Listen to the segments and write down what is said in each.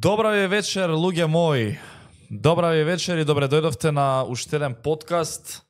Добра ви вечер, луѓе мои. Добра ви вечер и добре дојдовте на уште еден подкаст.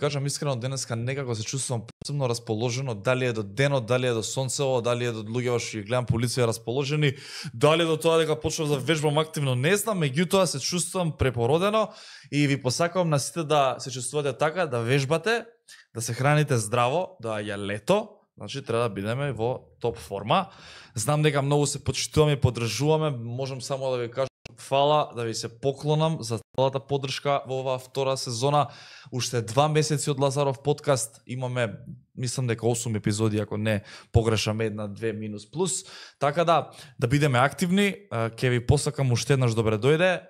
Кажам искрено, денеска некако се чувствувам посебно расположено, дали е до денот, дали е до сонцево, дали е до луѓето што ги гледам по лице расположени, дали е до тоа дека почнав да вежбам активно, не знам, меѓутоа се чувствувам препородено и ви посакувам на сите да се чувствувате така, да вежбате, да се храните здраво, да ја лето, значи треба да бидеме во топ форма. Знам дека многу се почитуваме и поддржуваме, можам само да ви кажам фала, да ви се поклонам за целата поддршка во оваа втора сезона. Уште 2 месеци од Лазаров подкаст. Имаме, мислам дека 8 епизоди, ако не погрешам, 1-2 минус плюс. Така да бидеме активни. Ке ви посакам уште еднаш добре дојде.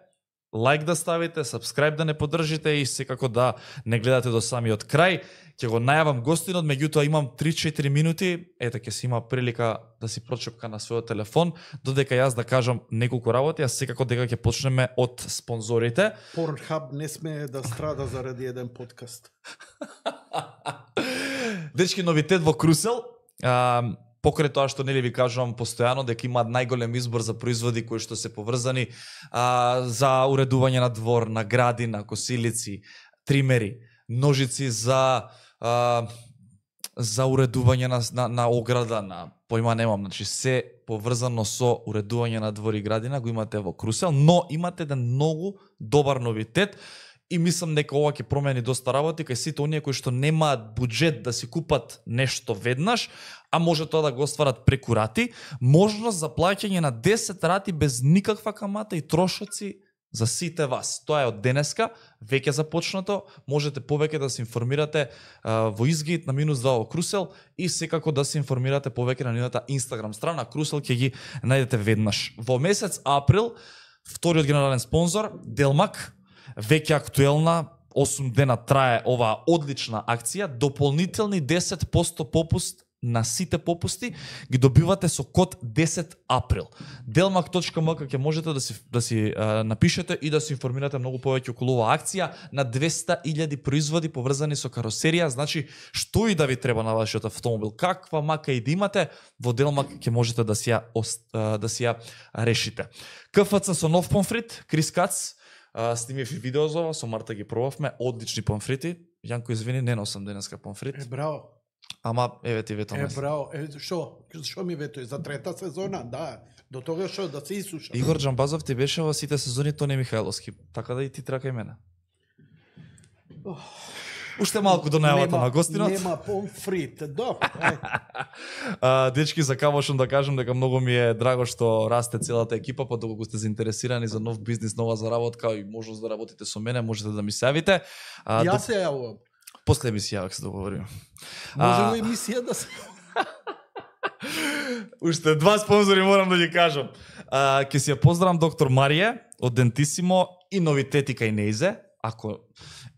Лайк да ставите, сабскрајб да не поддржите и секако да не гледате до самиот крај. Ќе го најавам гостинот, меѓутоа имам 3-4 минути, ете ќе си има прилика да си прочепка на својот телефон, додека јас да кажам неколку работи, а секако дека ќе почнеме од спонзорите. Порнхаб не сме да страда заради еден подкаст. Дечки, новитет во Крусел. Покрај тоа што нели ви кажувам постојано дека имаат најголем избор за производи кои што се поврзани за уредување на двор, на градина, косилици, тримери, ножици за уредување на ограда, на поима немам, значи се поврзано со уредување на двор и градина го имате во Крусел, но имате еден многу добар новитет. И мислам дека ова ќе промени доста работи кај сите оние кои што немаат буџет да си купат нешто веднаш, а може тоа да го остварат преку рати, можност за плаќање на 10 рати без никаква камата и трошоци за сите вас. Тоа е од денеска, веќе започнато, можете повеќе да се информирате во изгид на -2 во Крусел и секако да се информирате повеќе на нивната Instagram страна. Крусел ќе ги најдете веднаш. Во месец април, вториот генерален спонзор, Делмак, веќе актуелна, 8 дена трае оваа одлична акција, дополнителни 10% попуст на сите попусти ги добивате со код 10 април. Delmak.mk ќе можете да си напишете и да се информирате многу повеќе околу оваа акција на 200.000 производи поврзани со каросерија, значи што и да ви треба на вашиот автомобил, каква мака и да имате, во Delmak ќе можете да си ја решите. КФЦ со нов помфрит, Крис Кац снимив и видео за ова, со Марта ги пробавме, одлични помфрити. Јанко, извини, не носам денеска помфрит. Браво. Ама, еве ти вето месец. Браво, што ми вето, за трета сезона, да, до тога што да се исуша. Игор Џамбазов ти беше во сите сезони, то не Михајловски, така да и ти тракај мене. Уште малку до најавата на гостинот. Нема помфрит, да. Дечки, за кавошам да кажам дека многу ми е драго што расте целата екипа, па доколку сте заинтересирани за нов бизнис, нова заработка и можност да работите со мене, можете да ми се јавите. Јас се јавувам. После емисија, ако се договорим. Можеме емисија да се... Уште 2 спонзори морам да ги кажам. Ке си ја поздравам доктор Марија од Дентисимо и новитети кај Неизе. Ако...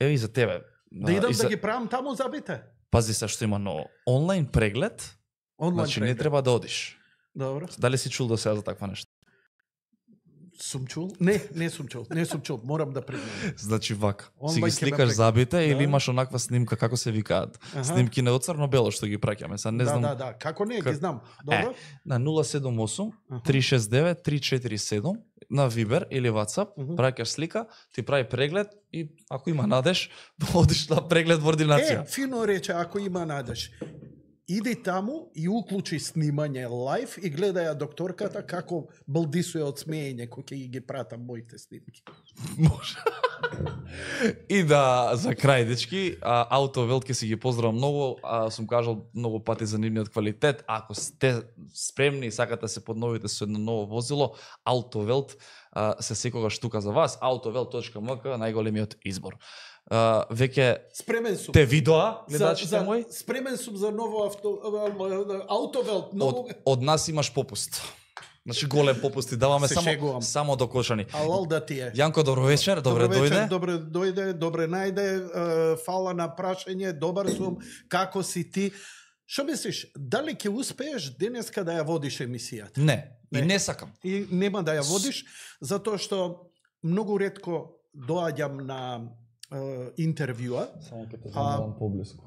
Еве и за тебе. Да идам да ги правам таму забите. Пази се што има ново. Онлайн преглед, значи не треба да одиш. Добро. Дали си чул до сега за таква нешто? Сум чул? Не сум чул. Морам да признам. Значи вака, си ги сликаш забите или имаш онаква снимка, како се викаат? Снимки не од црно-бело што ги праќаме. Сега не знам. Да. Како не ги знам. Добро. На 078 369 347 на Viber или WhatsApp, праќаш слика, ти прави преглед и ако има надеж, одиш на преглед во ординација. Фино рече, ако има надеж. Иди таму и уклучи снимање лайв и гледај ја докторката како балдисуе од смеење кој ќе ги прата моите снимки. Може. И да, за крај, дечки, Ауто Велт ке си ги поздравам многу, сум кажал многу пати за нивниот квалитет. Ако сте спремни и сакате да се подновите со едно ново возило, Ауто Велт се секогаш тука за вас. Autowelt.mk, најголемиот избор. Веќе те видоа, гледачите мои. Спремен сум за ново Ауто Велт. Од нас имаш попуст. Значи голем попуст ти даваме само до кошани. Алал да ти е. Јанко, добро вечер, добре дојде. Добре најде, фала на прашање, добар сум, како си ти? Што мислиш, дали ќе успееш денеска да ја водиш емисијата? Не, и не сакам. И нема да ја водиш, затоа што многу ретко доаѓам на интервјуа. Само ќе те замерам поблиску.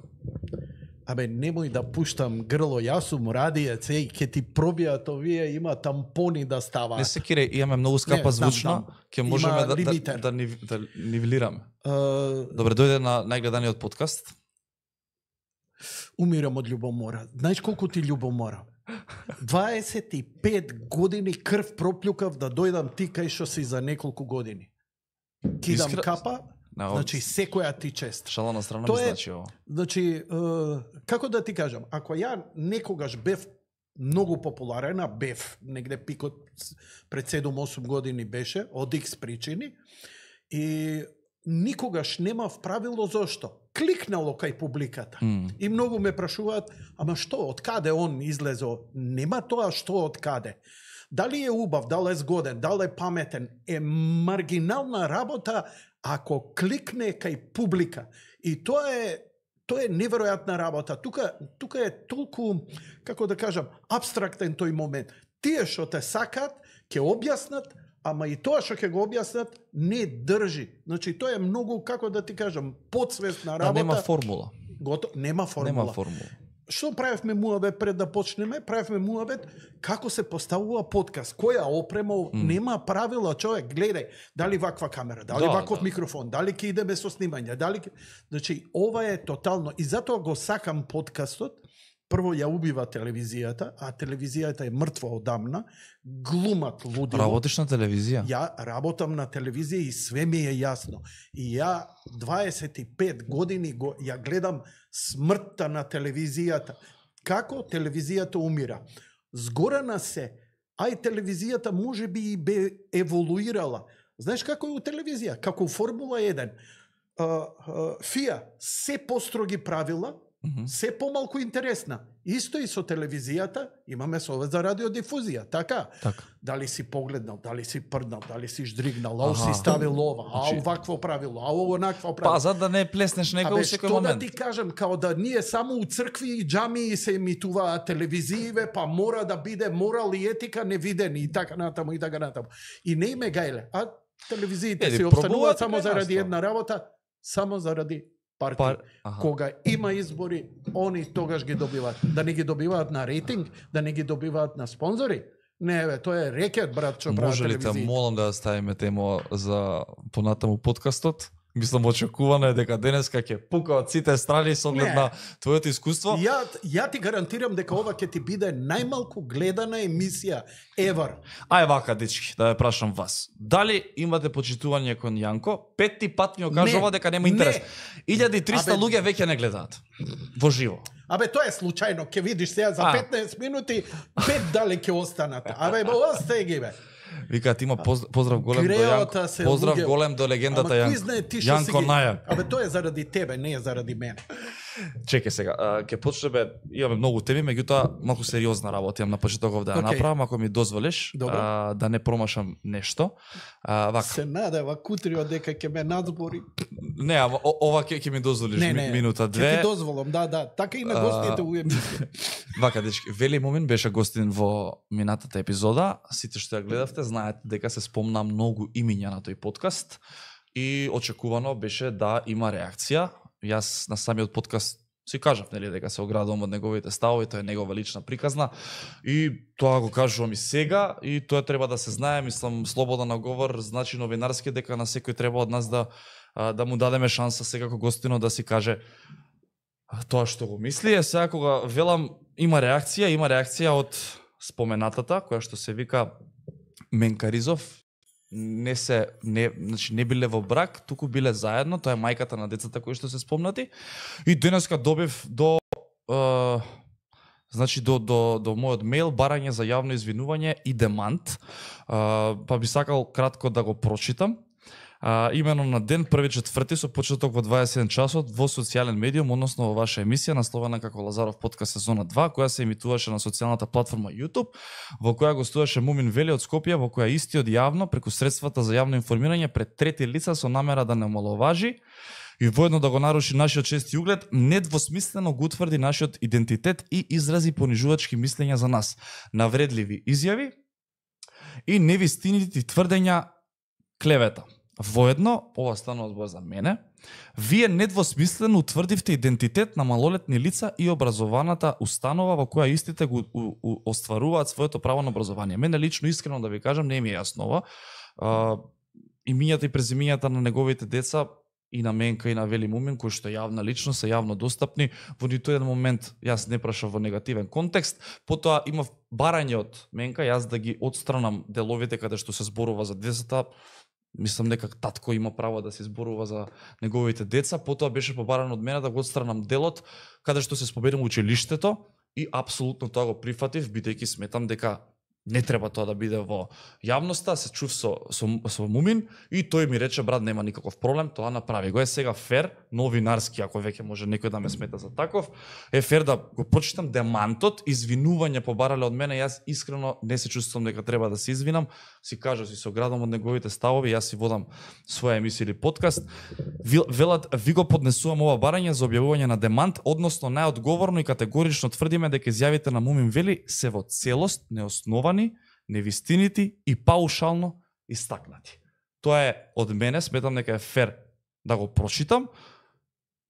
абе немој да пуштам грло, јас сум радиец, еј, ке ти пробијат овие, има тампони да ставаат. Не се кире, имаме многу скапа звучна, ќе можеме да нивелираме. Добре, дојде на најгледаниот подкаст. Умирам од љубомора. Знаеш колку ти љубомора? 25 години крв проплюкав да дојдам ти кај што си за неколку години. Кидам капа, значи секоја ти чест. Шала на страна ми значи ова. Значи, како да ти кажам, ако ја некогаш бев многу популарен, а бев негде пикот пред 7-8 години беше, од X причини, и никогаш немав правило зошто. Кликнало кај публиката. И многу ме прашуваат, ама што, од каде он излезо? Нема тоа што од каде. Дали е убав, дали е згоден, дали е паметен, е маргинална работа ако кликне кај публика. И тоа е неверојатна работа. Тука е толку, како да кажам, абстрактен тој момент. Тие што те сакат, ќе објаснат, ама и тоа што ќе го објаснат не држи. Значи тоа е многу, како да ти кажам, подсвесна работа. Да, нема формула. Нема формула. Што правевме муабет пред да почнеме? Правевме муабет како се поставува подкаст, која опрема, нема правила, човек, гледај, дали ваква камера, дали ваков микрофон, дали ќе идеме со снимање, дали значи ова е тотално и затоа го сакам подкастот. Прво ја убива телевизијата, а телевизијата е мртва одамна, глумат луди. Работиш на телевизија? Ја работам на телевизија и све ми е јасно. И ја 25 години ја гледам смртта на телевизијата. Како телевизијата умира. Згорана се, ај телевизијата може би и бе еволуирала. Знаеш како е у телевизија? Како Формула 1. ФИА се построги правила, се помалку интересна. Исто и со телевизијата, имаме Совет за радиодифузија, така? Дали си погледнал, дали си прднал, дали си ждригнал, ау си ставил ова, ау вакво правило, ау онакво правило. Пазат да не плеснеш некој во секој момент. Што да ти кажам, као да ние само у цркви и џамии се емитуваат телевизијиве, па мора да биде морал и етика невидени и така натаму и така натаму. И не име гајле. А телевизиите се опстануваат само заради една работа, само заради партија. Кога има избори, они тогаш ги добиваат. Да не ги добиваат на рейтинг, да не ги добиваат на спонзори. Не, бе, тоа е рекет, брат, што прават телевизиите. Може ли те, молам да ставиме тема за понатаму подкастот? Мислам, очекувано е дека денеска ќе пукаат сите страни со оглед на твоето искуство. Ја ти гарантирам дека ова ќе ти биде најмалку гледана емисија ever. Ај вака, дечки, да ја прашам вас. Дали имате почитување кон Јанко? Петти пат ми окажува дека нема интерес. 1300 луѓе веќе не гледаат во живо. Абе, тоа е случајно. Ке видиш сега за 15 минути, 5 дали ќе останат. Абе, остајги, бе. Викаат има поздрав голем до Јанко, поздрав голем до легендата Јанко. Јанко најан. Абе тоа е заради тебе, не е заради мене. Чекај сега, ќе почнеме, имаме многу теми, меѓутоа малку сериозна работа имам на почетоков да ја направам, ако ми дозволиш, да не промашам нешто. Се надева кутрио дека ќе ме надбори. Не, ова ќе ми дозволиш минута две. Ќе ти дозволам, да, така и на гостите у емисија. Вака, дечки, Вели Мумин беше гостин во минатата епизода, сите што ја гледавте знаете дека се спомна многу имиња на тој подкаст и очекувано беше да има реакција. Јас на самиот подкаст си кажав, нели, дека се оградувам од неговите ставови, тоа е негова лична приказна и тоа го кажувам и сега и тоа треба да се знае, мислам, слободен оговор, значи новинарски, дека на секој треба од нас да му дадеме шанса секако гостино да си каже тоа што го мисли. Е, сега кога велам има реакција од споменатата која што се вика Менка не биле во брак, туку биле заедно, тоа е мајката на децата кои што се спомнати. И денеска добив до мојот мејл барање за јавно извинување и демант. Па би сакал кратко да го прочитам. Имено на ден први четврти со почеток во 21 часот во социјален медиум, односно во ваша емисија насловена како Лазаров подкаст сезона 2, која се емитуваше на социјалната платформа YouTube, во која гостуваше Мумин Веле од Скопје, во која истиот јавно преку средствата за јавно информирање пред трети лица со намера да не омаловажи и воедно да го наруши нашиот чести углед, недвосмислено го утврди нашиот идентитет и изрази понижувачки мислења за нас, навредливи изјави и невистинити тврдења, клевета. Воедно, ова станува одбор за мене, Вие недвосмислено утврдивте идентитет на малолетни лица и образованата установа во која истите го остваруваат своето право на образование. Мене лично, искрено да ви кажам, не ми е јасно ова. Имињата и презимињата на неговите деца, и на Менка и на Вели Мумин, кои што јавна лично се јавно достапни, во ниту еден момент јас не прашав во негативен контекст, потоа имав барање од Менка, јас да ги отстранам деловите каде што се зборува за децата, мислам некак татко има право да се зборува за неговите деца, потоа беше побарано од мене да го отстранам делот каде што се споменува училиштето и апсолутно тоа го прифатив, бидејќи сметам дека не треба тоа да биде во јавноста, се чув со Мумин и тој ми рече, брат, нема никаков проблем, тоа направи. Го е сега фер, новинарски, ако веќе може некој да ме смета за таков, е фер да го прочитам демантот, извинување побарале од мене, јас искрено не се чувствувам дека треба да се извинам, си кажа, си се оградам од неговите ставови, јас си водам своја емисија или подкаст. Велат, ви го поднесувам ова барање за објавување на демант, односно најодговорно и категорично тврдиме дека изјавите на Мумин Веле се во целост неосновани, невистините и паушално истакнати. Тоа е од мене, сметам дека е фер да го прочитам.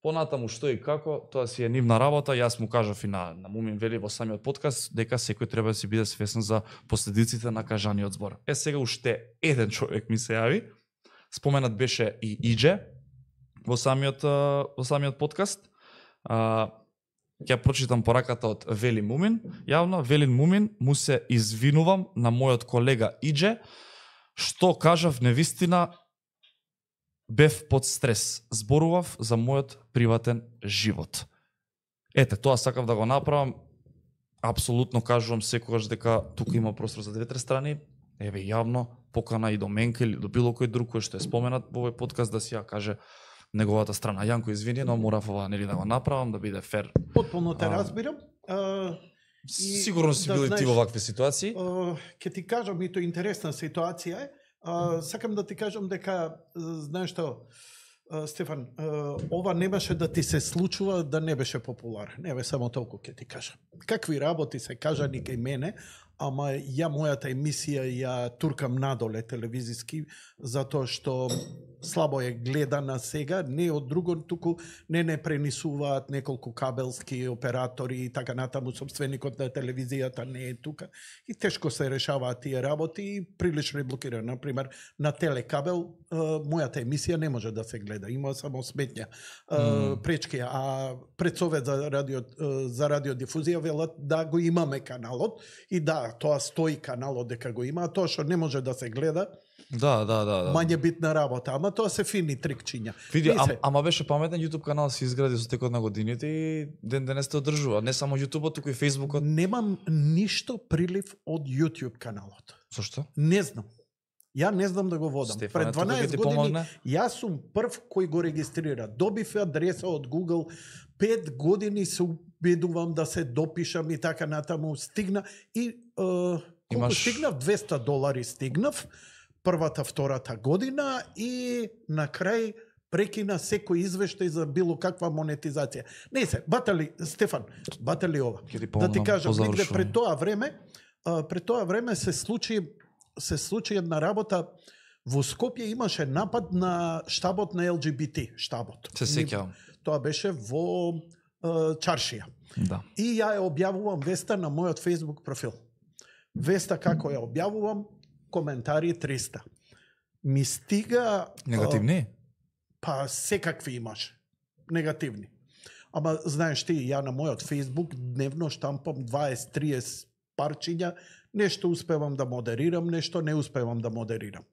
Понатаму што и како, тоа си е нивна работа. Јас му кажав и на Мумин Веле во самиот подкаст дека секој треба да си биде свесен за последиците на кажаниот збор. Е, сега уште еден човек ми се јави. Споменат беше и Идже во самиот подкаст. Ќе прочитам пораката од Вели Мумин. Јавно, Велин Мумин, му се извинувам на мојот колега Идже, што кажав невистина, бев под стрес. Зборував за мојот приватен живот. Ете, тоа сакав да го направам. Апсолутно кажувам секогаш дека тука има простор за двете страни. Еве, јавно, покана и до Менка или до било кој друг кој што е споменат во овој подкаст да си ја каже неговата страна. Јанко, извини, но морав ова нели да го направам, да биде фер. Потполно те разбирам. Сигурно си бил и ти во вакви ситуации. Ке ти кажам, и тоа интересна ситуација е. Сакам да ти кажам дека, знаеш што, Стефан, ова не беше да ти се случува да не беше популарен. Не бе, само толку ке ти кажам. Какви работи се кажа никај мене, ама ја мојата емисија ја туркам надоле телевизиски, затоа што слабо е гледана сега, не од друго, туку не пренесуваат неколку кабелски оператори и така натаму, собственикот на телевизијата не е тука. И тешко се решаваат тие работи и прилично е блокирано. Например, на телекабел, мојата емисија не може да се гледа, има само сметња, пречки, а пред Совет за радиодифузија велат да го имаме каналот, и да, тоа стои каналот дека го има, а тоа што не може да се гледа, Да. Мање битна работа, ама тоа се фини трикчиња. Види, ама беше паметен, YouTube канал се изгради со текот на годините и ден денес те одржува, не само YouTube-от, туку и Facebook-от. Немам ништо прилив од YouTube каналот. Зошто? Не знам. Ја не знам да го водам. Пред 12 години јас сум прв кој го регистрира. Добив адреса од Google, 5 години се убедувам да се допишам и така натаму, стигна и колку стигнав, $200 стигнав првата, втората година, и на крај прекина секој извештај за било каква монетизација. Не се, батали, Стефан, батали ова. Да ти кажам, негде пред тоа време се случи една работа. Во Скопје имаше напад на штабот на ЛГБТ, штабот. Се сеќавам. Тоа беше во Чаршија. Да. И ја објавувам веста на мојот Facebook профил. Веста како ја објавувам, коментари 300. Ми стига... Негативни? Па секакви имаш. Негативни. Ама знаеш ти, ја на мојот Facebook дневно штампам 20-30 парчиња, нешто успевам да модерирам, нешто не успевам да модерирам.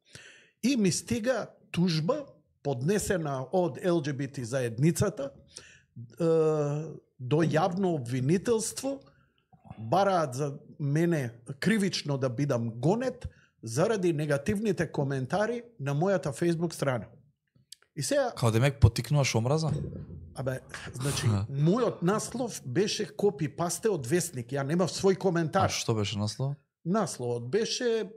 И ми стига тужба, поднесена од ЛГБТ заедницата, до јавно обвинителство, бараат за мене кривично да бидам гонет, заради негативните коментари на мојата Facebook страна. И сега... Као демек потикнуваш омраза? Абе, значи, мојот наслов беше копи-пасте од Весник. Ја немав свој коментар. А што беше наслов? Насловот беше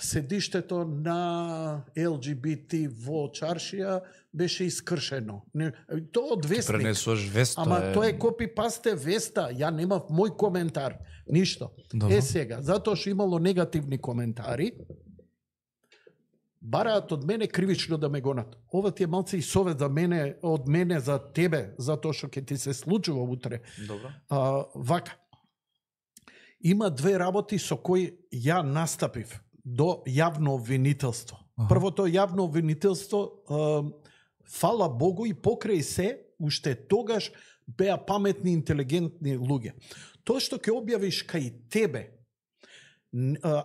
седиштето на ЛГБТ во Чаршија беше искршено. Тоа од Весник. Пренесуваш веста. Ама тоа е копи-пасте веста. Ја немав мој коментар. Ништо. Добро. Е сега, затоа што имало негативни коментари, бараат од мене кривично да ме гонат. Ова ти е малце и совет за мене, од мене за тебе, затоа што ќе ти се случува утре. Добро. Вака. Има две работи со кои ја настапив до јавно обвинителство. Ага. Првото јавно обвинителство, фала Богу и покрај се, уште тогаш беа паметни, интелигентни луѓе. Тоа што ќе објавиш кај тебе,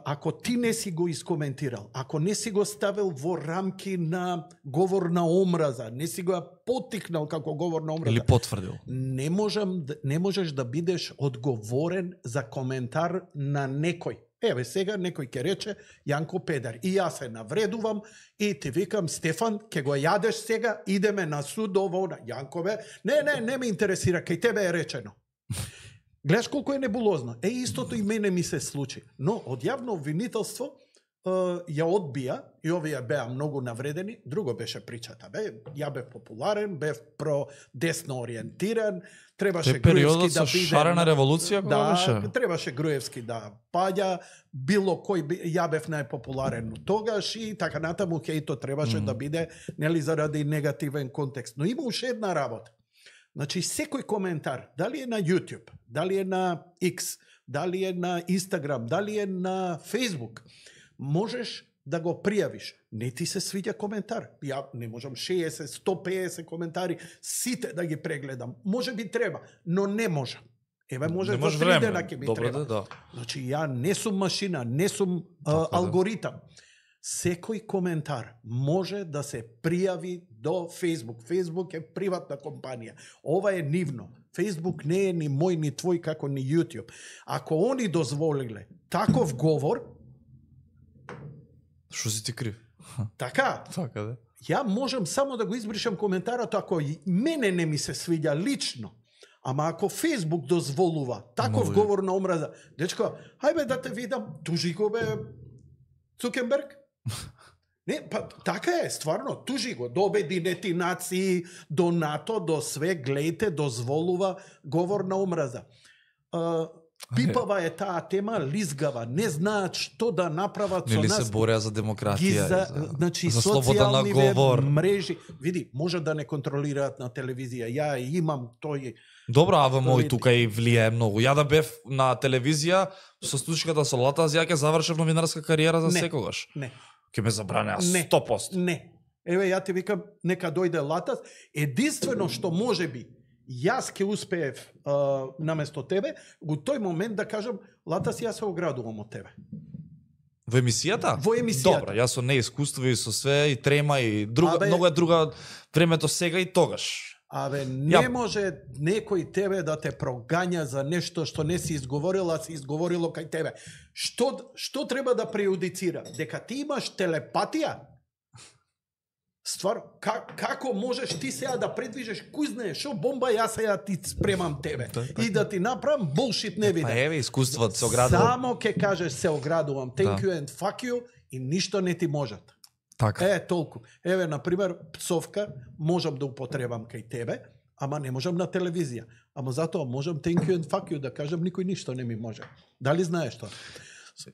ако ти не си го искоментирал, ако не си го ставил во рамки на говор на омраза, не си го поттикнал како говор на омраза, или потврдил, не можеш да бидеш одговорен за коментар на некој. Еве сега некој ќе рече Јанко Педар. И јас се навредувам и ти викам Стефан, ќе го јадеш сега, идеме на суд ово на Јанкове. Не ме интересира, кај тебе е речено. Гледаш колку е небулозно. Е, истото и мене ми се случи. Но од јавно обвинителство ја одбија и овие беа многу навредени. Друго беше причата. Ја бев популарен, бев продесно ориентиран, требаше Груевски да биде... Шарена револуција, да, беше? Требаше Груевски да паѓа, било кој... Ја бев најпопуларен тогаш и така натаму хејто требаше да биде, нели, заради негативен контекст. Но има уште една работа. Значи, секој коментар, дали е на YouTube, дали е на X, дали е на Instagram, дали е на Facebook, можеш да го пријавиш. Не ти се свиѓа коментар. Ја не можам 60, 150 коментари, сите да ги прегледам. Може би треба, но не можам. Еве, може за 3 дена ќе ми треба. Да. Значи, ја не сум машина, не сум алгоритам. Секој коментар може да се пријави до Facebook. Facebook е приватна компанија. Ова е нивно. Facebook не е ни мој, ни твој, како ни YouTube. Ако они дозволиле таков говор... Што си ти крив? Така. Така, да. Ја можам само да го избришам коментарот ако мене не ми се свиѓа лично. Ама ако Facebook дозволува таков говор на омраза... Дечко, хајбе да те видам, тужи го бе Цукенберг. Не, па, така е, стварно, тужи го, до Обединети нации, до НАТО, до све, глејте, дозволува говор на омраза. Пипава е таа тема, лизгава, не знаат што да направат со нас. Нели се бореа за демократија, за слобода на говор. Мрежи, види, може да не контролираат на телевизија, ја имам тој... Добро, АВМО и тука и влијае многу. Ја да бев на телевизија, со случката со Латас, ја ќе завршев новинарска кариера за секогаш. Не, ќе ме забранеа 100%. Не. Еве, ја ти викам, нека дојде Латас. Единствено што може би јас ќе успеев наместо тебе, во тој момент да кажам, Латас, јас се оградувам од тебе. Во емисијата? Во емисијата. Добра, јас со неискуство и со све, и трема, и друга, многу е друга времето сега и тогаш. Абе, не може некој тебе да те прогања за нешто што не си изговорила, а си изговорило кај тебе. Што треба да прејудицира? Дека ти имаш телепатија? Стварно, како можеш ти сега да предвижеш кој знае што бомба, јас сега ти спремам тебе и да ти направам булшит невиден. Па еве, искуството се оградува. Само ќе кажеш се оградувам, thank you and fuck you и ништо не ти можат. Така. Е, толку. Еве, например, пцовка можам да употребам кај тебе, ама не можам на телевизија. Ама затоа можам thank you and fuck you да кажам, никој ништо не ми може. Дали знаеш тоа?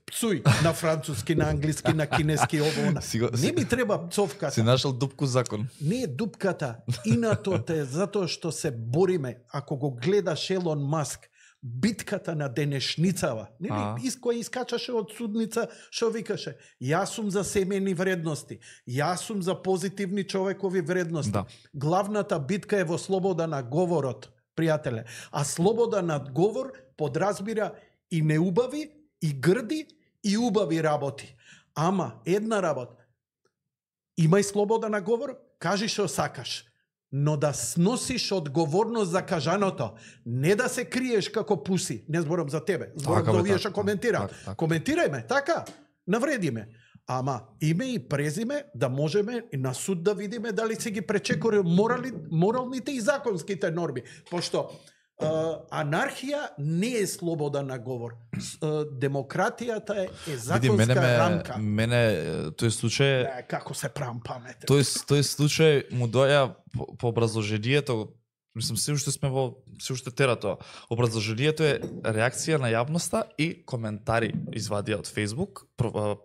Пцуј на француски, на англиски, на кинески, ово, она. Не ми треба пцовката. Си нашел дупку закон. Не е дупката. Инато те, затоа што се бориме, ако го гледаш Елон Маск, битката на денешницава, која искачаше од судница, што викаше, јас сум за семени вредности, јас сум за позитивни човекови вредности. Да. Главната битка е во слобода на говорот, пријателе. А слобода на говор подразбира и неубави, и грди, и убави работи. Ама, една работа, имај слобода на говор, кажи што сакаш, но да сносиш одговорност за кажаното, не да се криеш како пуси. Не зборам за тебе, зборам за овие што коментира. Коментирај ме, така, навреди ме. Ама име и презиме да можеме на суд да видиме дали се ги пречекори моралните и законските норми. Пошто анархија не е слобода на говор. Демократијата е законска рамка. Мене тој случај... Како се правам паметен. Тој случај му доја по образложението Мислам, се уште сме во, се уште тера тоа. Образложението е реакција на јавноста и коментари извадија од Facebook,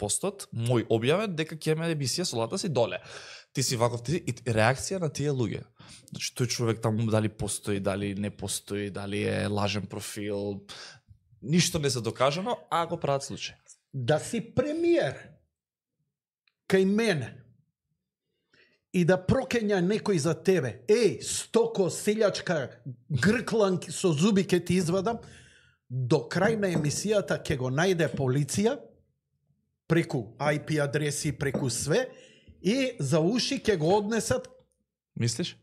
постот, мој објавен, дека ќе ме емисија со Латас и доле. Ти си ваков, ти и реакција на тие луѓе. Значи, тој човек таму дали постои, дали не постои, дали е лажен профил, ништо не се докажано, а го прават случај. Да си премиер кај мене и да прокења некој за тебе, еј, стоко, селјачка, грклан со зуби ке ти извадам, до крај на емисијата ке го најде полиција, преку IP адреси, преку све, и за уши ке го однесат... Мислиш?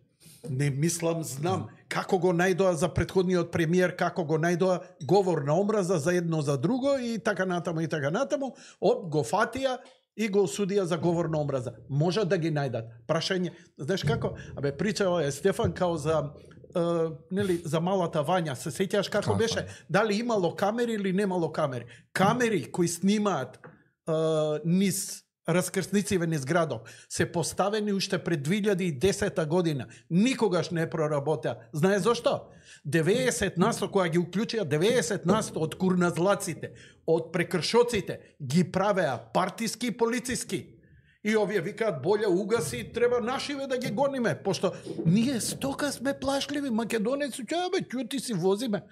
Не мислам, знам. Како го најдоа за претходниот премиер, како го најдоа, говор на омраза за едно за друго, и така натаму, и така натаму, оп, го фатија, и го осудија за говор на омраза. Може да ги најдат. Прашање, знаеш како? Абе, причава е Стефан као за нели, за малата Вања. Се сеќаваш како беше? Дали имало камери или немало камери? Камери кои снимаат низ раскрснициве низ градов се поставени уште пред 2010 година. Никогаш не проработеа. Знае зошто? 90% која ги уклучија, 90% од курназлаците, од прекршоците ги правеа партиски и полициски. И овие викаат боле угаси, треба нашиве да ги гониме, пошто ние стока сме плашливи, македонеци, ти си возиме.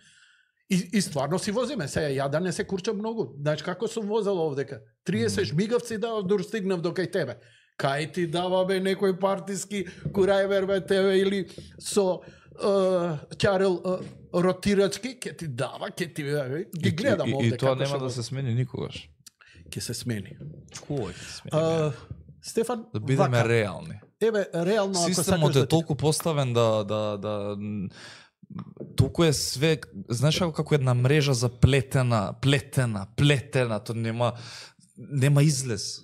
И стварно си возиме, се јада не се курча многу. Знаеш како сум возел овдека? 30 жмигавци да достигнав до кај тебе. Кај ти дава бе некој партиски курајвер бе тебе или со чарел ротирачки, ќе ти дава, ќе ти ги гледам овде. И тоа нема да се смени никогаш. Ќе се смени. Кој ќе се смени? Стефан, да бидеме реални. Еве, реално ако системот е толку поставен да толку е све, знаеш како една мрежа заплетена, плетена, тоа нема излез.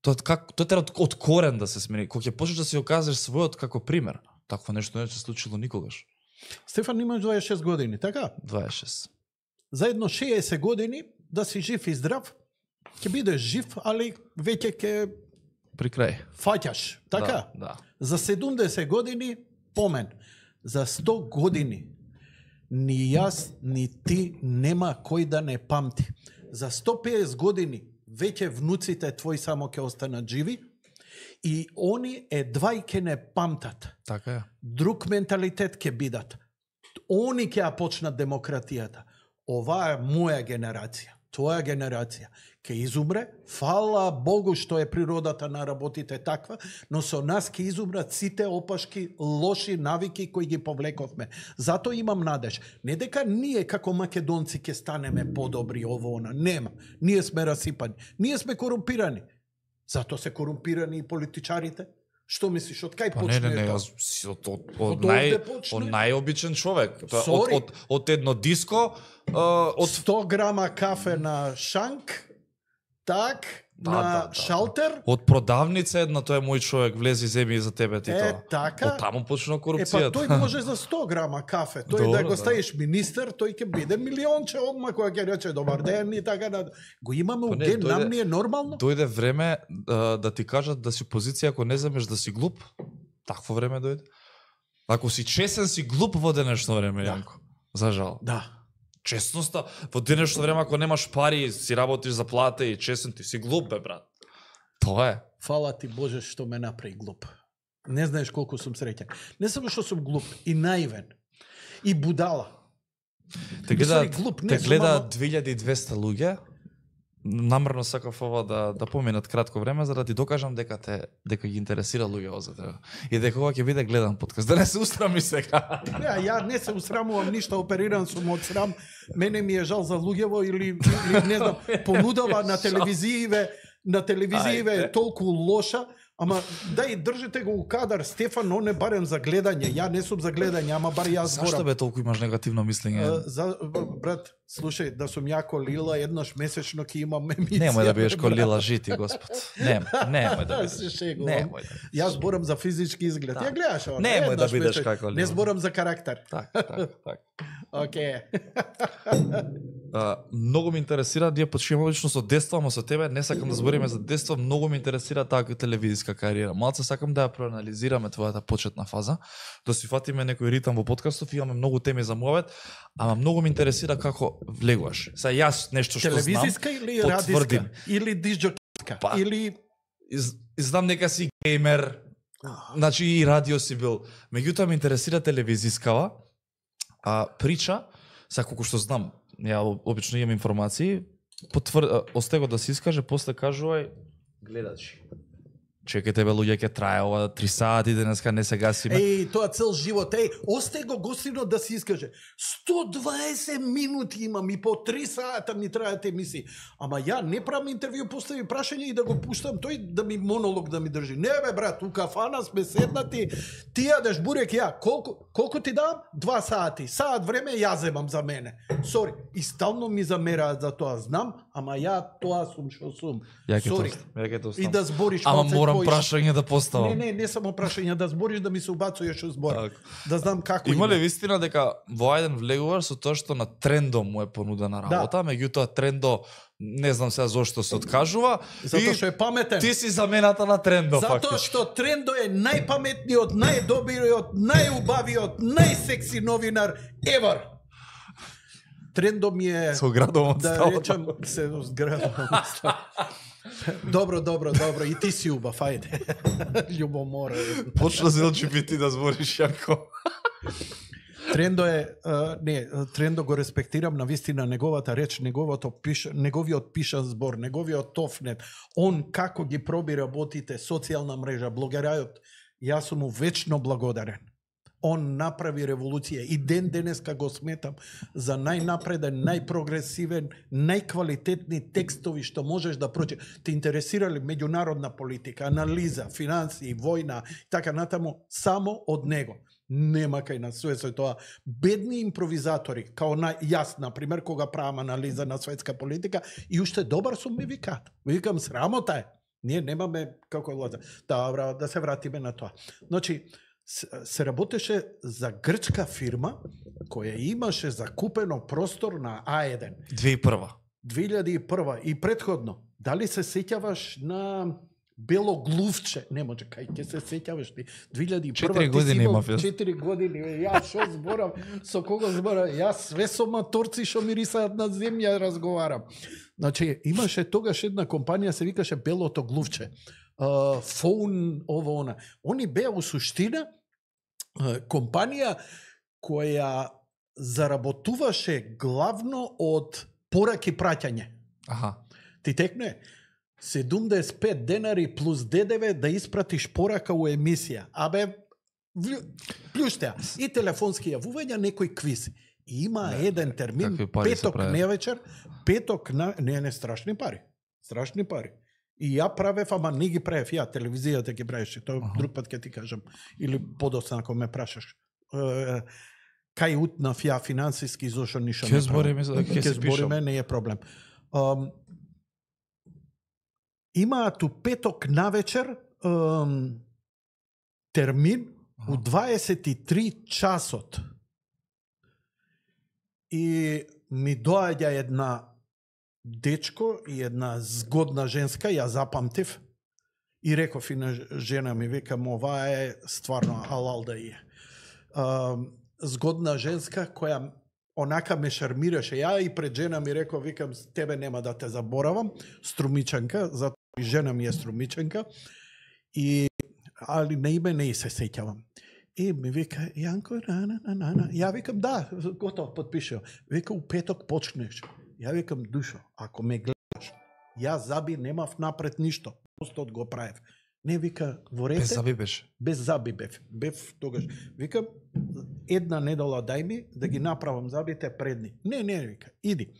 Тоа треба од корен да се смени. Кога ќе почнеш да си окажеш својот како пример, такво нешто не се случило никогаш. Стефан, имаш 26 години, така? 26. Заедно 60 години да си жив и здрав, ќе бидеш жив, али веќе ќе при крај. Фаќаш, така? Да. За 70 години помен. За 100 години ни јас, ни ти нема кој да не памти. За 150 години веќе внуците твои само ќе останат живи и они едва и ќе не памтат. Така е. Друг менталитет ќе бидат. Они ќе ја почнат демократијата. Оваа моја генерација, твоја генерација ќе изумре. Фала Богу што е природата на работите таква, но со нас ќе изумрат сите опашки лоши навики кои ги повлековме. Затоа имам надеж. Не дека ние како македонци ќе станеме подобри ово она, нема. Ние сме расипани. Ние сме корумпирани. Затоа се корумпирани и политичарите. Што мислиш, од кај почне тоа? Од најобичен човек. Од едно диско, од 100 грама кафе на шанк, так, на шалтер. Од продавница една, тоа е мој човек, влези земи за тебе ти тоа. Така. Од таму почна корупцијата. Епа тој може за 100 грама кафе, тој да го ставиш министер, тој ќе биде милионче одма која ќе рече добар ден и така да. Го имаме у ген, нам не е нормално. Дојде време да ти кажат да си позиција, ако не земеш да си глуп, такво време дојде. Ако си чесен си глуп во денешно време, Јанко. За жал. Да. Честноста, во денешно време, ако немаш пари, си работиш за плата и честен, ти си глуп, бе, брат. Тоа е. Фала ти Боже што ме направи глуп. Не знаеш колку сум среќен. Не само што сум глуп, и наивен. И будала. Те гледаат 2200 луѓе. Намерно сакав ова да поминат кратко време, за да ти докажам дека ги интересира луѓе за тебе. И дека ова ќе биде гледан подкаст. Да не се устрами сега. Ја не се усрамувам ништо, опериран сум од срам. Мене ми е жал за луѓево или не знам, понудава на телевизијиве е толку лоша. Ама да и држите го у кадар, Стефан, но не барем за гледање. Ја не сум за гледање, ама бар ја зборам. Зашто бе толку имаш негативно мислење? Брат, слушај, да сум јако лила, еднаш месечно ќе имам емисија. Немој да биеш ко лила, жити, Господ. Немој да бидеш. Немој. Ја зборам за физички изглед. Ја гледаш ова. Немој да бидеш како лила. Не зборам за карактер. Так. Океј. Многу ме интересира, да ја почнеме лично со детство, ама со тебе не сакам да збориме за детство, многу ме интересира таа телевизиска кариера. Малку сакам да ја проанализираме твојата почетна фаза, да си фатиме некој ритам во подкастот, имаме многу теми за мовет, ама многу ме интересира како влегуваш. Са јас нешто што знам. Телевизиска или радиска или диджокејска или знам дека си геймер. Значи и радио си бил. Меѓутоа ме интересира телевизискава прича, са колку што знам, ја обично имам информации, остего да се искаже, после кажувај гледачи. Чекајте бе луѓе, ќе трае ова 3 сати денеска, не се гасиме. Еј, тоа цел живот, еј, остего гостинот да се искаже. 120 минути имам и по 3 сата ми трајат емисии. Ама ја не правам интервју, постави прашање и да го пуштам тој да ми монолог да ми држи. Не бе брат, у кафана сме седнати, ти јадеш бурек, ја колку ти дам? 2 сати. Саат време ја земам за мене. Сори, и стално ми замераат за тоа, знам, ама ја тоа сум што сум. Сори. И да збориш прашање да поставам. Не само прашање да збориш, да ми се убацуваш во збор. Да знам како. Има ли вистина дека во еден влегуваш со тоа што на Трендо му е понудена работа, меѓутоа Трендо не знам сега зошто се откажува, затоа што е паметен. Ти си замената на Трендо фактично. Затоа што Трендо е најпаметниот, најдобриот, најубавиот, најсекси новинар ever. Трендо ми е со градом да речам се зградам. Добро, и ти си убав, ајде. Љубомора. Почна се LGBT да збориш јако. Трендо е, не, Трендо го респектирам на вистина, неговата реч, неговиот пишан збор, неговиот тофнет, он како ги проби работите, социјална мрежа, блогерајот, јас сум му вечно благодарен. Он направи револуција и ден денеска го сметам за најнапреден, најпрогресивен, најквалитетни текстови што можеш да прочиташ. Те интересира ли меѓународна политика, анализа, финансии, војна, така натаму, само од него. Нема кај на свесој тоа. Бедни импровизатори, као јас, например, кога правам анализа на светска политика, и уште добар сум ми викат. Викам, срамота е. Ние немаме како лоза. Добра, да се вратиме на тоа. Значи, се работеше за грчка фирма која имаше закупено простор на А1. 2001 и предходно. Дали се сеќаваш на Белоглувче? Не може, кај ќе се сеќаваш ти? 2001 4 години имав. 4 години. Јас што зборам? Со кого зборам? Јас све со маторци што мирисаат на земја разговарам. Значи, имаше тогаш една компанија се викаше Белото Глувче. Фон, ово, она. Они беа у суштина компанија која заработуваше главно од пораки праќање. Аха. Ти текне 75 денари плюс ДДВ да испратиш порака у емисија. Абе, плюштеа. И телефонски јавувања, некој квиз. И има еден термин, петок на вечер, петок на... Не, страшни пари. Страшни пари. И ја правев, ама не ги правев ја, телевизијата ги правеше, тоа друг пат ќе ти кажам, или подоцна ако ме прашаш. Кај утнав ја финансиски, зошто ништо не правам. Ке збориме, не е проблем. Имаат у петок навечер термин у 23 часот. И ми доаѓа една дечко и една згодна женска, ја запамтив, и реков и на жена ми, викам, ова е стварно халал да е. Згодна женска која онака ме шармираше. Ја и пред жена ми реков, викам, тебе нема да те заборавам, струмичанка, затоа и жена ми е струмичанка, и, али на име не се сеќавам. И ми вика, Јанко, на. Ја викам, да, готов, подпишео. Вика, у петок почнеш. Ја викам, душо, ако ме гледаш, ја заби немав напред ништо, просто го правев. Не, вика, ворете... Без заби беше. Без заби бев тогаш. Викам, една недела дај ми да ги направам забите предни. Не, вика, иди.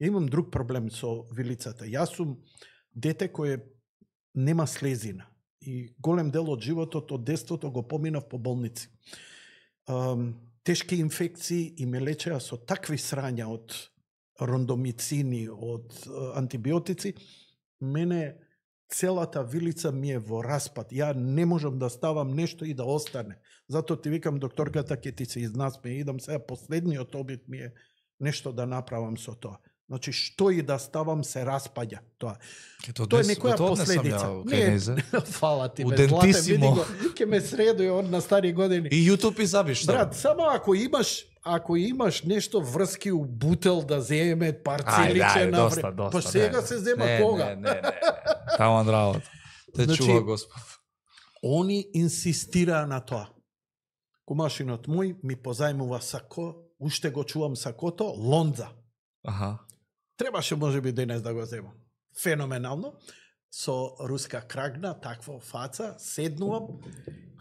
Имам друг проблем со вилицата. Јас сум дете кое нема слезина. И голем дел од животот, од детството го поминав по болници. Тешки инфекции и ме лечеа со такви срања од рондомицини, од антибиотици, мене целата вилица ми е во распад. Ја не можам да ставам нешто и да остане. Затоа ти викам, докторката, ке ти се изнасме. Идам сега, последниот обид ми е нешто да направам со тоа. Значи, што и да ставам, се распаѓа тоа. Тоа е некоја последица. Не, фала ти, бе, злате, види го, ке ме средуе од на стари години. И YouTube и забиш. Брат, само ако имаш нешто врски у бутел да земе, парцеличе на време. Па сега се зема кога. Не. Таман работа. Те чува Господ. Они инсистираа на тоа. Кумашинот мој ми позајмува сако, уште го чувам сакото, лонза. Аха. Требаше можеби денес да го земам. Феноменално. Со руска крагна, таква фаца, седнувам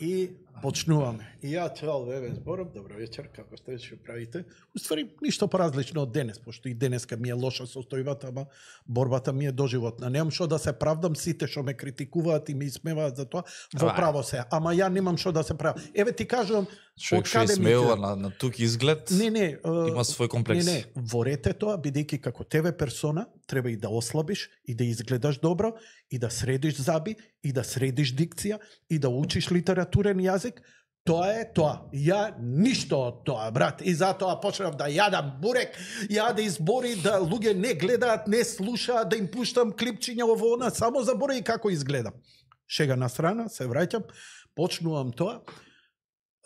и почнуваме. И ја чел вебе зборам, добро вечер, како сте, што правите? Уствари, ништо поразлично од денес, пошто и денеска ми е лоша состојбата, ама борбата ми е доживотна. Немам што да се правдам, сите што ме критикуваат и ме исмеваат за тоа, во право се. Ама ја немам што да се правам. Еве ти кажувам, од каде ми е на тук изглед. Не, има свој комплекс. Не, ворете тоа, бидејќи како тебе персона, треба и да ослабиш и да изгледаш добро и да средиш заби и да средиш дикција и да учиш литературен јазик. Тоа е тоа. Ја ништо од тоа, брат. И затоа почнав да јадам бурек, ја да избори да луѓе не гледаат, не слушаат, да им пуштам клипчиња ово она, само забори и како изгледам. Шега на страна, се враќам, почнувам тоа.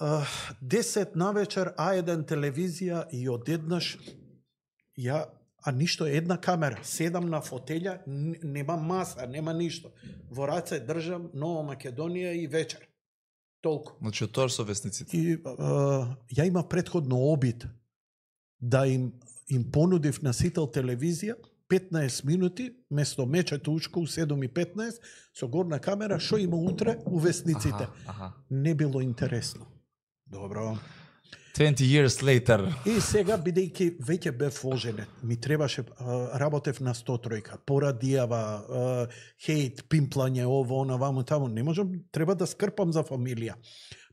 10 на вечер, А1 телевизија и одеднаш ја, а ништо, една камера, седам на фотеља, нема маса, нема ништо. Во раце држам Нова Македонија и Вечер. Толку. Значи, тоа со вестниците. И ја има предходно обид да им понудив на Сител телевизија 15 минути, место мечето учко у 7:15, со горна камера, што има утре у вестниците. Аха. Не било интересно. Добро. 20 years later. И сега, бидејќи веќе бев оженет, ми требаше, работев на 100 тројка, порадијава, хејт, пимплање, ово, она, ваму, таму. Не можам, треба да скрпам за фамилија.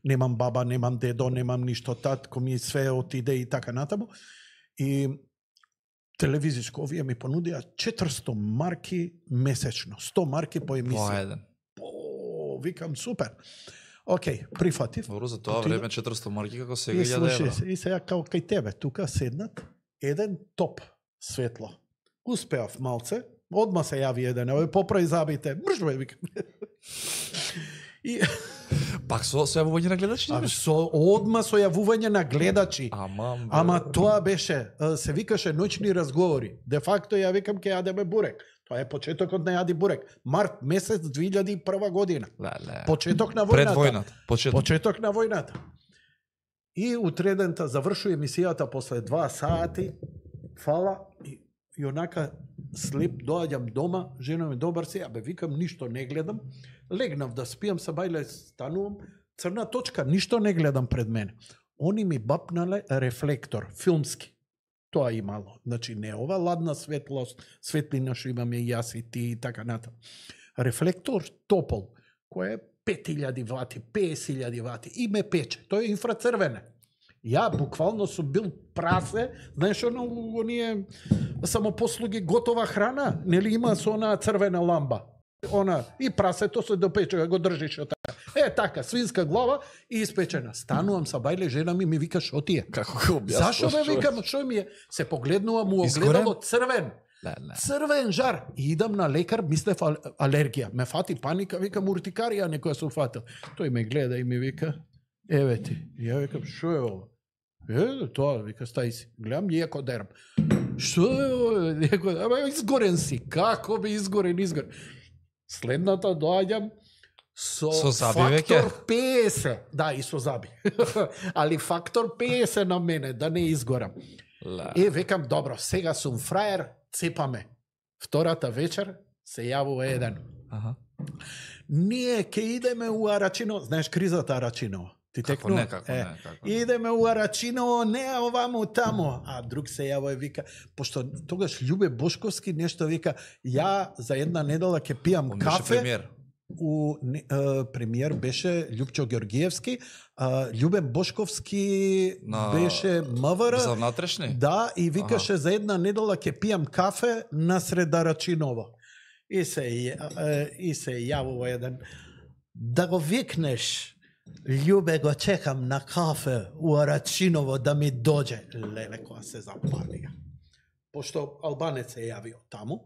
Немам баба, немам дедо, немам ништо, татко ми све отиде и така натаму. И телевизичко овие ми понудија 400 марки месечно, 100 марки по емисија. По, викам, супер. Океј, прифатив. Добро, за тоа време 400 марки како сега 1000 евро. И сега како кај тебе, тука седнат, еден топ светло. Успеав малце, одма се јави еден, овој поправи забите, мршве, викам. И пак со јавување на гледачи? Одма со јавување на гледачи. Ама тоа беше, се викаше ноќни разговори. Де факто ја викам ке јадеме бурек. Тоа е почетокот на јади бурек. Март месец 2001 година. Почеток на војната. Пред војната. Почеток на војната. И утредента завршува емисијата после 2 сати. Фала. И онака слеп доаѓам дома. Жена ми, добар си. Абе, викам, ништо не гледам. Легнав да спијам, се бајле станувам. Црна точка. Ништо не гледам пред мене. Они ми бапнале рефлектор. Филмски. Тоа имало. Значи, не ова ладна светлост, светлина што имаме јас и ти и така натам. Рефлектор топол, кој е 5000 вати, 5000 вати, и ме пече. Тоа е инфрацрвене. Ја буквално сум бил прасе, знаеш, оно, оние самопослуги, готова храна, нели има со онаа црвена ламба. Она, и прасето се допечува, го држиш од така. Е, така, свинска глава и испечена. Станувам са бајле, жена ми вика, шо ти е? Како го објаснаш? Зашо ме викам, шо ми е? Се погледнувам, му огледало црвен. Црвен жар. И идам на лекар, мислев алергија. Ме фати паника, викам, уртикарија некоја сум фатил. Тој ме гледа и ми вика, еве ти. Ја викам, шо е ова? Е, тоа, вика, стај си. Гледам, јеко дерам. Шо е ова? Изгорен си. Како би изгорен? Следната доаѓам со фактор 50. Да, и со заби. Али фактор 50 на мене, да не изгорам. Е, викам, добро, сега сум фраер, цепаме. Втората вечер се јавува еден. Ние ке идеме у Арачиново. Знаеш кризата Арачинова? Ти текнува? Како не. Идеме у Арачиново, не оваму, тамо. А друг се јаво и вика, пошто тогаш Љубе Бошковски нешто вика, ја за една недела ќе пијам кафе. Премиер беше Љупчо Георгиевски, Љубен Бошковски беше МВР. За внатрешни? Да, и викаше за една недела ќе пијам кафе насред Арачиново. и се јавува еден. Да го викнеш, Љубе, го чекам на кафе у Арачиново да ми дојде. Леле, која се запалија. Пошто албанец се јавио таму,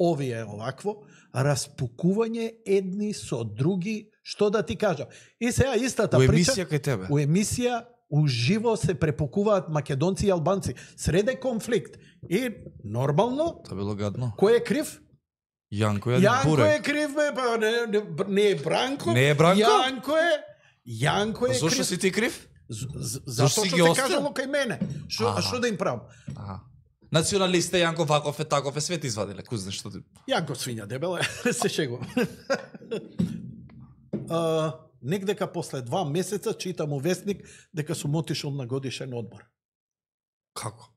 овие овакво, распукување едни со други, што да ти кажам. И сега истата прича. У емисија кај тебе. У емисија, уживо се препукуваат македонци и албанци. Среде конфликт. И нормално, кој е крив? Јанко е крив, бе, не е Бранко. Не е Бранко? Јанко е крив. Зошто си ти крив? Зашто си ги остел? Кај мене. Што да им правам? Националиста Јанко Ваков е, таков е, свет извадиле. Кузне што ти... Јанко свиња дебеле, се шегувам. Некдека после 2 месеца читам у Вестник дека сум отишол на годишен одмор. Како?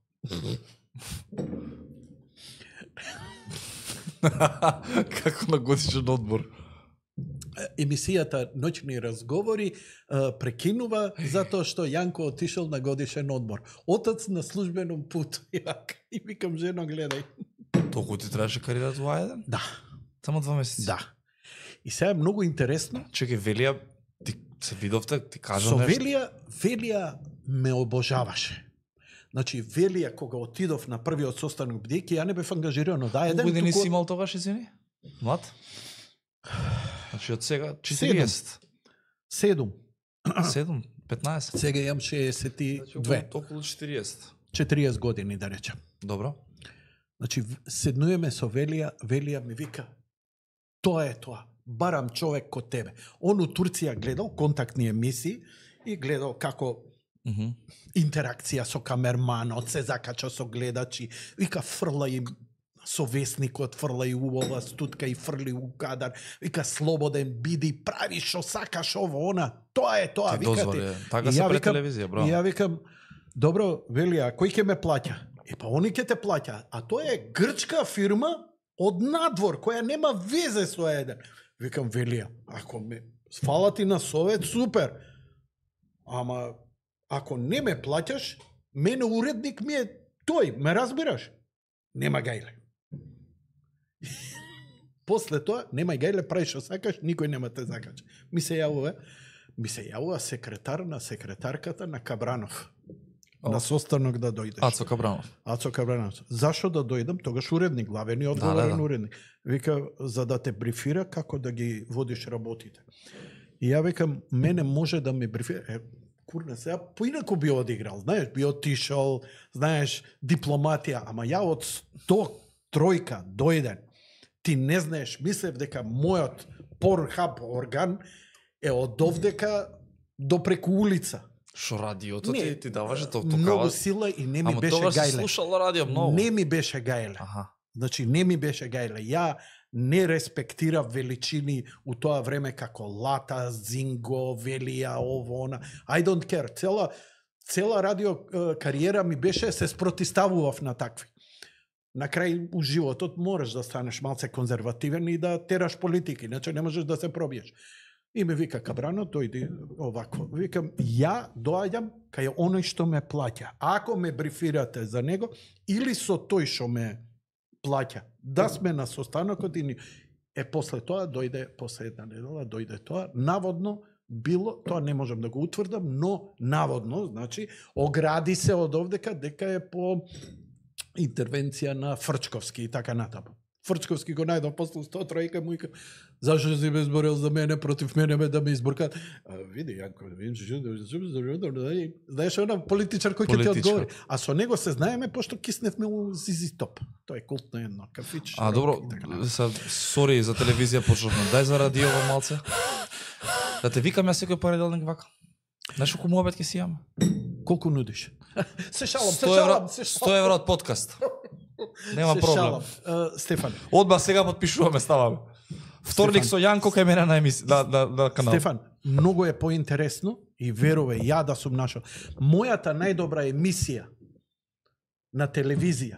Како на годишен одмор? Емисијата Ноќни разговори прекинува затоа што Јанко отишел на годишен одмор. Отец на службеном пут. И викам, жено, гледај. Толку ти требаше кариерата во еден? Да. Само 2 месеци? Да. И сега е многу интересно. Чекај, Велија, ти се видовте, ти кажа нешто. Со Велија ме обожаваше. Значи, Велија, кога отидов на првиот состанок бидејќи ја не бев ангажирано да еден. Колку години си имал тогаш, извини? Млад? Значи, од сега 40. 7. 15. Сега имам 62. Околу 40. 40 години, да речам. Добро. Значи, седнуваме со Велија, Велија ми вика, тоа е тоа. Барам човек ко тебе. Он у Турција гледал контактни емисии и гледал како интеракција со камерманот, се закача со гледачи, вика фрла им со Весникот, фрла и у ова стутка и фрли у кадар, вика слободен биди, прави шо сакаш ово, она, тоа е тоа, викате. Така се пред телевизија, браво. И ја викам, добро, Велија, кој ќе ме плаќа? И па они ќе те плаќа, а тоа е грчка фирма од надвор, која нема везе со еден. Викам, Велија, ако ме фала ти на совет, супер. Ама, ако не ме плаќаш, мене уредник ми е тој, ме разбираш? Нема гајле. После тоа, нема гајле, прави што сакаш, никој нема те закача. Ми се јавува секретар на секретарката на Кабранов. На состанок да дојдеш. Ацо Кабранов. Зашо да дојдам? Тогаш уредник, главен и одговорен уредник. Вика, за да те брифира како да ги водиш работите. И ја викам, мене може да ме брифира. Курна, сега поинако би одиграл. Знаеш, би отишол, знаеш, дипломатија. Ама ја од 103 дојден. Ти не знаеш, мислев дека мојот порхаб орган е од овдека до преку улица. Шо радиото ти даваше толкова? Много сила и не ми беше гајле. Ама тогаш си слушала радио много. Не ми беше гајле. Значи, не ми беше гајле. Ја не респектирав величини у тоа време како Латас, Зинго, Велија, ово, она. I don't care. Цела радио кариера ми беше, се спротиставував на такви. На крај у животот мораш да станеш малце конзервативен и да тераш политики. Иначе не можеш да се пробиеш. И ме вика Кабрано, дојди овако. Викам, ја доаѓам кај оној што ме плаќа. Ако ме брифирате за него, или со тој што ме плаќа, да сме на состанокот и ни... после тоа дојде, после една недела, дојде тоа. Наводно било, тоа не можам да го утврдам, но наводно, значи, огради се од овдека дека е по интервенција на Фрчковски и така натаму. Фрчковски го најдам после 103 му и кажа, зашто си ме изборил за мене, против мене ме да ме изборкат. Види, Јанко, знаеш, она политичар кој ќе те одговори. А со него се знаеме, пошто кисневме у Зизи Топ. Тоа е култно едно кафич. А, добро, сори за телевизија почнавме. Дај за радиово малце. Да те викам ја секој понеделник вака. Знаеш, колку му обед ке си јам? Колку нудиш? Се шалам. 100 евро од подкаст. Нема проблем. Стефан. Одма сега подпишуваме, ставаме. Вторник со Јанко кај мене на канал. Стефан, многу е поинтересно и верувај, ја да сум нашол. Мојата најдобра емисија на телевизија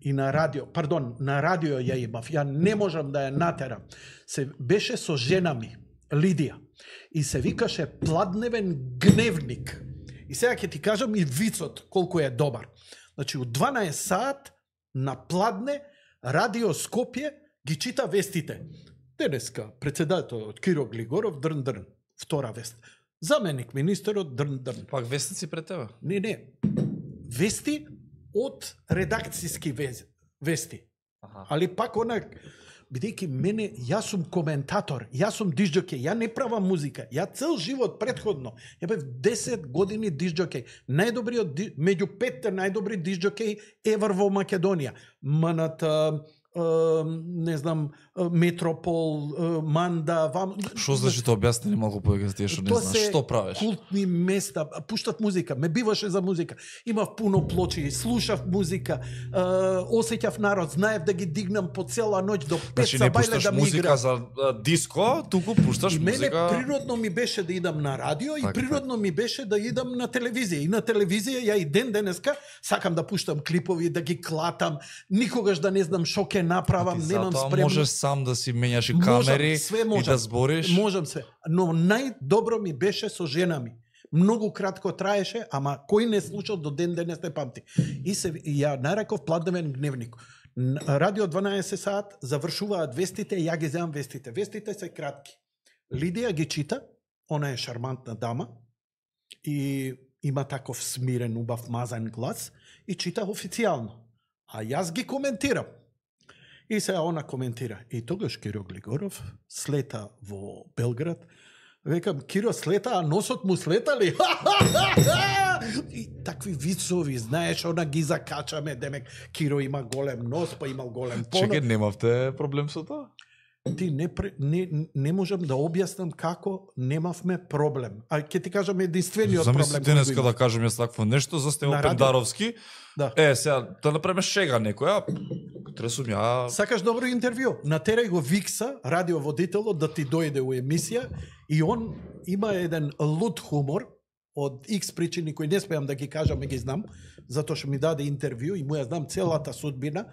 и на радио, пардон, на радио ја имав, ја не можам да ја натерам, се беше со жена ми, Лидија, и се викаше Пладневен гневник. И сега ќе ти кажам и вицот колку е добар. Значи, у 12 саат на Пладне, Радио Скопје ги чита вестите. Денеска председателот Киро Глигоров дрн-дрн, втора вест. Заменик министерот дрн-дрн. Пак вестици пред тебе? Не. Вести од редакцијски вести. Аха. Али пак онак, бидејќи мене, јас сум коментатор, јас сум дисџокеј, ја не правам музика, ја цел живот предходно, ја бев 10 години дисџокеј, најдобриот, меѓу 5 најдобри дисџокеј евер во Македонија. Маната, не знам, Метропол, Манда, вам... Што значи тоа, објасни ни малку повеќе за тие што не знаеш, што правиш? Тоа се култни места, пуштат музика, ме биваше за музика, имав пуно плочи, слушав музика, осеќав народ, знаев да ги дигнам по цела ноќ до 5 сабајле да ми игра. Значи не пушташ музика за диско, туку пушташ музика... Мене природно ми беше да идам на радио и природно ми беше да идам на телевизија. И на телевизија ја и ден денеска сакам да пуштам клипови, да ги клатам, никогаш да не знам што ќе направам, немам спремност. Можеш сам да си менјаш и камери, можам, и да збориш. Можам се, но најдобро ми беше со жена ми. Многу кратко траеше, ама кој не слушал до ден денес не памти. И се ја нареков пладневен гневник. Радио 12 саат завршуваат вестите, ја ги земам вестите. Вестите се кратки. Лидија ги чита, она е шармантна дама и има таков смирен, убав, мазан глас и чита официјално. А јас ги коментирам. И се она коментира. И тогаш Киро Глигоров слета во Белград. Векам, Киро слета, а носот му слета ли? И такви вицови, знаеш, она ги закачаме, демек, Киро има голем нос, па имал голем понос. Чекај, немавте проблем со тоа? Ти не можам да објаснам како немавме проблем. А ќе ти кажам единствениот проблем. Замисли денеска да кажам јас такво нешто, застеме Пендаровски. Да. Сега, да направиме шега некоја, тресум ја... Сакаш добро интервју? Натерај го Викса, радиоводителот, да ти дојде у емисија и он има еден луд хумор од X причини кои не спеам да ги кажам, ги знам, затоа што ми даде интервју и му ја знам целата судбина.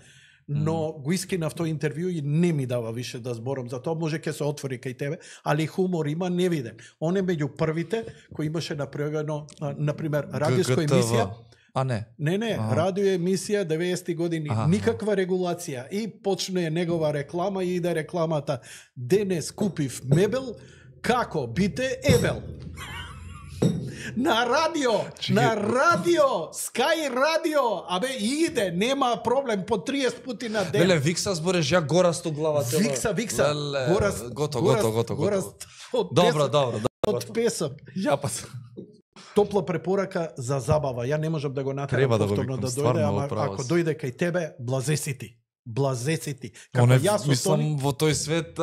Но го искинав тој интервју и не ми дава више да зборам за тоа, може ќе се отвори кај тебе, али хумор има невиден. Он е меѓу првите кој имаше направено, например, радиоска емисија. А не. Не, радио емисија 90 години, никаква регулација и почне негова реклама и иде рекламата. Денес купив мебел, како бите ебел. На радио, Sky радио, абе иде, нема проблем, по 30 пути на ден. Веле, Викса збореш, ја гораст у главата. Викса, гораст. Готово. Добро. Од песок. Ја па сам. Топла препорака за забава. Ја не можам да го натерам повторно да дојде, ама ако дојде кај тебе, блазеси ти. Мислам, во тој свет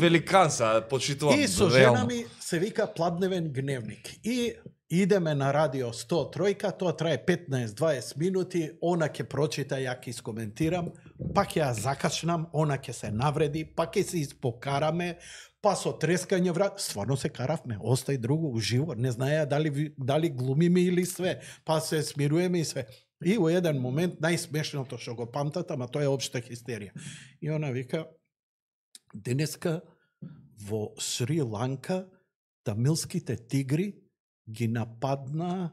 великанца, почитувам реално. И со жена ми се вика пладневен гневник. И идеме на радио 103, тоа трае 15-20 минути, она ќе прочита, ја ќе искоментирам, пак ја закачнам, она ќе се навреди, пак ќе се испокараме, па со трескање врат, стварно се каравме, остај друго уживо, не знаеа дали глумиме или све, па се смируваме и све. И во еден момент, најсмешното што го памтат, ама тоа е општа хистерија. И она вика, денеска во Шри-Ланка тамилските тигри ја нападна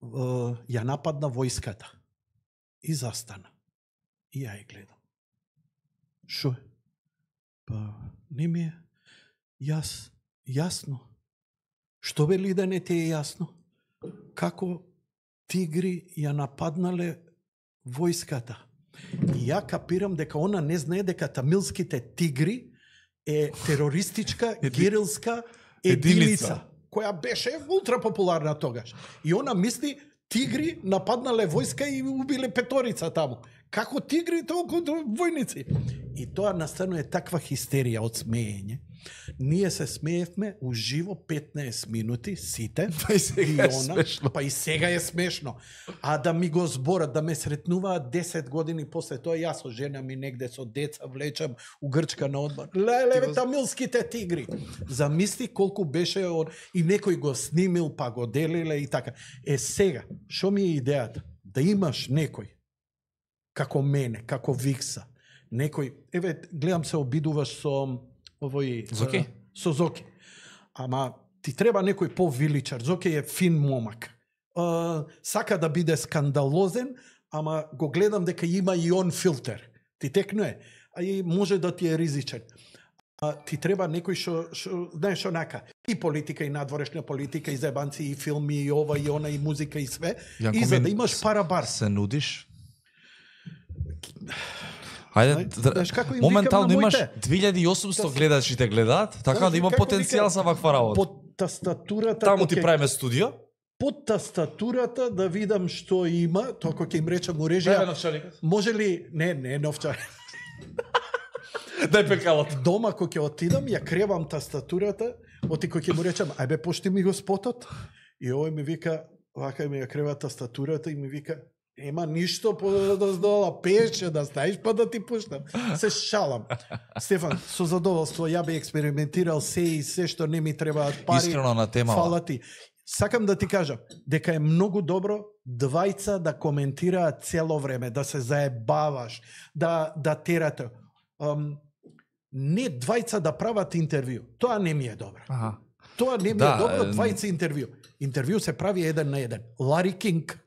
војската. И застана. И ја гледам. Шо е? Па, не ми е јасно. Што бе ли да не ти е јасно? Како тигри ја нападнале војската. И ја капирам дека она не знае дека тамилските тигри е терористичка, герилска единица, која беше ултра популарна тогаш. И она мисли, тигри нападнале војска и убиле петорица таму. Како тигри, толку војници. И тоа настанува таква хистерија од смеење. Ние се смеевме уживо 15 минути, сите. Па и сега е смешно. А да ми го зборат, да ме сретнуваат 10 години после тоа, јас со жена ми негде со деца влечам у Грчка на одбор. Леле, тамилските тигри. Замисли колку беше он. И некој го снимил, па го делиле и така. Сега, што ми е идејата? Да имаш некој, како мене, како Викса, некој, еве, гледам се обидуваш со овој... Зоки? Со Зоки. Ама ти треба некој повиличар. Зоки е фин момак. Сака да биде скандалозен, ама го гледам дека има и он филтер. Ти текно е. а и може да ти е ризичен. Ти треба некој што, знаеш, онака, и политика, и надворешна политика, и заебанци, и филми, и ова, и она, и музика, и све, Јанко, и за да имаш пара бар. Се нудиш? Ајде, моментално имаш 2800 гледачи те гледаат, така да има потенцијал за ваква работа. Под тастатурата... Таму ти правиме студио. Под тастатурата да видам што има, тоа кој ќе им речам у режија... Може ли... Не, новчарик. Дај пекалот. Дома кој ќе отидам, ја кревам тастатурата, оти кој ќе му речам, ај бе, пошти ми го спотот. И овој ми вика, вака ми ја крева тастатурата и ми вика, ема ништо да здола, пееше да ставиш па да ти пуштам. Се шалам. Стефан, со задоволство, ја бе експериментирал се и се што не ми требаат пари. Искрено на тема. Фала ти. Сакам да ти кажам, дека е многу добро двајца да коментираат цело време, да се заебаваш, да терате. Не двајца да прават интервју. Тоа не ми е добро. Аха. Тоа не ми е добро, двајца интервју. Интервју се прави еден на еден. Лари Кинг.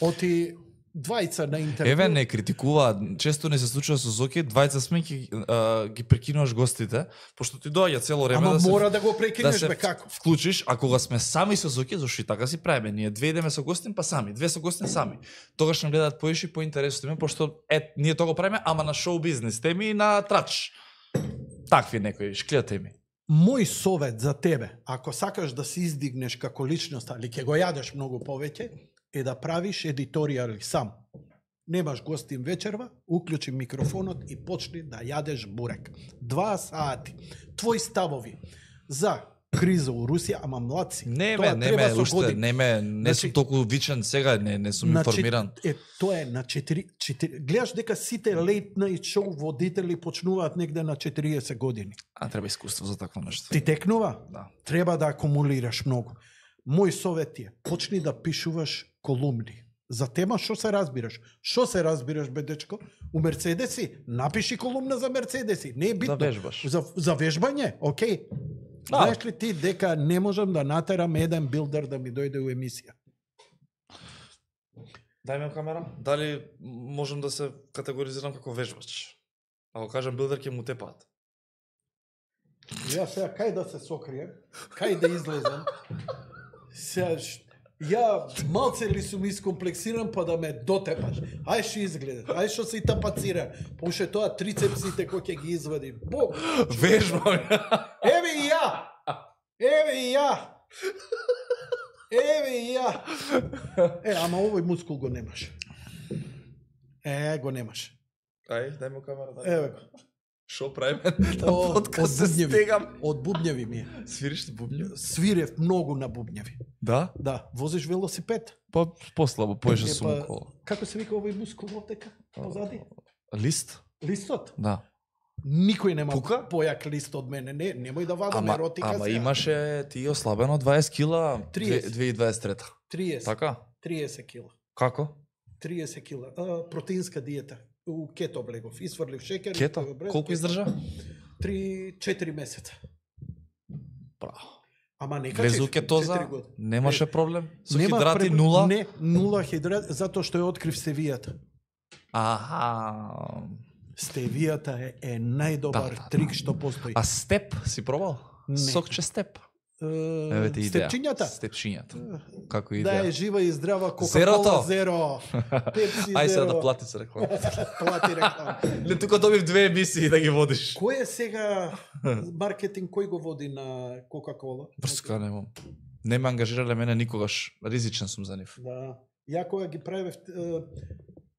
Оти двајца на интервју. Еве не критикува, често не се случува со Зоки, двајца сме ги прекинуваш гостите, пошто ти доаѓа цело време да се... Ама мора да го прекинеш, бе, како? Вклучиш, а кога сме сами со Зоки, зашто и така си правиме, ние две идеме со гостин, па сами, две со гостин сами. Тогаш нам гледаат поиши по интересите ми, пошто ние тоа го правиме, ама на шоу бизнес теми и на трач. Такви некои шклија теми. Мој совет за тебе, ако сакаш да се издигнеш како личност, али ќе го јадеш многу повеќе, е да правиш едиторијали сам. Немаш гостин вечерва, уклучи микрофонот и почни да јадеш бурек. 2 сати. Твои ставови за криза у Русија, ама младци. Не сум толку вичен сега, не сум информиран. Тоа е на 4... Гледаш дека сите лејтнајт шоу водители почнуваат негде на 40 години. А треба искуство за такво нешто. Ти текнува? Да. Треба да акумулираш многу. Мој совет е, почни да пишуваш колумни. За тема што се разбираш? Што се разбираш, бе, дечко? У Мерцедеси? Напиши колумна за Мерцедеси. Не е битно. За вежбаш. За вежбање? Океј. Да. Знаеш ли ти дека не можам да натерам еден билдер да ми дојде у емисија? Дај ми камера. Дали можам да се категоризирам како вежбач? Ако кажам билдер, ќе му тепаат. Ја сега кај да се сокријам? Кај да излезам? Ја малце ли сум искомплексиран па да ме дотепаш. Ај што изгледа, ај што се тапацира. Пошто тоа трицепсите кои ќе ги извадим. Вежбам. Еве ја. Ама овој мускул го немаш. Го немаш. Ај, дај му камера. Еве го. Шо правиме? Подкаст се стегам. Од бубњеви ми е. Свириш ли бубњеви? Свирев многу на бубњеви. Да? Да. Возиш велосипед? Па, послабо, поеше сум кола. Како се вика овој мускул овдека? Позади? Лист? Листот? Да. Никој нема појак лист од мене. Не, немој да вадам еротика. Ама имаше ти ослабено 20 кила 2023. 30. Така? 30 кила. Како? 30 кила. Протеинска диета. У кето облегов, исврлив шекер. Кето? Колку издржа? 3-4 месеца. Браво. Ама не качев 4 години. Немаше проблем? Со хидрати нула? Не, нула хидрати, затоа што ја открив стевијата. Аха. Стевијата е најдобар трик што постои. А степ си пробал? Сокче степ. Степчињата? Степчињата. Како идеја. Да е жива и здрава Кока-кола Зеро. Пепси Зеро. Ај сега да плати се реклама. Плати реклама. Не, тука добив 2 емисии да ги водиш. Кој е сега маркетинг, кој го води на Кока-кола? Брска немам. Не ме ангажирале мене никогаш. Ризичен сум за нив. Да. Ја кога ги правев...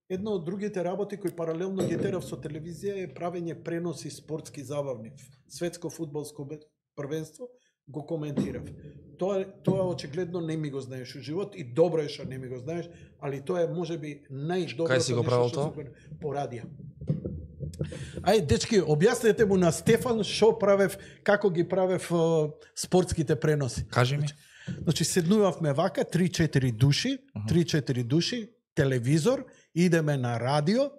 Една од другите работи кои паралелно ги терав со телевизија е правење преноси спортски забавни. Светско фудбалско првенство го коментирав. Тоа очигледно не ми го знаеш у живот и добро е што не ми го знаеш, али тоа е можеби најдоброто нешто што го по радија. Ај, дечки, објаснете му на Стефан што правев, како ги правев спортските преноси. Кажи ми. Значи седнувавме вака 3-4 души, 3-4 души, телевизор, идеме на радио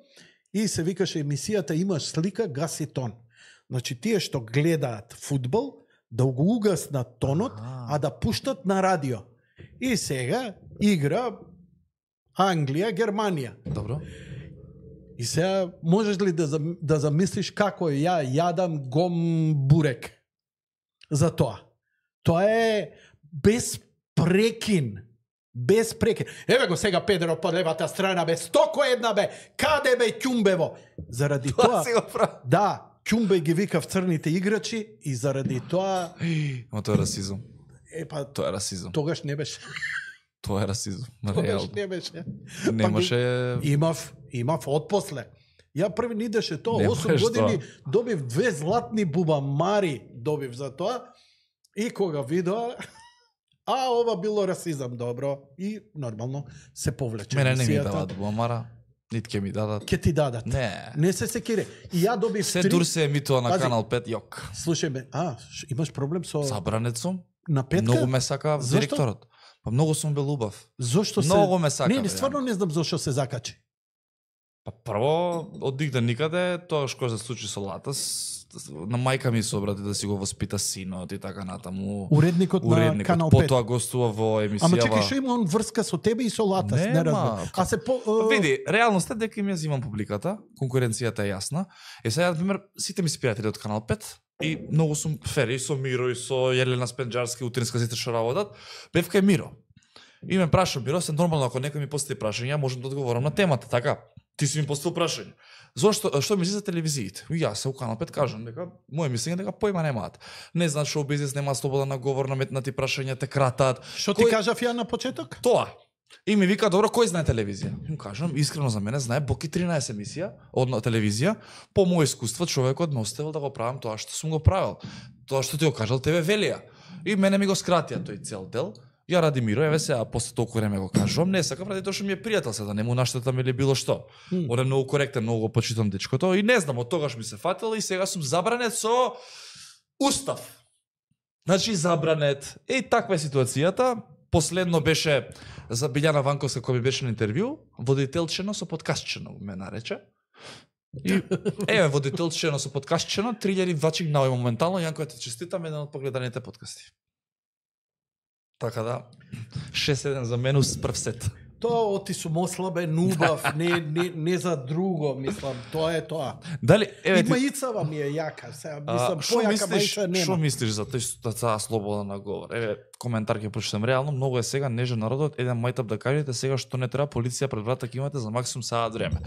и се викаше емисијата имаш слика, гаси тон. Значи тие што гледаат фудбал да го угаснат тонот, а да пуштат на радио. И сега игра Англија, Германија. Добро. И сега можеш ли да замислиш како ја јадам гом бурек за тоа? Тоа е безпрекин. Еве го сега Педро по левата страна, бе, 101 бе, каде бе ќумбево? Заради тоа, да, ќумбе ги викав црните играчи и заради тоа... Но тоа е расизм. Епа, тоа е расизм. Тогаш не беше. Тоа е расизм. Тогаш не беше. Немаше... Имав отпосле. Ја први не идеше тоа, 8 години добив 2 златни бубамари, добив за тоа. И кога видоа... А ова било расизам, добро. И нормално се повлече. Мене не ми дадат бубамара, нит ке ми дадат. Ке ти дадат. Не. Не се секире. И ја добив 3... Се дурсе емитува на Канал 5, јок. Слушај ме, имаш проблем со... Забранец сум. На петка? Многу ме сака директорот. Па многу сум бе лубав. Зошто се... Многу ме сака. Не, стварно не знам зошто се закачи. Па прво, од нигде никаде, тоа што се случи со Латас, на мајка ми се обрати да си го воспита синот и така натаму. Уредникот на Канал 5. Потоа гостува во емисијава. Ама чекај, што има он врска со тебе и со Латас? Нема. Не разбирам. Види, реалноста е дека им ја зимам публиката, конкуренцијата е јасна. Е сега, например, сите ми се пријатели од Канал 5 и многу сум фер, и со Миро, и со Јелена Спенџарски, утринска сите што работат. Бевка е Миро. И ме праша Миро, се нормално ако некој ми постави прашање, можам да одговорам на темата, така? Ти си ми поставил прашање. Зошто што мислиш за телевизиите? Јас се у Канал 5 кажам дека моје мислење дека појма немаат. Не знаат што бизнес нема слобода на говор, наметнати прашања те кратат. Што ти кажав ја на почеток? Тоа. И ми вика добро кој знае телевизија? Им кажам искрено за мене знае Боки 13 емисија од телевизија. По моје искуство човекот ме оставил да го правам тоа што сум го правел. Тоа што ти го кажал тебе Велија. И мене ми го скратија тој цел дел. Ја ради Миро, еве сега, после толку време го кажувам, не сакам, ради тоа што ми е пријател се, да не му наштетам или било што. Он е многу коректен, многу го почитам дечкото и не знам, од тогаш ми се фатило и сега сум забранет со устав. Значи, забранет. Е, таква е ситуацијата. Последно беше за Биљана Ванковска, која ми беше на интервју, водителчено со подкастчено, ме нарече. И еве, водителчено со подкастчено, 3000 вачик на овој моментално, Јанко, те честитам, еден од погледаните подкасти. Така да, 6-1 за мене прв сет. Тоа оти сум ослабен, убав, не за друго, мислам, тоа е тоа. И мајцава ми е јака, сега, мислам, појака мајца нема. Шо мислиш за таа слобода на говор? Еве, коментар ќе прочитам, реално, многу е сега нежен народот, еден мајтап да кажете сега што не треба полиција пред врата ќе имате за максимум саат време.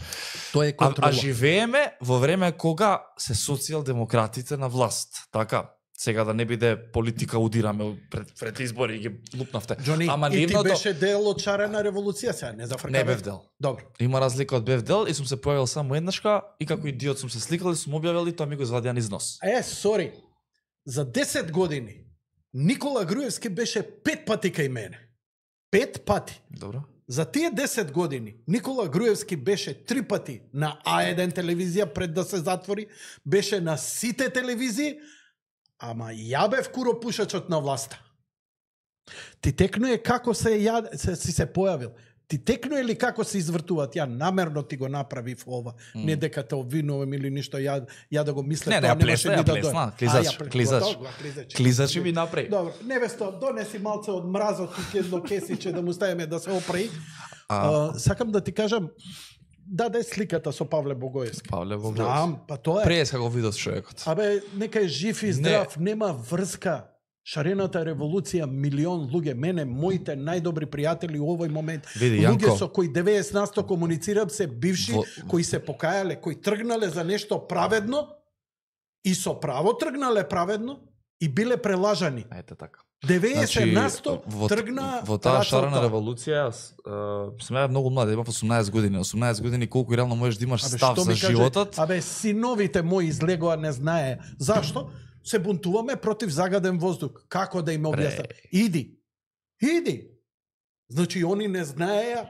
Тоа е контрола. А живееме во време кога се социјалдемократите на власт, така? Сега да не биде политика удираме пред избори и ги лупнавте. Джони, и ти беше дел од чарена револуција сега, не зафркаме? Не бев дел. Добро. Има разлика од бев дел и сум се појавил само еднашка и како идиот сум се сликал и сум објавил и тоа ми го извадиа низ нос. Сори. За 10 години Никола Груевски беше 5 пати кај мене. 5 пати. Добро. За тие 10 години Никола Груевски беше 3 пати на А1 телевизија пред да се затвори, беше на сите телевизии. Ама ја бев куропушачот на власта. Ти текно е како си се појавил. Ти текно е ли како се извртуваат. Ја намерно ти го направив ова. Не дека те обвинувам или ништо. Ја да го мисле. Не, ја плесна. Клизач ми направи. Добро, невесто, донеси малце од мразот тук едно кесиче да му ставиме да се опреи. Сакам да ти кажам, дај сликата со Павле Богоевски. Павле Богоевски. Знам, па тоа е. Преска го видов човекот. Абе, нека е жив и здрав, нема врска. Шарената револуција, милион луѓе, мене, моите најдобри пријатели у овој момент. Луѓе со кои 90% комуницирам се бивши, кои се покајале, кои тргнале за нешто праведно и со право тргнале праведно и биле прелажани. Ајте така. 90% тргна... Во таа шарена револуција, сме ја многу млад, имам 18 години. 18 години колку реално можеш да имаш став за животот. Абе, синовите мои излегоа не знае. Зашто? Се бунтуваме против загаден воздух. Како да им објаснам? Иди! Значи, они не знаеја.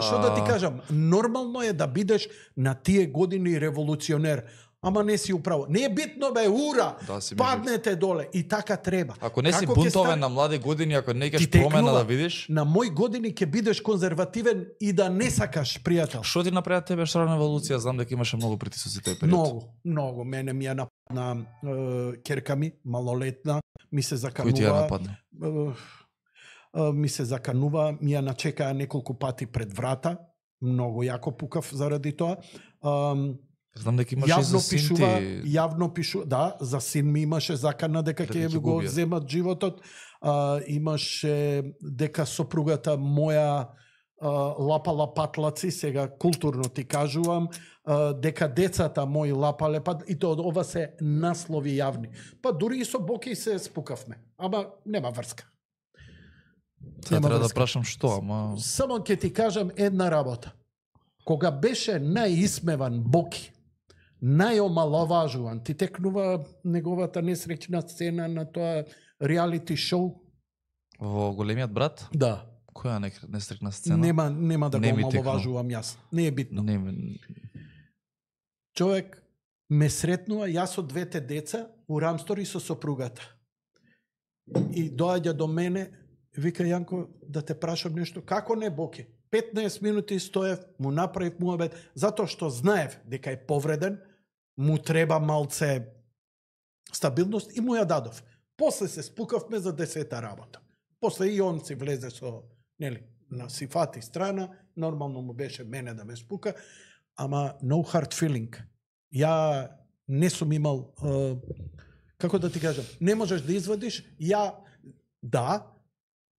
Што да ти кажам? Нормално е да бидеш на тие години револуционер. Ама не си управо. Не е битно бе, ура, паднете доле. И така треба. Ако не си бунтовен на млади години, ако не кеш промена да видиш... На мој години ќе бидеш конзервативен и да не сакаш, пријател. Што ти направи тебе шарена револуција? Знам дека имаше многу притисоци тој период. Многу. Мене ми ја нападна керка ми, малолетна. Ми се заканува... Кој ти ја нападна? Ми се заканува, ми ја начекаа неколку пати пред врата. многу јако пукав заради тоа. Знам дека имаше за син ти... Јавно пишува, да, за син ми имаше закана дека ќе го земат животот. Имаше дека сопругата моја лапала патлаци, сега културно ти кажувам, дека децата мои лапале пат, и тоа ова се наслови јавни. Па дури и со Боки се спукавме, ама нема врска. Сега треба да прашам што, ама... Само ќе ти кажам една работа. Кога беше најисмеван Боки, најомаловажуван, ти текнува неговата несречна сцена на тоа реалити шоу? Во Големиот брат? Да. Која несречна сцена? Нема да го омаловажувам јас. Не е битно. Човек ме сретнува, јас со двете деца, у Рамстори со сопругата. И доаѓа до мене, вика, Јанко, да те прашам нешто. Како не, Боки? 15 минути стоев, му направив муабет, затоа што знаев дека е повреден, му треба малце стабилност и му ја дадов. После се спукавме за 10-та работа. После и он си влезе со, нели, на сифати страна, нормално му беше мене да ме спука, ама no hard feeling. Ја не сум имал, како да ти кажам, не можеш да извадиш, ја, да,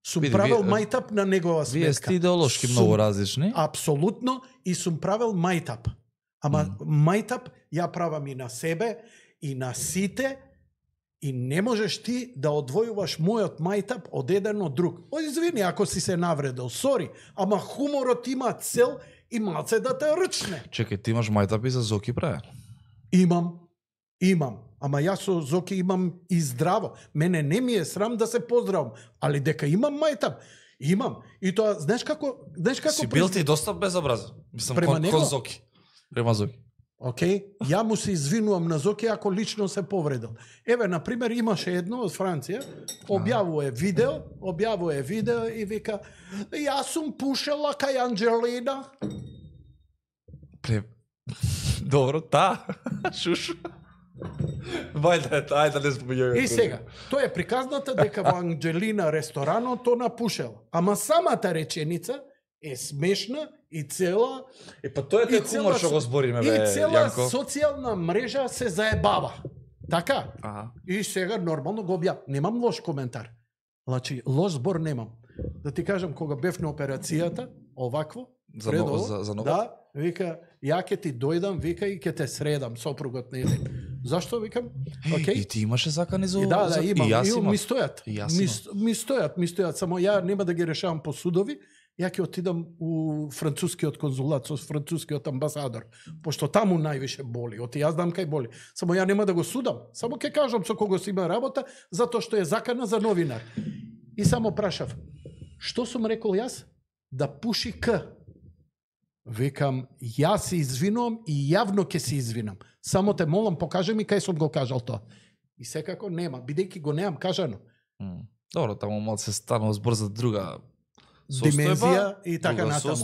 сум правил мајтап на негова сметка. Вие сте идеолошки многу различни. Апсолутно, и сум правил мајтап. Ама мајтап ја правам и на себе, и на сите, и не можеш ти да одвојуваш мојот мајтап од еден од друг. О, извини, ако си се навредил, сори, ама хуморот има цел и малце да те рчне. Чекај, ти имаш мајтапи за Зоки, бре? Имам. Ама јас со Зоки имам и здраво. Мене не ми е срам да се поздравам, али дека имам мајтап, имам. И тоа, знаеш како... Си бил ти доста безобразен. Мислам, кон Зоки. Према Зоки. Океј, ја му се извинувам на Зоки ако лично се повредил. Еве, например, имаше едно од Франција, објавува видео и вика, јас сум пушела кај Анджелина. Добро, та, шуш. Ајде, не спомнјаме. И сега, тоа е приказната дека во Анджелина ресторанот тоа напушела. Ама самата реченица е смешна и цела... Епа тоа е хумор што го збориме, бе, Јанко. И цела социјална мрежа се заебава. Така? И сега нормално го објав. Немам лош коментар. Значи, лош збор немам. Да ти кажам, кога бев на операцијата, овакво, предово, да, вика, ја ке ти дојдам, вика, и ке те средам, сопругот не еден. Зашто викам? И ти имаше закани за... Да, имам. Ми стојат, само ја нема да ги решавам по судови, ја ќе отидам у францускиот конзулат со францускиот амбасадор, пошто таму највише боли, оти јас знам кај боли. Само ја нема да го судам, само ќе кажам со кого си има работа, затоа што е закана за новинар. И само прашав, што сум рекол јас? Да пуши К. Викам, јас се извинувам и јавно ќе се извинам. Само те молам, покажи ми кај сум го кажал тоа. И секако нема, бидејќи го неам кажано. Добро, таму мал се станува збор за друга димензија и така натаму.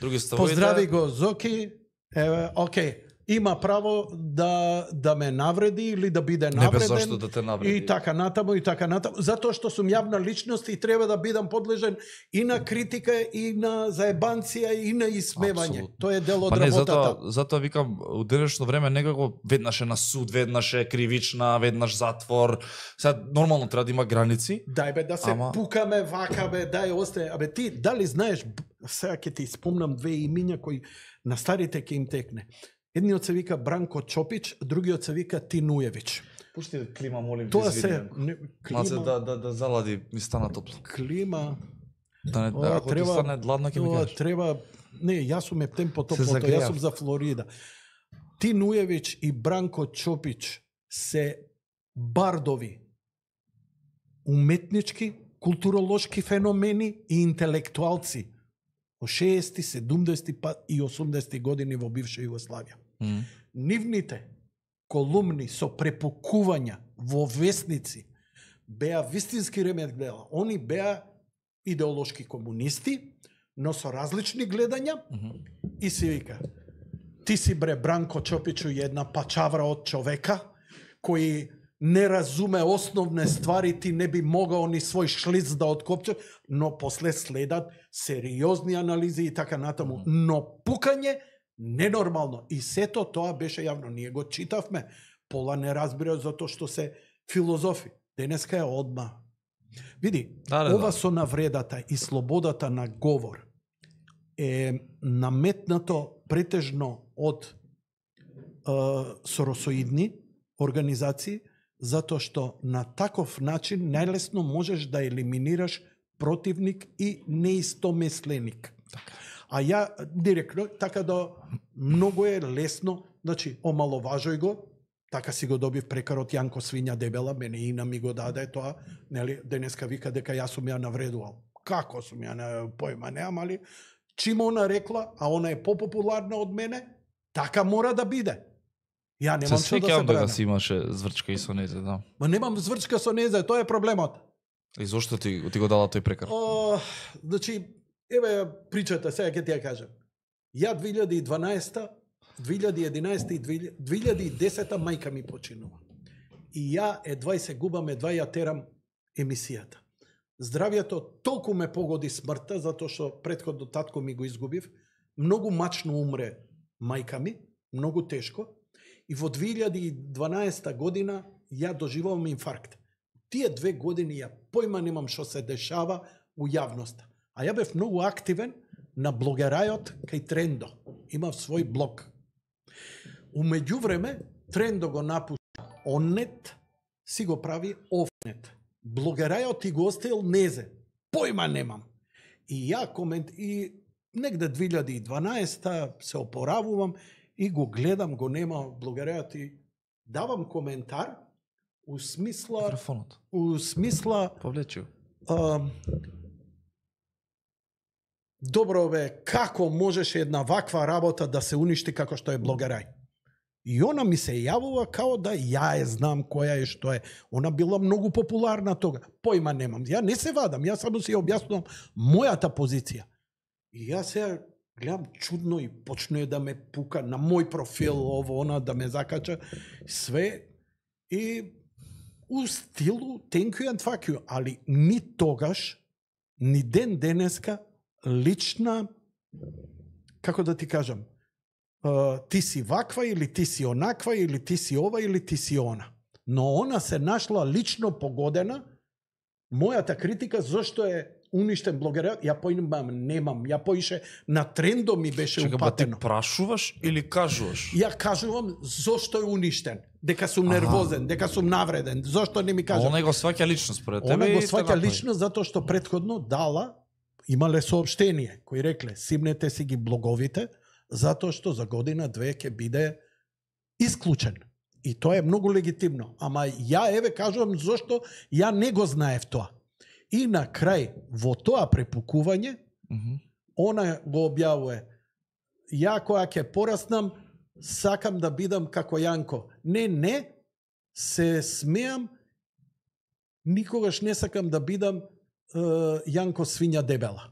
Други ставојда. Поздрави го Зоки, океј. Има право да ме навреди или да биде навреден. Не бе зашто да те навреди. И така натаму. Затоа што сум јавна личност и треба да бидам подлежен и на критика, и на заебанција, и на исмевање. Тоа е дел од работата. Затоа викам, у денешно време некако веднаш е на суд, веднаш е кривична, веднаш затвор. Сега нормално треба да има граници. Дај бе да се пукаме, вака бе, дај остане. Абе ти, дали знаеш, сега ќе ти спомнам две имиња кои на старите ќе им текне. Едниот се вика Бранко Чопич, другиот се вика Тинуевич. Пушти клима, молим. Тоа се... Маце да залади, ми стана топло. Клима... Ако ти стане ладно, ќе ми кажеш. Треба... Не, јас сум ептен по топлото, јас сум за Флорида. Тинуевич и Бранко Чопич се бардови, уметнички, културолошки феномени и интелектуалци. О 60-ти, 70-ти и 80-ти години во бивша Југославија. Нивните колумни со препукувања во весници беа вистински ремет гледала. Они беа идеолошки комунисти, но со различни гледања, и се вика, ти си бре Бранко Чопичу една пачавра од човека кој не разуме основне ствари, ти не би могao ни свој шлиц да откопче, но после следат сериозни анализи и така натаму. Но пукање ненормално. И сето тоа беше јавно. Ние го читавме. Пола не разбира затоа што се филозофи. Денеска е одма. Види, ова со навредата и слободата на говор е наметнато претежно од соросоидни организации, затоа што на таков начин најлесно можеш да елиминираш противник и неистомисленик. Така. А ја директно, така да многу е лесно, значи омаловажој го, така си го добив прекарот Јанко свиња дебела, мене Ина ми го даде тоа, нели, денеска вика дека јас сум ја навредувал. Како сум ја, појма неам, али чим она рекла, а она е попопуларна од мене, така мора да биде. Ја немам што да се брана. Си имаше зврчка и со незе, да. Ма немам зврчка со незе, тоа е проблемот. И зошто ти го дала тој прекар? Значи, еве причата, сега ќе ти ја кажам. Ја 2012, 2011 и 2010 мајка ми починува. И ја едвај се губам, едвај ја терам емисијата. Здравјето толку ме погоди смртта, затоа што претходно татко ми го изгубив. Многу мачно умре мајка ми, многу тешко. И во 2012 година ја доживувам инфаркт. Тие две години ја појма немам што се дешава у јавноста. А ја бев многу активен на блогерајот кај Трендо. Имав свој блог. У меѓувреме Трендо го напушта онет, си го прави офнет. Блогерајот и го остел незе. Појма немам. И ја и негде 2012 се опоравувам и го гледам, го нема блогерајот и давам коментар у смисла... Микрофонот. У смисла... Повлечил. Добро бе, како можеше една ваква работа да се уништи како што е блогерај? И она ми се јавува као да ја е знам која е што е. Она била многу популарна тога. Појма немам. Ја не се вадам, ја само си објаснувам мојата позиција. И ја се... гледам чудно и почне да ме пука на мој профил, ово, она, да ме закача, све. И у стилу thank you and fuck you, али ни тогаш, ни ден денеска, лична, како да ти кажам, ти си ваква или ти си онаква, или ти си ова, или ти си она. Но она се нашла лично погодена, мојата критика, зашто е уништен блогерајот, ја поимам, немам, ја поише, на Трендо ми беше упатено. Ти прашуваш или кажуваш? Ја кажувам зошто е уништен, дека сум нервозен, дека сум навреден, зошто не ми кажа. Она го сваќа лично според тебе? Она го сваќа лично затоа што претходно дала, имале соопштение, кои рекле, симнете си ги блоговите, затоа што за година две ќе биде исклучен. И тоа е многу легитимно. Ама ја еве кажувам зошто ја не го знаев тоа. И на крај, во тоа препукување, она го објавува. Ја која ќе пораснам, сакам да бидам како Јанко. Не, не, се смеам, никогаш не сакам да бидам Јанко свиња дебела.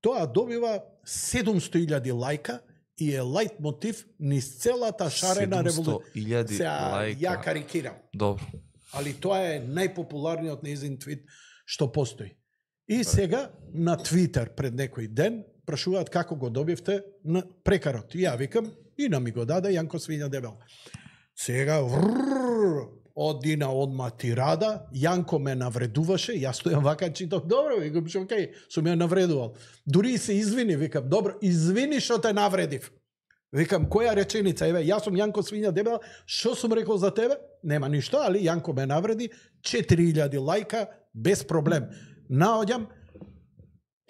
Тоа добива 700.000 лајка и е лајт мотив низ целата шарена револуција. 700.000 лајка. Ја карикирам. Добро. Али тоа е најпопуларниот нејзин твит што постои. И сега на Твитер пред некој ден прашуваат како го добивте на прекарот. Ја викам, Ина ми го даде, Јанко свиња дебел. Сега од Ина одма тирада, Јанко ме навредуваше, јас стојам вака читав, добро, викам, окей, сум ја навредувал. Дури се извини, викам, добро, извини што те навредив. Викам, која реченица? Еве, јас сум Јанко свиња дебела, што сум рекол за тебе? Нема ништо, али Јанко ме навреди, 4000 лајка, без проблем. Наоѓам,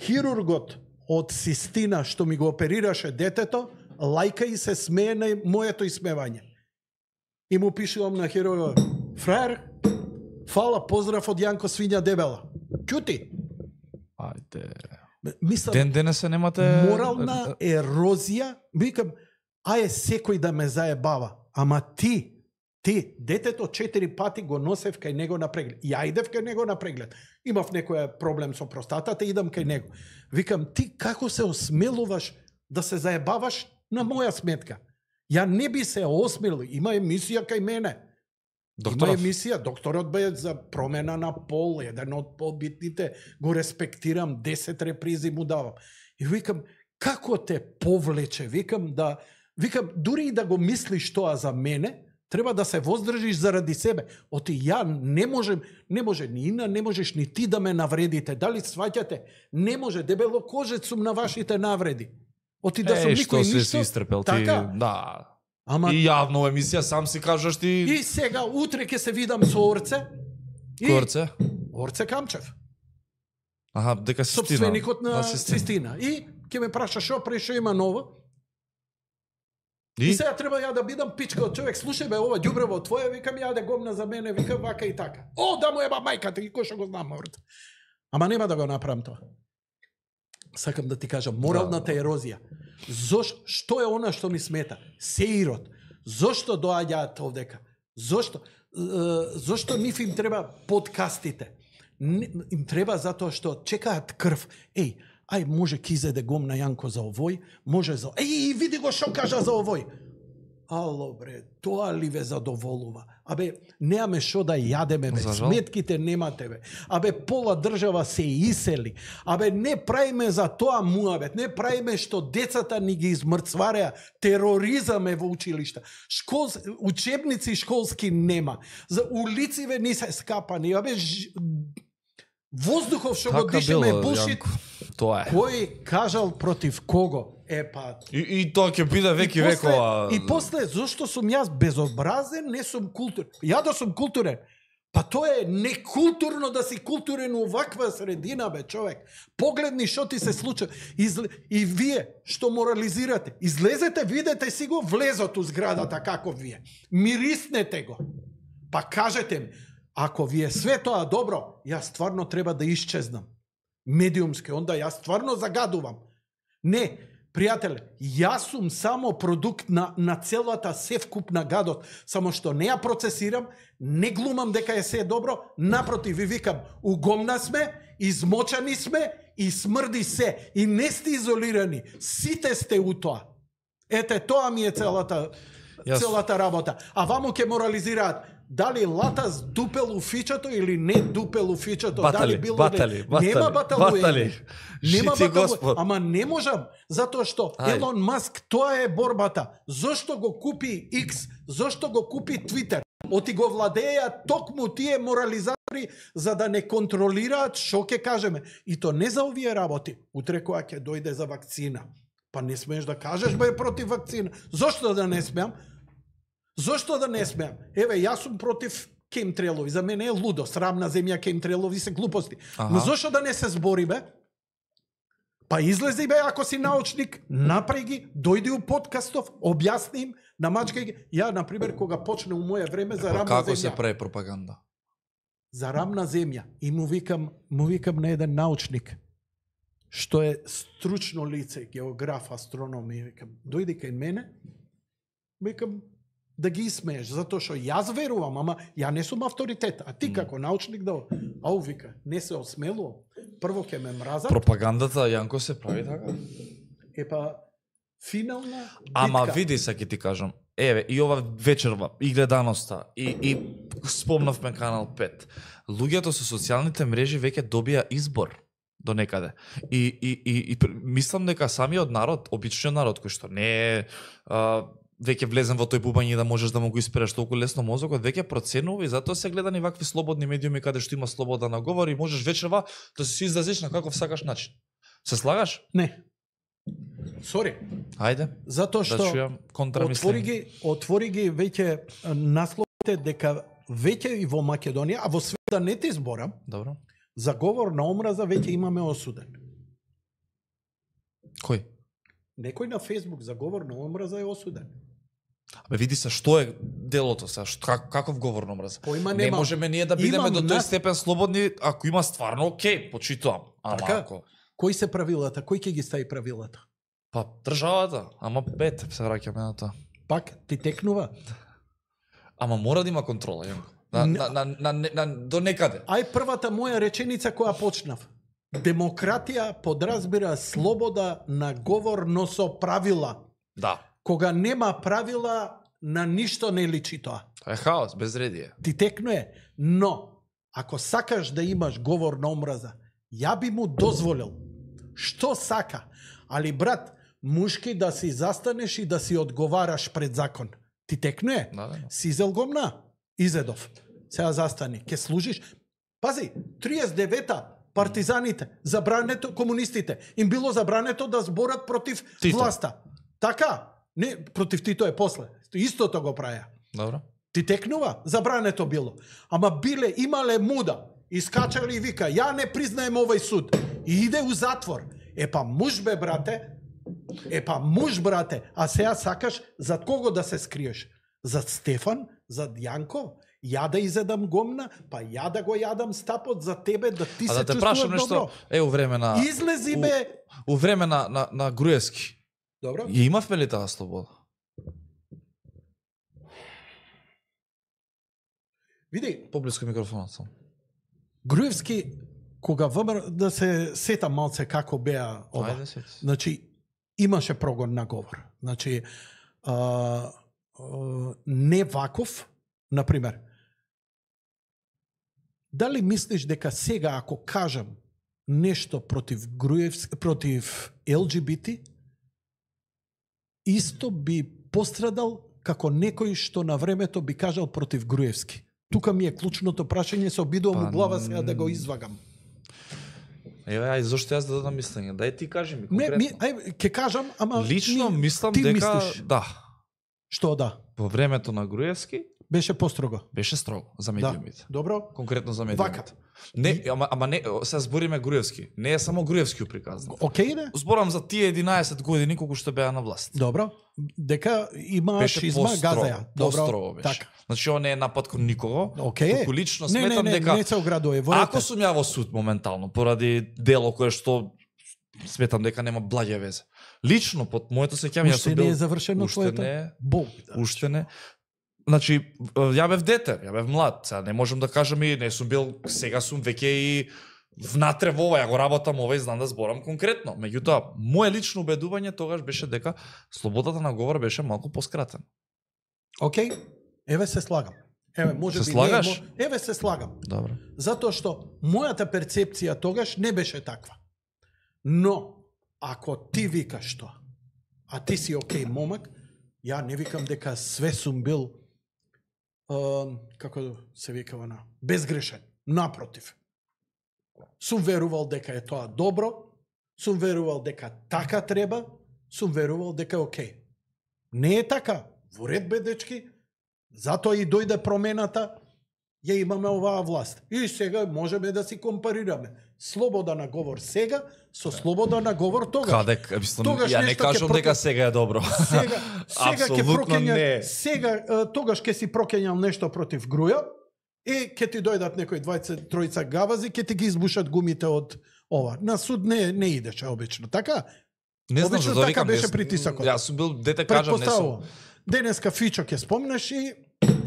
хирургот од Систина, што ми го оперираше детето, лајка и се смее на моето исмевање. И му пишувам на хирургот, фраер, фала, поздрав од Јанко свиња дебела. Чути? Ајде. Мислам, ден денесе немате... Морална ерозија, викам, аје секој да ме заебава, ама ти... Ти, детето 4 пати го носев кај него на преглед. Ја идев кај него на преглед. Имав некој проблем со простатата, идам кај него. Викам, ти како се осмелуваш да се заебаваш на моја сметка? Ја не би се осмелил, има емисија кај мене. Докторов. Има емисија, докторот бе за промена на пол, еден од побитните, го респектирам, 10 репризи му давам. И викам, како те повлече, викам, дури и да го мислиш тоа за мене, треба да се воздржиш заради себе. Оти ја не можем, не може ни Ина, не можеш ни ти да ме навредите. Дали сваќате? Не може, дебело кожец сум на вашите навреди. Оти да сум никој ништо. Што си истрпел ти, да. Ама... И јавно емисија, сам си кажаш ти... И сега, утре ќе се видам со Орце. Кој Орце? Орце Камчев. Аха, дека Систина. Собственикот на Систина. И ќе ме праша шо преше има ново. И сега треба ја да бидам пичка од човек. Слушај бе, ова ѓубрево твоја, викам ја да гомна за мене, викам вака и така. О, да му еба мајката, кој што го знам, Орце. Ама нема да го направам тоа. Сакам да ти кажам, моралната ерозија. Што е она што ми смета? Сеирот. Зошто доаѓаат овдека? Зошто нив им треба подкастите? Им треба затоа што чекаат крв. Еј, ај може ки изеде гом на Јанко за овој, може за... Еј, види го што кажа за овој. Ало бре, тоа ли ве задоволува? Абе, неаме шо да јадеме, бе, сметките немате, бе. Абе, пола држава се исели. Абе, не праиме за тоа муабет, не праиме што децата ни ги измрцвареа, тероризаме во училишта. Учебници школски нема. За улициве ни се скапани. Абе, воздухов што го дишеме бушит, кој кажал против кого? Епа. И тоа ќе биде веки векова. И после, зошто сум јас безобразен, не сум културен. Ја да сум културен. Па тоа е некултурно да си културен у ваква средина, бе, човек. Погледни што ти се случува. И вие, што морализирате, излезете, видете си го влезот у зградата, како вие. Мириснете го. Па кажете ми, ако вие све тоа добро, јас стварно треба да исчезнам. Медиумски, онда јас стварно загадувам. Не, пријателе, јас сум само продукт на целата севкупна гадот, само што не ја процесирам, не глумам дека е се добро, напротив, ви викам, угомна сме, измочани сме и смрди се, и не сте изолирани, сите сте у тоа. Ете, тоа ми е целата работа. А ваму ќе морализираат, дали Латас дупел у фичето или не дупел у фичето, дали било нема баталуење. Нема баталуење, ама не можам, затоа што Елон Маск, тоа е борбата. Зошто го купи X, зошто го купи Twitter? Оти го владеја токму тие морализатори за да не контролираат што ќе кажеме. И то не за овие работи. Утре која ќе дојде за вакцина. Па не смееш да кажеш бе против вакцина. Зошто да не смеам? Зошто да не смеам? Еве, јас сум против кемтрелови. За мене е лудо. Срамна земја, кемтрелови се глупости. Но зошто да не се збори, бе? Па излези, бе, ако си научник, направи ги, дојди у подкастов, објасни им, намачкај ги. Ја, например, кога почне у моје време за рамна земја... Како се прави пропаганда? За рамна земја. И му викам на еден научник, што е стручно лице, географ, астроном, и викам, дојди кај мене, викам, да ги смееш, затоа што јас верувам, ама ја не сум авторитет, а ти како научник да... Ау, вика, не се осмелувам, прво ќе ме мразат. Пропагандата, Јанко, се прави така? Епа, финална битка. Ама види се, ќе ти кажам, еве, и ова вечерва, и гледаноста, и спомнавме Канал 5, луѓето со социјалните мрежи веќе добија избор до некаде. И мислам дека самиот народ, обичниот народ, кој што не е... веќе влезен во тој бубање да можеш да му го испереш толку лесно мозокот, веќе проценува и затоа се гледани вакви слободни медиуми каде што има слобода на говор и можеш вечерва да се изразиш на каков сакаш начин. Се слагаш? Не. Сори. Ајде. Затоа што да чујам контрамислење. Отвори ги веќе насловите дека веќе и во Македонија, а во света не те изборам. Добро. За говор на омраза веќе имаме осуден. Кој? Некој на Facebook за говор на омраза е осуден. Абе види се што е делото, се каков говор на омраза. Не можеме ние да бидеме до тој степен слободни, ако има стварно окей, почитувам. Така, кои се правилата, кој ќе ги стави правилата? Па државата, ама пет се враќаме на тоа. Пак ти текнува. Ама мора да има контрола, Јанко. До некаде. Ај првата моја реченица која почнав. Демократија подразбира слобода на говор, но со правила. Да. Кога нема правила, на ништо не личи тоа. Тоа е хаос, безредие. Ти текно е, но ако сакаш да имаш говор на омраза, ја би му дозволил што сака, али брат, мушки да си застанеш и да си одговараш пред закон. Ти текно е, си зелгомна, изедов, сега застани, ке служиш. Пази, 39-та, партизаните, забрането, комунистите, им било забрането да зборат против Тито. Власта. Така, не, против Тито е после, истото го праја. Добро. Ти текнува, забрането било. Ама биле, имале муда, искачали и вика, ја не признаем овој суд, и иде у затвор. Епа муж бе, брате, а сега сакаш зад кого да се скриеш? Зад Стефан, зад Јанков? Ја да изедам гомна, па ја да го јадам стапот за тебе, да ти се чувствувам добро. Е, у време на... Излези бе... У време на Груевски. Добро. И имавме ли таа слобода? Види... Поблиско микрофонот сам. Груевски, кога ВМРО... Да се сета малце како беа ова. Значи, имаше прогон на говор. Значи, не Ваков, например, дали мислиш дека сега ако кажам нешто против Груевски, против ЛГБТ, исто би пострадал како некој што на времето би кажал против Груевски? Тука ми е клучното прашање, се обидувам у глава сега да го извагам. Еве, ај, зошто јас да дадам мислење? Дај ти кажи ми конкретно. Ај, ке кажам, ама лично мислам дека мислиш. Да. Што да? Во времето на Груевски беше построго. Беше строго за медиумите. Да, добро. Конкретно за медиумите. Не, ама не, се збориме Груевски. Не е само Груевски уприказан. Океј, да? Зборам за тие 11 години кога што беа на власт. Добро. Дека имаш изма газеја. Добро. Така. Значи он не е напад кон никого. Океј. Туку лично сметам дека не се оградува. Ако сум ја во суд моментално поради дело кое што сметам дека нема блага веза. Лично под моето сеќање што бил. Уште не е завршено твоето. Уште не. Значи, ја бев дете, ја бев млад, сега не можам да кажам и не сум бил, сега сум веќе и внатре во ова, ја го работам ова и знам да зборам конкретно. Меѓутоа, моје лично убедување тогаш беше дека слободата на говор беше малку поскратена. Океј, еве се слагам. Еве, може би не, еве се слагам. Добро. Затоа што мојата перцепција тогаш не беше таква. Но, ако ти викаш тоа, а ти си океј момак, ја не викам дека све сум бил како се викава на безгрешен, напротив. Сум верувал дека е тоа добро, сум верувал дека така треба, сум верувал дека е окей. Не е така, во ред бе дечки, затоа и дојде промената, ја имаме оваа власт. И сега можеме да си компарираме слобода на говор сега со слобода на говор тогаш. Каде, тогаш ја не кажам дека сега е добро. Сега ќе прокењам, сега тогаш ќе си прокењам нешто против Груја, и ќе ти дојдат некои 20 тројца гавази, ќе ти ги избушат гумите од ова. На суд не идеш обично, така? Не знам што така беше притисокот. Јас сум бил дете, кажам, не сум. Денеска фичо ќе спомнеш и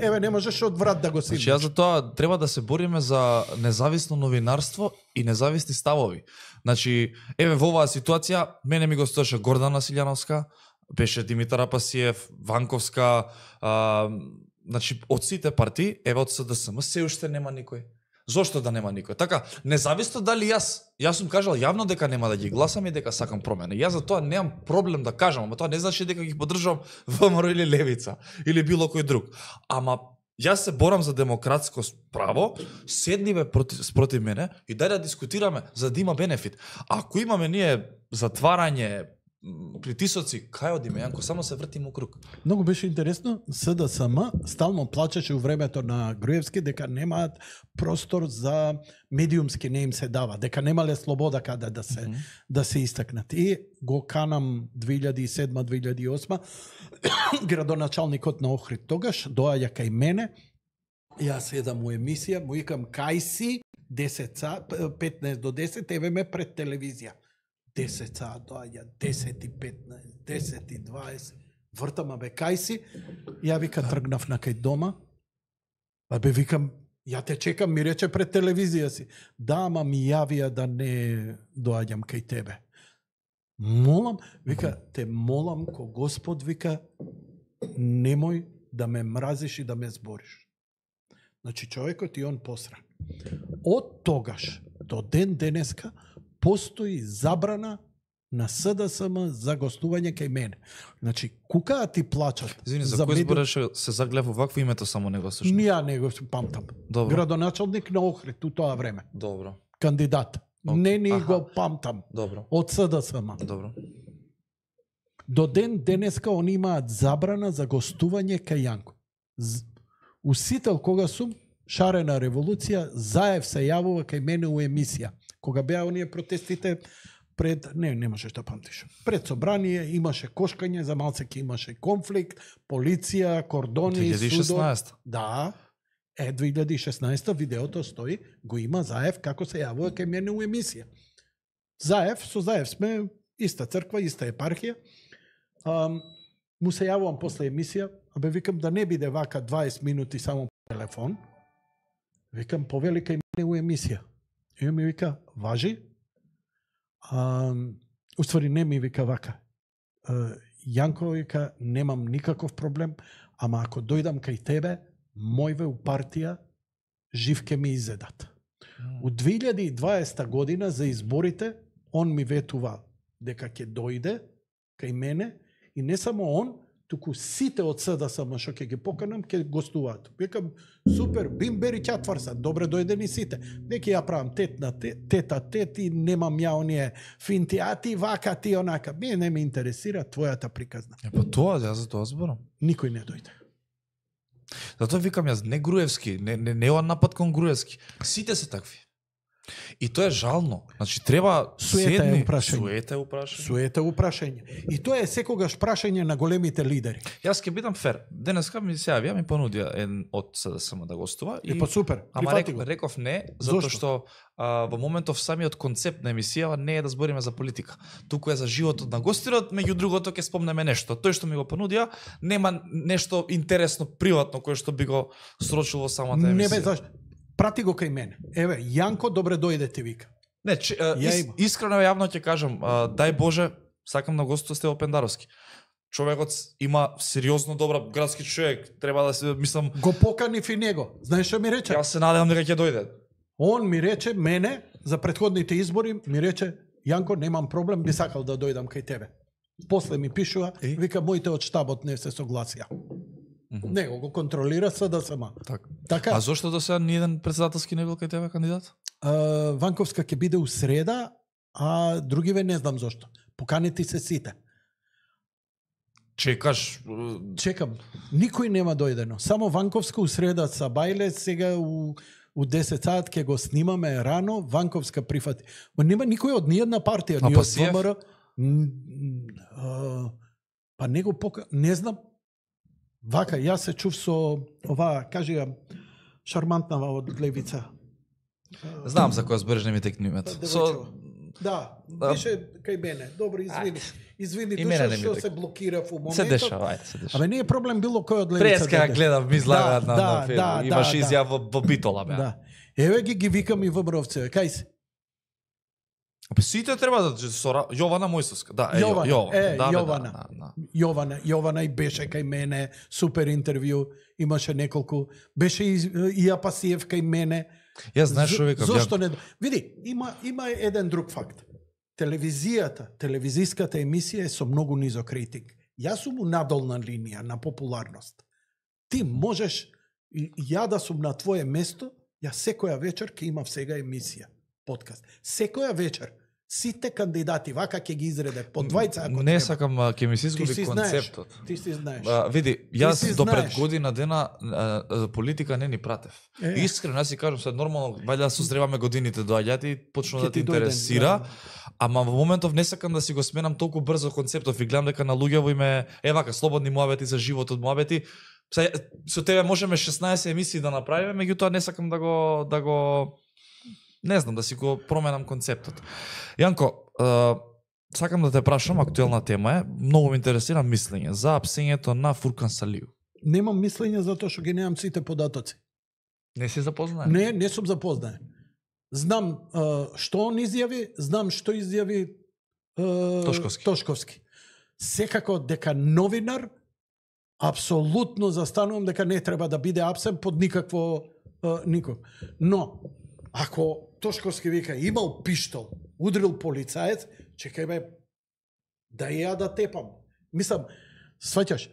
еве не можеш од врат да го симиш. Значи, јас за тоа треба да се бориме за независно новинарство и независни ставови. Значи, еве во оваа ситуација, мене ми го стоеше Гордана Силјановска, беше Димитар Апасиев, Ванковска, значи, од сите партии, еве од СДСМ, се уште нема никој. Зошто да нема никој? Така, независно дали јас сум кажал јавно дека нема да ги гласам и дека сакам промена. Јас за тоа немам проблем да кажам, ама тоа не значи дека ги поддржувам ВМРО или Левица или било кој друг. Ама јас се борам за демократско право, седни бе спротив мене и дај да дискутираме за да има бенефит. Ако имаме ние затварање, притисоци, кај одиме, Јанко, само се вртим у круг. Многу беше интересно, СДСМ стално плачеше у времето на Груевски дека немаат простор за медиумски, не им се дава, дека немале слобода каде да се да се истакнат. И го канам 2007-2008 градоначалникот на Охрид тогаш доаѓа кај мене. Јас седам у емисија, му викам кај си 15 до 10 еве ме пред телевизија. 10 саат доаѓа, 10 и 15, 10 и 20, вртама бе кај си, ја вика тргнав на кај дома, па бе викам, ја те чекам, ми рече пред телевизија си, да, ама ми јавија да не доаѓам кај тебе. Молам, вика, те молам ко Господ, вика, немој да ме мразиш и да ме збориш. Значи, човекот и он посра. Од тогаш до ден денеска постои забрана на СДСМ за гостување кај мене. Значи, кукаа ти плачат... Извини, за кој збореш се заглев овакво името само него слушно? Ја него памтам. Добро. Градоначалник на Охрид у тоа време. Добро. Кандидат. Okay. Не го памтам. Добро. Од СДСМ. Добро. До ден денеска они имаат забрана за гостување кај Јанко. У Сител кога сум, шарена револуција, Заев се јавува кај мене у емисија. Кога беа оние протестите пред, не можеш да памтиш, пред собрание имаше кошкање, за малцеки имаше конфликт, полиција, кордони, 2016. Судо. Да, 2016 видеото стои, го има Заев како се јавува кај мене у емисија. Заев, со Заев сме иста црква, иста епархија. Му се јавувам после емисија, абе викам да не биде вака 20 минути само по телефон. Викам повели кај мене у емисија. И ми вика важи. Уствари не ми вика вака. Јанко вика немам никаков проблем, ама ако дојдам кај тебе, мојве у партија живке ми изедат. У 2020 година за изборите он ми ветува дека ќе дојде кај мене и не само он, туку сите од СДСМ што ќе ги поканам ќе гостуваат. Викам супер, бимбери чатварса, добре дојдени сите. Неќе ја правам тет на тет и немам ја оние финти, а ти вака, ти онака. Мене не ме интересира твојата приказна. Па тоа, јас за тоа зборам. Никој не дојде. Затоа викам јас не Груевски, не ова напад кон Груевски. Сите се такви. И тоа е жално. Значи треба суета е упрашање. И тоа е секогаш прашање на големите лидери. Јас ќе бидам фер. Денеска ми се јавија, ми понудија еден од СДСМ да гостува и па супер. Ама реков не, затоа што во моментов самиот концепт на емисијава не е да збориме за политика. Туку е за животот на гостинот, меѓу другото ќе спомнеме нешто. Тој што ми го понудија нема нешто интересно приватно кое што би го срочило самата емисија. Не бе зашто прати го кај мене. Еве, Јанко, добре дојде ти вика. Не, искрено јавно ќе кажам, дај Боже, сакам на гостот Стево Пендаровски. Човекот има сериозно добра градски човек, треба да се, мислам... Го поканив и него. Знаеш што ми рече? Јас се надевам дека ќе дојде. Он ми рече, мене, за претходните избори, ми рече, Јанко, немам проблем, би сакал да дојдам кај тебе. После ми пишува, вика, моите од штабот не се согласија. Него го контролира СДСМ. Така. А зошто до сега ниједен председателски не бил кај тебе кандидат? Ванковска ќе биде у среда, а другиве не знам зошто. Поканети се сите. Чекаш? Чекам. Никој нема дојдено. Само Ванковска у среда са бајле, сега у 10 саат ќе го снимаме рано, Ванковска прифати. Нема никој од ниједна партија, ни од ВМРО. Па него пока, не знам. Вака, јас се чув со оваа, кажи ја, шармантнава од Левица. Знам за која збориш, не ми текни името. Да, беше кај мене. Добро, извини. Извини, душа што се блокира во моментот. Се дешава, ајде, се дешава. Абе, не е проблем било кој од Левица. Преска ја гледам, ми излагаат на филм. Имаш изјава во битола, бе. Еве ги викам и вобровцеве. Кај се? Сите треба да сора Јована Мојсовска. Да, Јована и беше кај мене, супер интервју, имаше неколку. Беше и Апасиев кај мене. Ја знаеш што веќе. Зошто не? Види, има еден друг факт. Телевизијата, телевизиската емисија е со многу низок рейтинг. Јас сум у надолна линија на популарност. Ти можеш ја да сум на твое место, ја секоја вечер ќе имав сега емисија, подкаст. Секоја вечер сите кандидати вака ќе ги изреде по двајца ако не сакам ќе ми се изгуби концептот. Ти си знаеш. Види, јас до пред година дена политика не ни пратев. Искрено јас си кажам се нормално вајде да созреваме годините доаѓаат и почнува да те интересира, ама во моментов не сакам да си го сменам толку брзо концептот и гледам дека на луѓево име е вака слободни муабети за животот, муабети. Со тебе можеме 16 емисии да направиме, меѓутоа не сакам да го не знам, да си го променам концептот. Јанко, сакам да те прашам, актуелна тема е, многу ме интересира мислење за апсењето на Фуркан Салију. Немам мислење затоа што ги немам сите податоци. Не си запознаен? Не сум запознаен. Знам што он изјави, знам што изјави Тошковски. Секако дека новинар апсолутно застанувам дека не треба да биде апсен под никакво никој. Но, ако Тошковски вика имал пиштол, удрил полицаец, чекај бе, да ја да тепам. Мислам, сваќаш,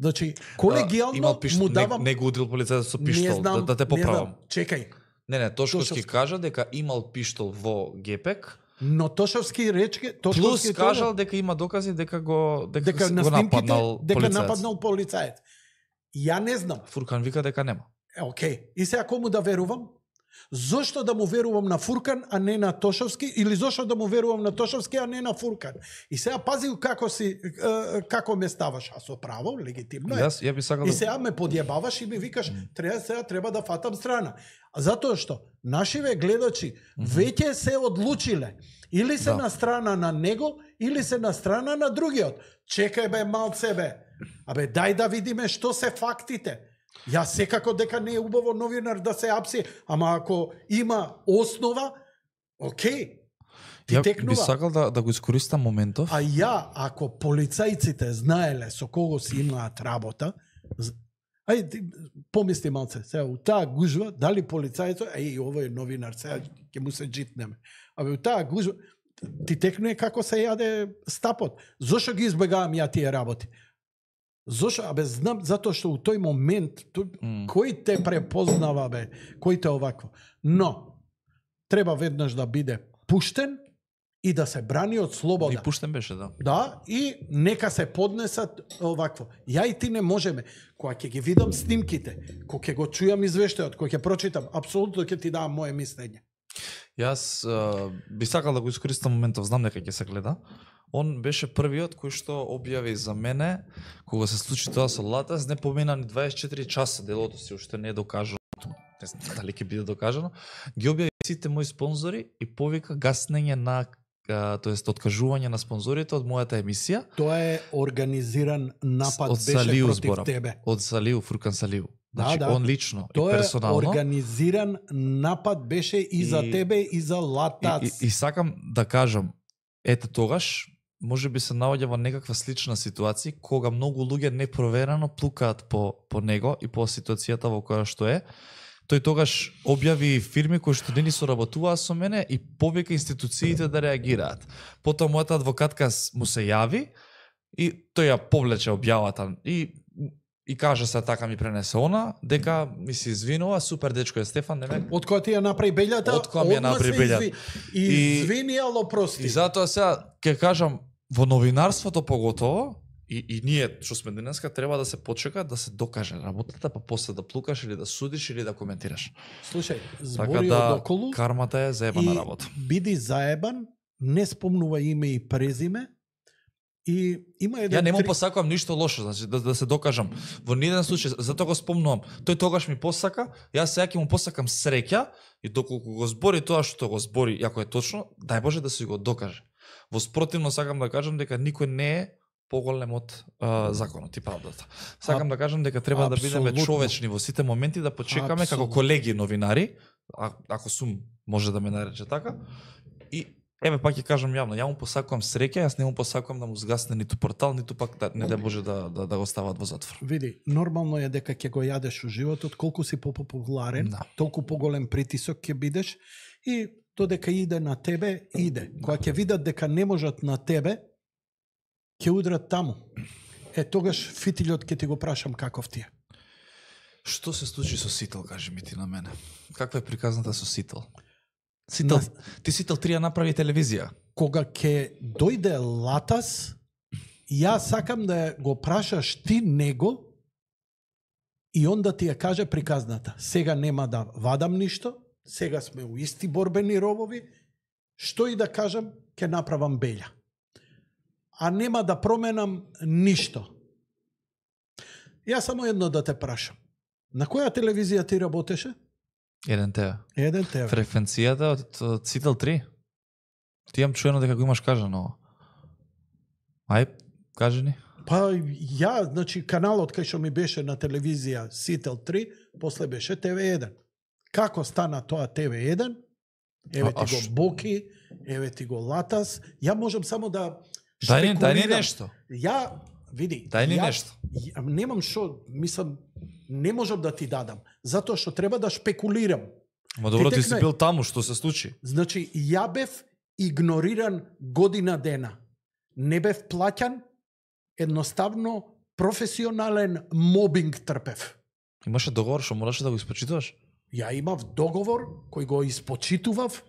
значи, колегијално му давам... Не го удрил полицаец со пиштол, знам, да те поправам. Чекај. Не, Тошковски кажа дека имал пиштол во ГПЕК, но Тошковски рече, плюс кажал дека има докази дека го нападнал полицаец. Дека нападнал полицаец. Ја не знам. Фуркан вика дека нема. Океј. И сега кому да верувам? Зошто да му верувам на Фуркан, а не на Тошковски, или зошто да му верувам на Тошковски, а не на Фуркан? И сега пази како ме ставаш, а со право, легитимно е. И сега ме подјебаваш и ми викаш треба да фатам страна. Затоа што нашиве гледачи веќе се одлучиле или се на страна на него, или се на страна на другиот. Чекај бе малце бе. Абе дај да видиме што се фактите. Ја секако дека не е убаво новинар да се апси, ама ако има основа, окей, ти текнува. Ја би сакал да го искористам моментов. А ја, ако полицајците знаеле со кого си имаат работа, ајде, помисли малце, сега, у таа гужва, дали полицајцо, ај, овој е новинар, сега ќе му се джитнеме. Абе, у таа гужва, ти текнува како се јаде стапот. Зошто ги избегавам ја тие работи? Зошто? Абе, знам, затоа што у тој момент, кој те препознава, бе, кој те овакво. Но, треба веднаш да биде пуштен и да се брани од слобода. И пуштен беше, да. Да, и нека се поднесат овакво. Ја и ти не можеме. Кога ќе ги видам снимките, кога ќе го чујам извештајот, кога ќе прочитам, апсолутно ќе ти дам моје мислење. Јас би сакал да го искористам моментов, знам дека ќе се гледа. Он беше првиот кој што објави за мене, кога се случи тоа со Латас, не помина ни 24 часа, делото се уште не е докажано, не знам дали ќе биде докажано, ги објави сите мои спонзори и повика гаснење на, тоест откажување на спонзорите од мојата емисија. Тоа е организиран напад, беше против тебе. Од Салиу, Фуркан Салиу. Значи, да, он лично и персонално. Тоа е организиран напад, беше и за тебе, и за Латас. И сакам да кажам, ете тогаш, може би се наоѓа во некаква слична ситуација, кога многу луѓе непроверено плукаат по него и по ситуацијата во која што е. Тој тогаш објави фирми кои што не ни соработуваа со мене и повика институциите да реагираат. Потоа мојата адвокатка му се јави и тој ја повлече објавата и кажа се така ми пренесе она, дека ми се извинува, супер дечко е Стефан, не ме... Од која ти ја направи белјата, одма се извини. Извини, ало прости. И затоа сега, ќе кажам, во новинарството поготово, и ние, што сме денеска, треба да се почека да се докаже работата, па после да плукаш или да судиш или да коментираш. Слушај, збори одоколу... Кармата е заебана работа. Биди заебан, не спомнува име и презиме. И има еден. Ја не му посакувам ништо лошо, значи да се докажам. Во ниден случај, затоа го спомнувам. Тој тогаш ми посака, јас сега ќе му посакам среќа и доколку го збори тоа што го збори, ако е точно, дај Боже да се го докаже. Во спротивно сакам да кажам дека никој не е поголем од законот и правдата. Сакам да кажам дека треба да бидеме човечни во сите моменти, да почекаме како колеги новинари, ако сум може да ме нарече така, и еве пак ќе кажам јавно, ја му посакувам среќа, јас не му посакувам да му згасне ниту портал, ниту пак не да може да го стават во затвор. Види, нормално е дека ќе го јадеш у животот, колку си попопуларен, толку поголем притисок ќе бидеш и додека иде на тебе, иде. Кога ќе видат дека не можат на тебе, ќе удрат таму. Е тогаш фитилјот ќе ти го прашам каков ти е. Што се случи со Сител, кажи ми ти на мене? Каква е приказната со Сител? Сител, ти Сител 3 направи телевизија. Кога ќе дојде Латас, ја сакам да го прашаш ти него и он да ти ја каже приказната. Сега нема да вадам ништо, сега сме у исти борбени робови, што и да кажам, ќе направам белја. А нема да променам ништо. Ја само едно да те прашам. На која телевизија ти работеше? ЕДНТ. Фреквенцијата од Сител 3. Ти јам чуено дека го имаш кажано. Ај, кажи ни. Па ја, значи, каналот кај што ми беше на телевизија Сител 3, после беше ТВ1. Како стана тоа ТВ1? Еве ти го Боки, еве ти го Латас. Ја можам само да... Дај ни нешто. Ја, види, дај ни нешто. Немам што, мислам, не можам да ти дадам, затоа што треба да шпекулирам. Ма добро, ти си бил таму, што се случи? Значи, ја бев игнориран година дена. Не бев плаќан, едноставно професионален мобинг трпев. Имаше договор што мораше да го испочитуваш? Ја имав договор кој го испочитував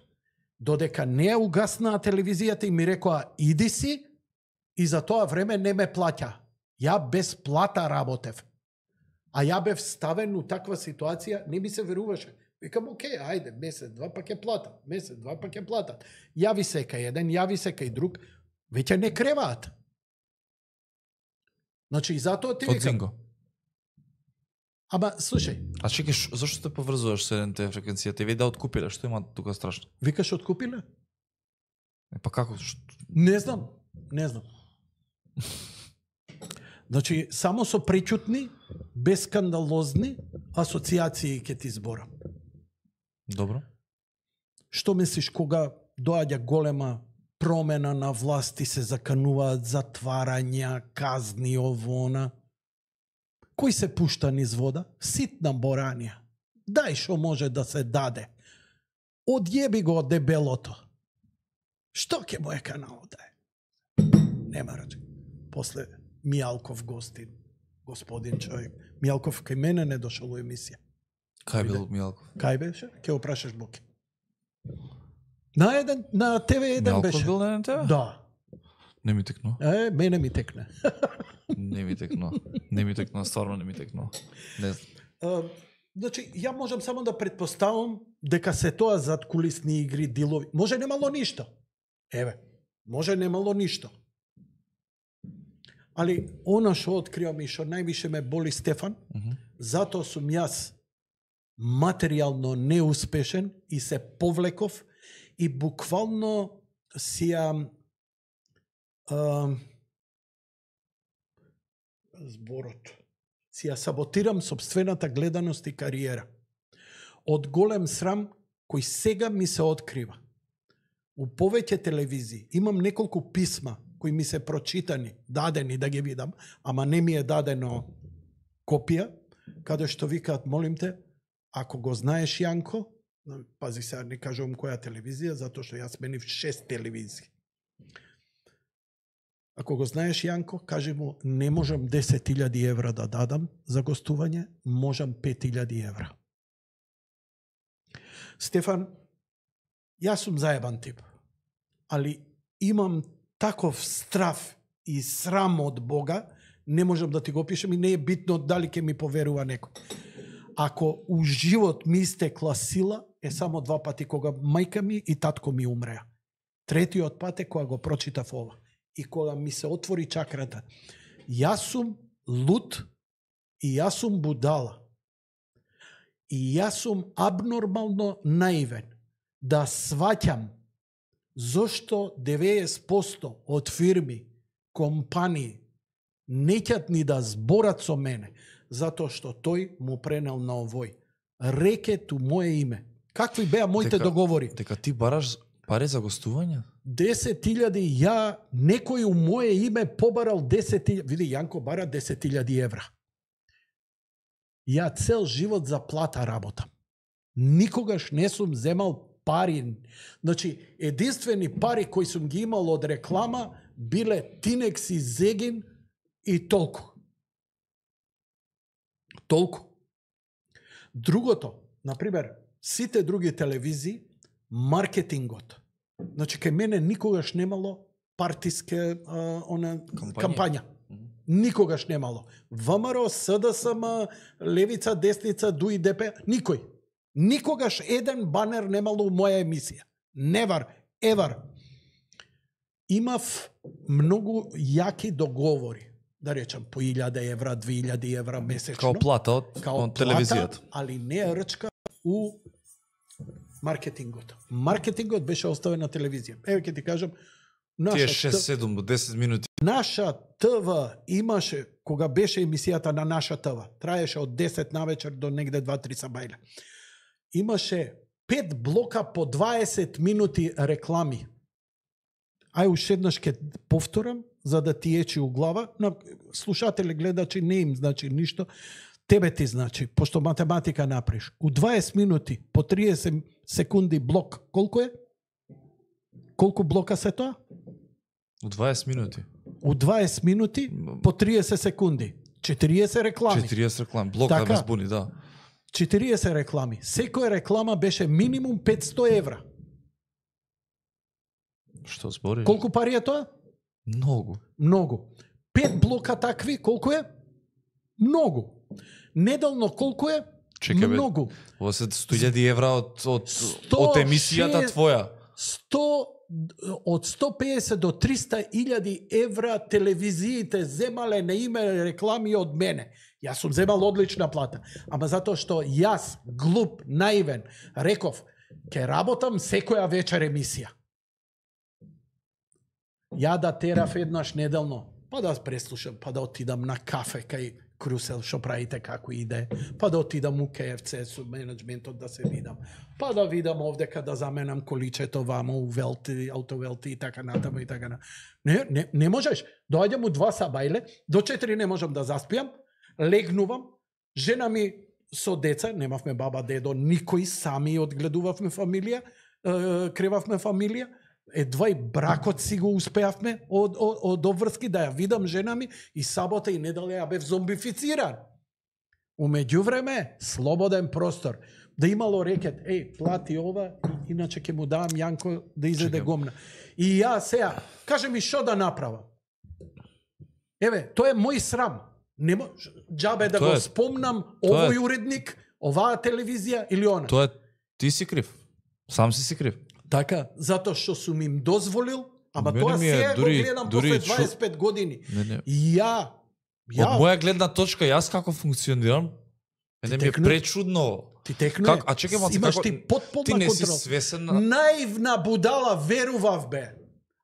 додека не угаснаа телевизијата и ми рекоа иди си, и за тоа време не ме плаќа. Ја без плата работев. А ја бев ставен у таква ситуација, не ми се веруваше. Викам, окей, ајде, месец, два пак ќе платат. Месец, два пак ќе платат. Јави се кај еден, јави се кај друг. Веќе не креваат. Значи, и затоа ти викам... Ама, слушај... А чеки, зашто те поврзуваш со едната фреквенција? Те веќе да откупиле, што има тука страшно? Викаш откупиле? Е, па како? Не знам, не знам. Значи, само со пречутни, бескандалозни асоциации ќе ти зборам. Добро. Што мислиш кога доаѓа голема промена на власти, се закануваат затварања, казни, овона? Кој се пушта низ вода? Ситна боранија. Дај што може да се даде. Одјеби го од дебелото. Што ќе му е каналот дај? Нема рече. После Мијалков гостин, господин човек. Мијалков кај мене не дошол у емисија. Кај бил Мијалков? Кај беше? Ке го прашаш Боки. На ТВ1 беше. Мијалков бил на ТВ? Да. Не ми текно. Е, мене ми текне. Не ми текно. Не ми текно, стварно не ми текно. Не знам. Значи, ја можам само да предпоставам дека се тоа зад кулисни игри, дилови. Може немало ништо. Еве, може немало ништо. Али, оно што откривам и што највише ме боли, Стефан, затоа сум јас материјално неуспешен и се повлеков и буквално си ја... зборот. Си ја саботирам собствената гледаност и кариера. Од голем срам кој сега ми се открива. У повеќе телевизии имам неколку писма кои ми се прочитани, дадени да ги видам, ама не ми е дадено копија, каде што викаат, молим те, ако го знаеш, Јанко, пази се, не кажувам која телевизија, затоа што јас сменив 6 телевизии. Ако го знаеш, Јанко, кажи му, не можам 10.000 евра да дадам за гостување, можам 5.000 евра. Стефан, јас сум заебан тип, али имам таков страв и срам од Бога, не можам да ти го опишам и не е битно дали ќе ми поверува некој. Ако у живот ми истекла сила, е само два пати кога мајка ми и татко ми умреа. Третиот пат е кога го прочитав ова и кога ми се отвори чакрата. Јас сум лут и јас сум будала. И јас сум абнормално наивен да сваќам зошто 90% од фирми, компании, неќат ни да зборат со мене, затоа што тој му пренел на овој. Рекет у моје име. Какви беа моите договори? Дека ти бараш пари за гостување? 10.000, ја, некој у моје име побарал 10.000, види, Јанко бара 10.000 евра. Ја цел живот за плата работам. Никогаш не сум земал пари. Значи, единствени пари кои сум ги имал од реклама биле Тинекс и Зегин и толку. Толку. Другото, например, сите други телевизии, маркетингот. Значи, кај мене никогаш немало партиска кампања. Никогаш немало. ВМРО, СДСМ, Левица, Десница, ДУИ, ДП, никој. Никогаш еден банер немало у моја емисија. Never, ever. Имав многу јаки договори. Да речам, по 1000 евра, 2000 евра месечно. Као плата од телевизијата. Али не рчка у маркетингот. Маркетингот беше оставен на телевизија. Еве ќе ти кажам, тие 6, 7, 10 минути. Наша ТВ имаше, кога беше емисијата на Наша ТВ, траеше од 10 на вечер до негде 2-3 сабајле. Имаше 5 блока по 20 минути реклами. ај ушеднаш ке повторам, за да ти ечи у глава, на слушатели, гледачи, не им значи ништо, тебе ти значи, пошто математика напреш. У 20 минути, по 30 секунди блок, колку е? Колку блока се тоа? У 20 минути. У 20 минути, по 30 секунди. 40 реклами. 40 реклами, блок така, да ме збуни, да. 40 реклами. Секоја реклама беше минимум 500 евра. Што збориш? Колку пари е тоа? Многу. Многу. 5 блока такви, колку е? Многу. Неделно колку е? Чека, многу. Ова се 100.000 евра од емисијата твоја. 100, од 150 до 300.000 евра телевизиите земале на име реклами од мене. Јас сум земал одлична плата. Ама затоа што јас, глуп, наивен, реков, ке работам секоја вечер емисија. Ја да терав еднаш неделно, па да преслушам, па да отидам на кафе кај Крусел, што правите, како иде, па да отидам у КФЦ со менеджментот да се видам, па да видам овде када заменам количето вама у Велт, Ауто Велт и така натаму и така на. Не можеш. Доаѓам у 2 сабајле, до 4 не можам да заспијам, легнувам, жена ми со деца, немавме баба, дедо, никој, сами одгледувавме фамилија, кревавме фамилија, едва и бракот си го успеавме од обврски, да ја видам жена ми, и сабота и неделја ја бев зомбифициран. У меѓувреме, слободен простор. Да имало рекет, еј, плати ова, иначе ќе му давам Јанко да изеде гомна. И ја сега, каже ми што да направам. Еве, тоа е мој срам. Џабе да го спомнам овој уредник, оваа телевизија или она. Тоа е, ти си крив. Сам си крив. Така, затоа што сум им дозволил, ама мене тоа се го гледам после 25 години. Не. И ја... Од моја гледна точка, јас како функционирам, мене ми е пречудно. Ти текнуе, имаш како... ти потполна контрол. Свесен... Наивна будала, верував бе.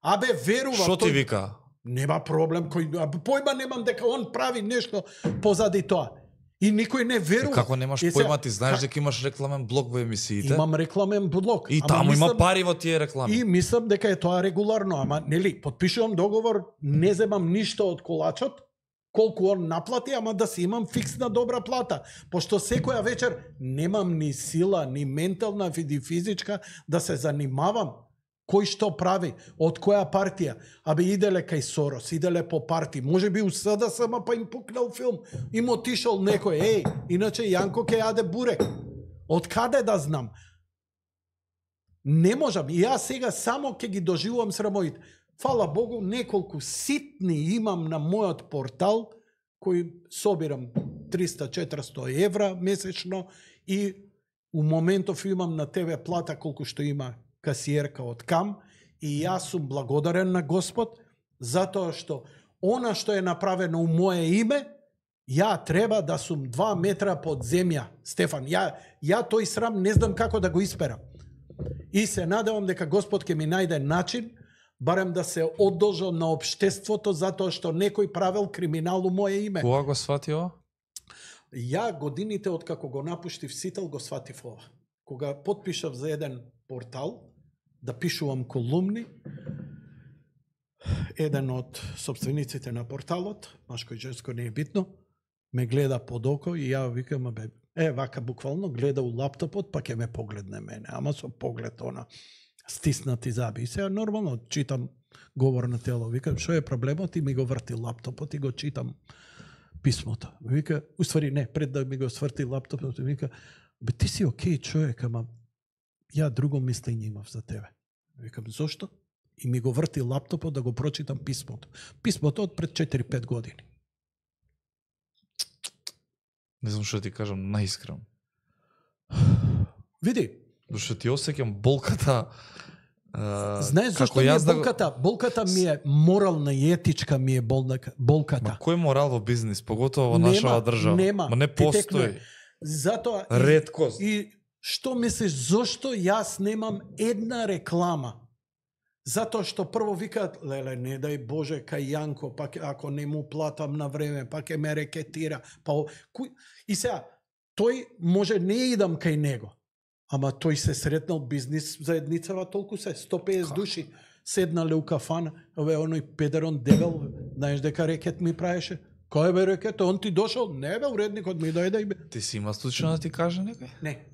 Абе, верував. Што ти вика? Нема проблем, појма немам дека он прави нешто позади тоа. И никој не верува. Како немаш појма, ти знаеш дека имаш рекламен блок во емисиите? Имам рекламен блок. И таму има пари во тие реклами. И мислам дека е тоа регуларно, ама нели, потпишувам договор, не земам ништо од колачот, колку он наплати, ама да си имам фиксна добра плата. Пошто секоја вечер немам ни сила, ни ментална, ни физичка да се занимавам кој што прави, од која партија. Абе, иделе кај Сорос, иделе по парти, може би у СДСМ, па им пукнал филм, им отишол некој, еј, иначе Јанко ке јаде бурек. Од каде да знам? Не можам. И јас сега само ке ги доживувам срамоите. Фала Богу, неколку ситни имам на мојот портал, кој собирам 300-400 евра месечно и у моментов имам на ТВ плата колку што има касиерка од КАМ, и јас сум благодарен на Господ, затоа што она што е направено у моје име, ја треба да сум 2 метра под земја, Стефан. Ја тој срам не знам како да го исперам. И се надевам дека Господ ќе ми најде начин, барем да се одолжам на општеството, затоа што некој правил криминал у моје име. Кога го свати ова? Ја годините откако го напуштив Сител, го сватив ова. Кога потпишав за еден портал, да пишувам колумни, еден од собствениците на порталот, машко и женско не е битно, ме гледа под око и ја викам, бе, вака буквално, гледа у лаптопот, па ќе ме погледне мене, ама со поглед она, стиснати заби. И сега нормално, читам говор на тело, викам, што е проблемот, и ми го врти лаптопот и го читам писмото. Вика, уствари не, пред да ми го сврти лаптопот, вика, бе, ти си окей човек, ама ја друго мислење имав за тебе. Викам, зошто? И ми го врти лаптопот да го прочитам писмото. Писмото од пред 4-5 години. Не знам што ти кажам, наискрено. Види. Зошто ти осеќам болката... Знаеш зашто ми е болката? Болката ми е морална и етичка ми е болката. Ма кој морал во бизнес, поготово во нашава држава? Нема. Ма не постои. Затоа... Редкост. И... Што мислиш, зошто јас немам една реклама? Затоа што прво викаат, леле, не дај Боже, кај Јанко, па ако не му платам на време, па ке ме рекетира. Па... И сега, тој може не идам кај него, ама тој се сретнал бизнис заедницава, толку се, 150 души. седнале у кафан, ове оној педерон дебел, знаеш дека рекет ми праеше. Кој бе рекет? Он ти дошол, не бе уредникот ми дојде и бе. Ти си има случајно да ти каже некој? Не.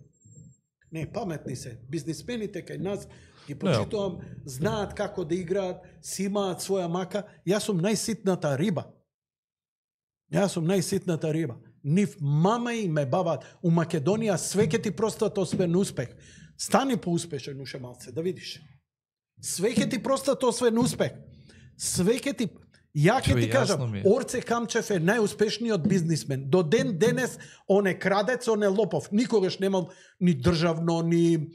Не, паметни се. Бизнисмените кај нас ги почитувам, знаат како да играат, си имаат своја мака. Јас сум најситната риба. Нив мама и ме бабат. У Македонија све ќе ти простат освен успех. Стани поуспешен уште малце, да видиш. Све ќе ти простат освен успех. Све ќе ти... Ја ќе ти кажам, Орце Камчев е најуспешниот бизнисмен. До ден денес, он е крадец, он е лопов. Никогаш немал ни државно, ни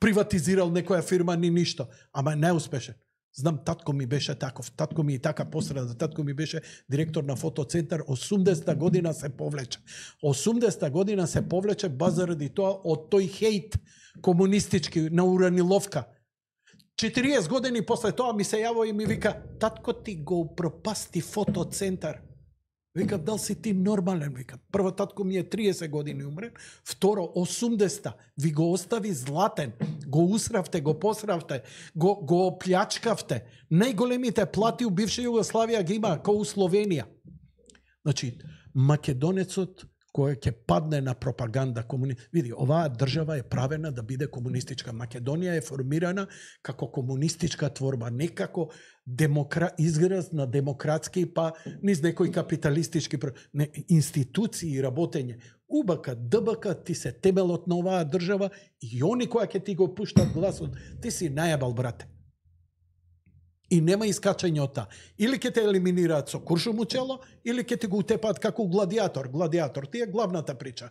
приватизирал некоја фирма, ни ништо. Ама е најуспешен. Знам, татко ми беше таков, татко ми и така посреда, татко ми беше директор на фотоцентар, 80-та година се повлече. 80-та година се повлече, ба заради тоа, од тој хејт комунистички на ураниловка. 40 години после тоа ми се јаво и ми вика, татко ти го пропасти фотоцентар. Викам, дал си ти нормален? Викам, прво, татко ми е 30 години умрен, второ, 80-та, ви го остави златен, го усравте, го посравте, го опљачкавте. Најголемите плати у бивша Југославија ги има, како у Словенија. Значи, македонецот кој ќе падне на пропаганда комунист. Види, оваа држава е правена да биде комунистичка. Македонија е формирана како комунистичка творба, не како изграз на демократски, па низ некои капиталистички институции и работење. УБК, ДБК, ти се темелот на оваа држава и они која ќе ти го пуштат гласот, ти си најебал, брате. И нема искачање од таа. Или ќе те елиминираат со куршум у чело, или ќе те го утепаат како гладиатор. Гладиатор, ти е главната прича.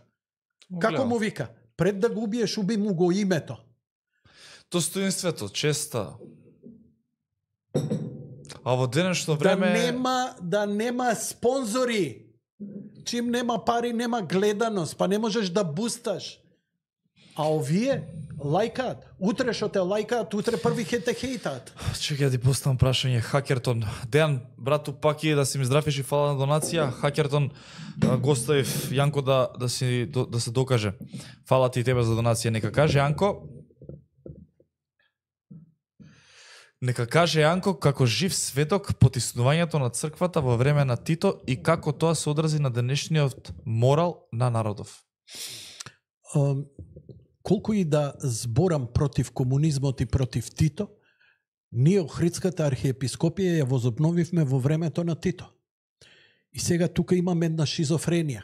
Како му вика? Пред да го убиеш, уби му го името. Достоинството, честа. А во денешно време... Да нема спонзори. Чим нема пари, нема гледаност. Па не можеш да бусташ. А овие... лајкаат. Утре што те лајкаат, утре први ќе те хејтаат. Чекај да ти поставам прашање. Хакертон. Дејан, брату, пак и да си ми здравиш и фала на донација. Хакертон го оставив Јанко да се докаже. Фала ти и тебе за донација. Нека каже Јанко како жив светок потиснувањето на црквата во време на Тито и како тоа се одрази на денешниот морал на народов. Колку и да зборам против комунизмот и против Тито, ние Охридската архиепископија ја возобновивме во времето на Тито. И сега тука имаме една шизофренија.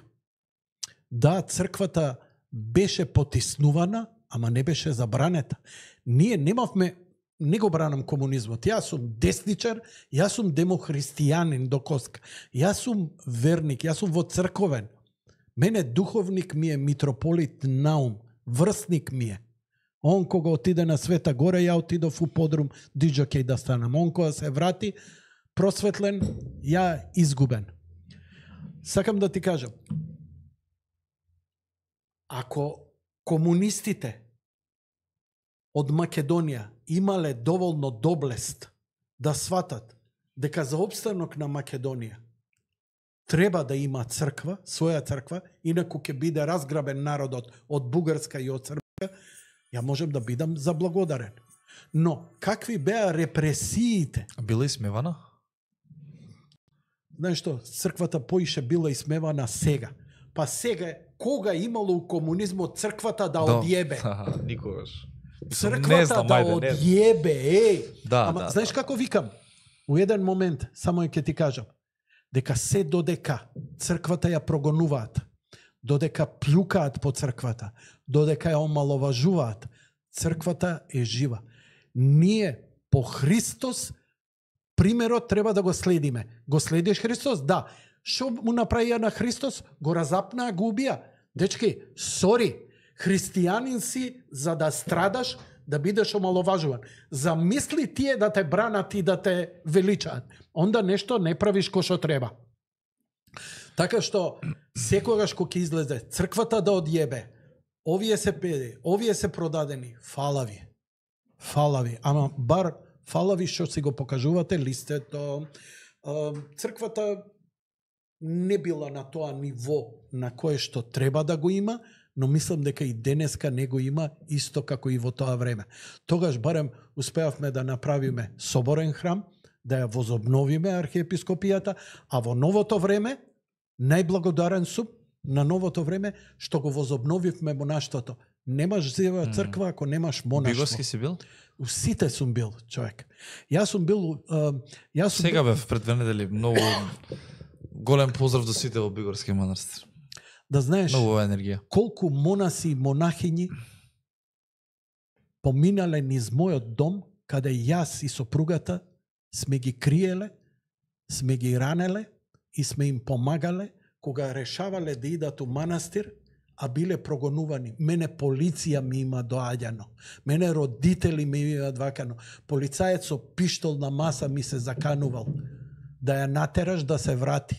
Да, црквата беше потиснувана, ама не беше забранета. Ние немавме, не го бранам комунизмот. Јас сум десничар, јас сум демохристијанин до коска. Јас сум верник, јас сум во црковен. Мене духовник ми е митрополит Наум. Врсник ми е. Он кога отиде на Света Гора, ја отидов у подрум диджокеј да станам. Он кога се врати, просветлен, ја изгубен. Сакам да ти кажам, ако комунистите од Македонија имале доволно доблест да сватат дека за опстанок на Македонија треба да има црква, своја црква, инаку ќе биде разграбен народот од Бугарска и од Србија, ја можам да бидам за благодарен. Но, какви беа репресиите? Била исмевана? Знаеш што, црквата поише била исмевана сега. Па сега, кога имало у комунизмот црквата да одјебе? Никогаш. Црквата да одјебе, еј! Знаеш како викам? У еден момент, само ќе ти кажам, дека се додека црквата ја прогонуваат, додека плюкаат по црквата, додека ја омаловажуваат, црквата е жива. Ние по Христос примерот треба да го следиме. Го следиш Христос? Да. Што му направија на Христос? Го разапнаа, го убија. Дечки, сори, христијанин си за да страдаш, да бидеш омаловажуван. Замисли тие да те бранат и да те величаат. Онда нешто не правиш ко што треба. Така што, секогаш ко ќе излезе црквата да одјебе, овие се педи, овие се продадени, фалави. Ама бар фалави што си го покажувате, листето. Црквата не била на тоа ниво на кое што треба да го има, но мислам дека и денеска него има исто како и во тоа време. Тогаш барем успеавме да направиме соборен храм, да ја возобновиме архиепископијата, а во новото време, најблагодарен сум на новото време, што го возобновивме монаштвото. Немаш зева црква ако немаш монаштво. Биговски си бил? Сите сум бил, човек. Јас сум бил... Сега бев предвенедели многу... Голем поздрав до сите во Бигорски манастир. Да знаеш колку монаси и монахини поминале низ мојот дом, каде јас и сопругата сме ги криеле, сме ги ранеле и сме им помагале кога решавале да идат у манастир, а биле прогонувани. Мене полиција ми има доаѓано. Мене родители ми има двакано. Полицајец со пиштол на маса ми се заканувал да ја натераш да се врати.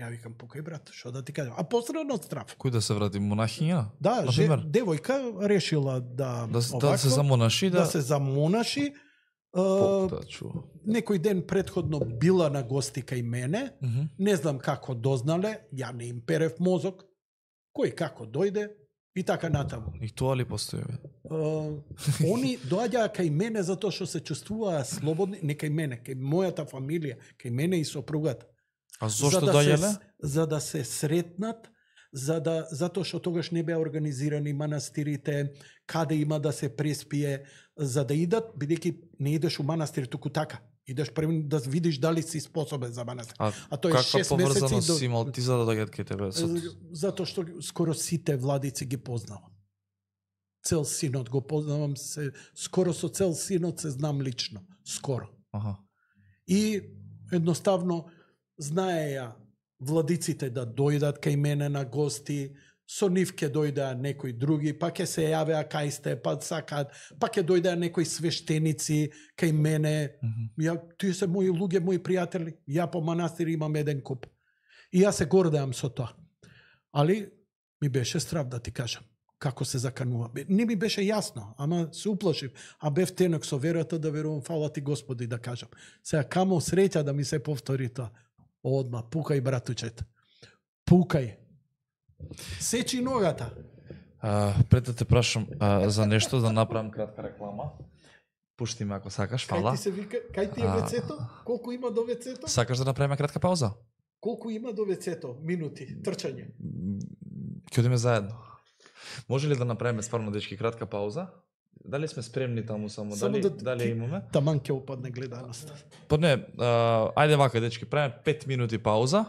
Ја викам, покај брат, што да ти кажам? А посредно страв. Кој да се врати, монахиња? Да, девојка решила да се замонаши. Некој ден предходно била на гости кај мене, не знам како дознале, ја не им перев мозок, кој како дојде и така натаму. И тоа ли постои? Они доаѓаа кај мене затоа што се чувствуваа слободни, не кај мене, кај мојата фамилија, кај мене и сопругата. А зошто доаѓале? За да се сретнат, затоа што тогаш не беа организирани манастирите, каде има да се преспие, за да идат, бидејќи не идеш у манастир туку така. Идеш први да видиш дали си способен за манастир. А тоа е 6 месеци до... Каква поврзаност имал ти за да дојдат кај тебе? Затоа што скоро сите владици ги познавам. Цел синот го познавам. Скоро со цел синот се знам лично. Скоро. И едноставно знаеја владиците да дојдат кај мене на гости, со нив ке дојдеа некои други, па ке се јавеа кај сте, па сакаат, па ке дојдеа некои свештеници кај мене. Тие се мои луѓе, мои пријатели. Ја по манастир имам еден куп. И јас се гордеам со тоа. Али ми беше страв да ти кажам како се заканува. Не ми беше јасно, ама се уплашив. А бев тенок со верата да верувам, фала ти Господи, да кажам. Сега камо среќа да ми се повтори тоа. Одма, пукај братучет. Пукај. Сечи ногата. Пред да те прашам за нешто, да направам кратка реклама. Пушти ме ако сакаш, фала. Кај ти е вецето? Колку има до вецето? Сакаш да направиме кратка пауза? Колку има до вецето? Минути, трчање. Ке одиме заедно. Може ли да направиме стварно, дечки, кратка пауза? Дали сме спремни таму само? Дали имаме? Таман ке опадне гледаност. Па не, ајде вака, дечки, правиме 5 минути пауза.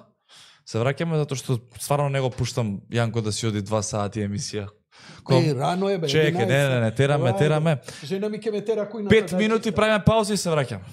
Се враќаме затоа што стварно не го пуштам Јанко да си оди 2 сати емисија. Е, рано е бе. Чекај, не, тераме. Жена ми ке ме тера кој на 5 минути правиме пауза и се враќаме.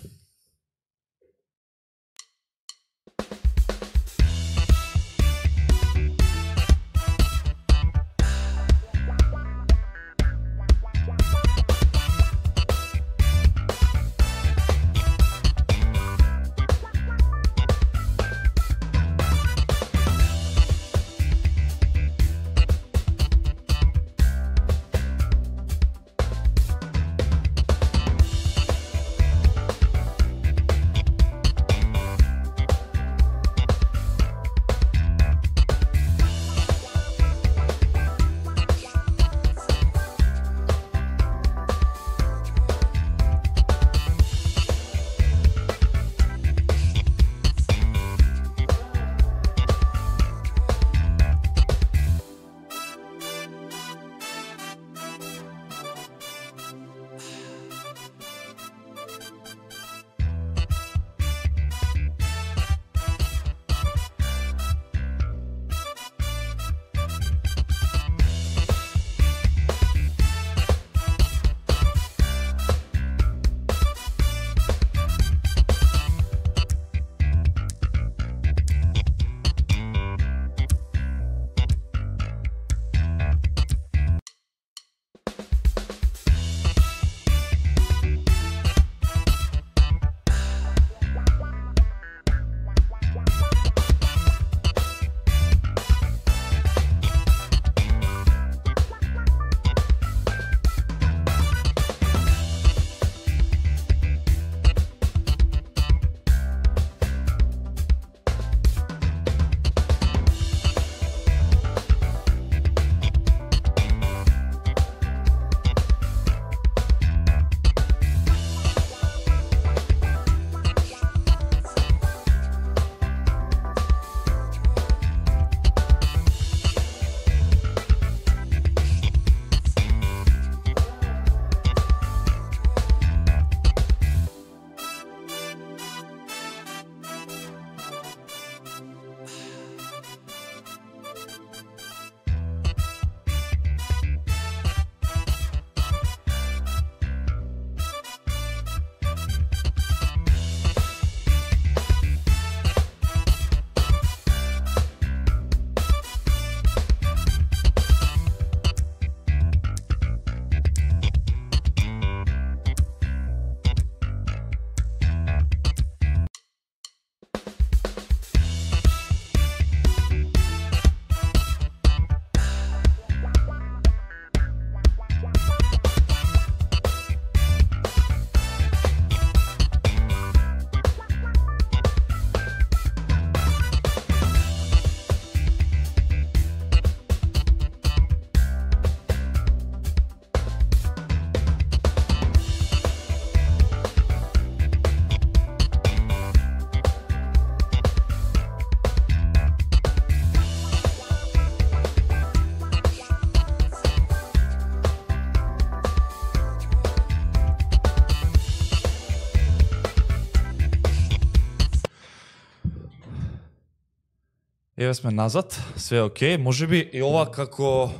Еве сме назад, све е окей. Можеби и ова како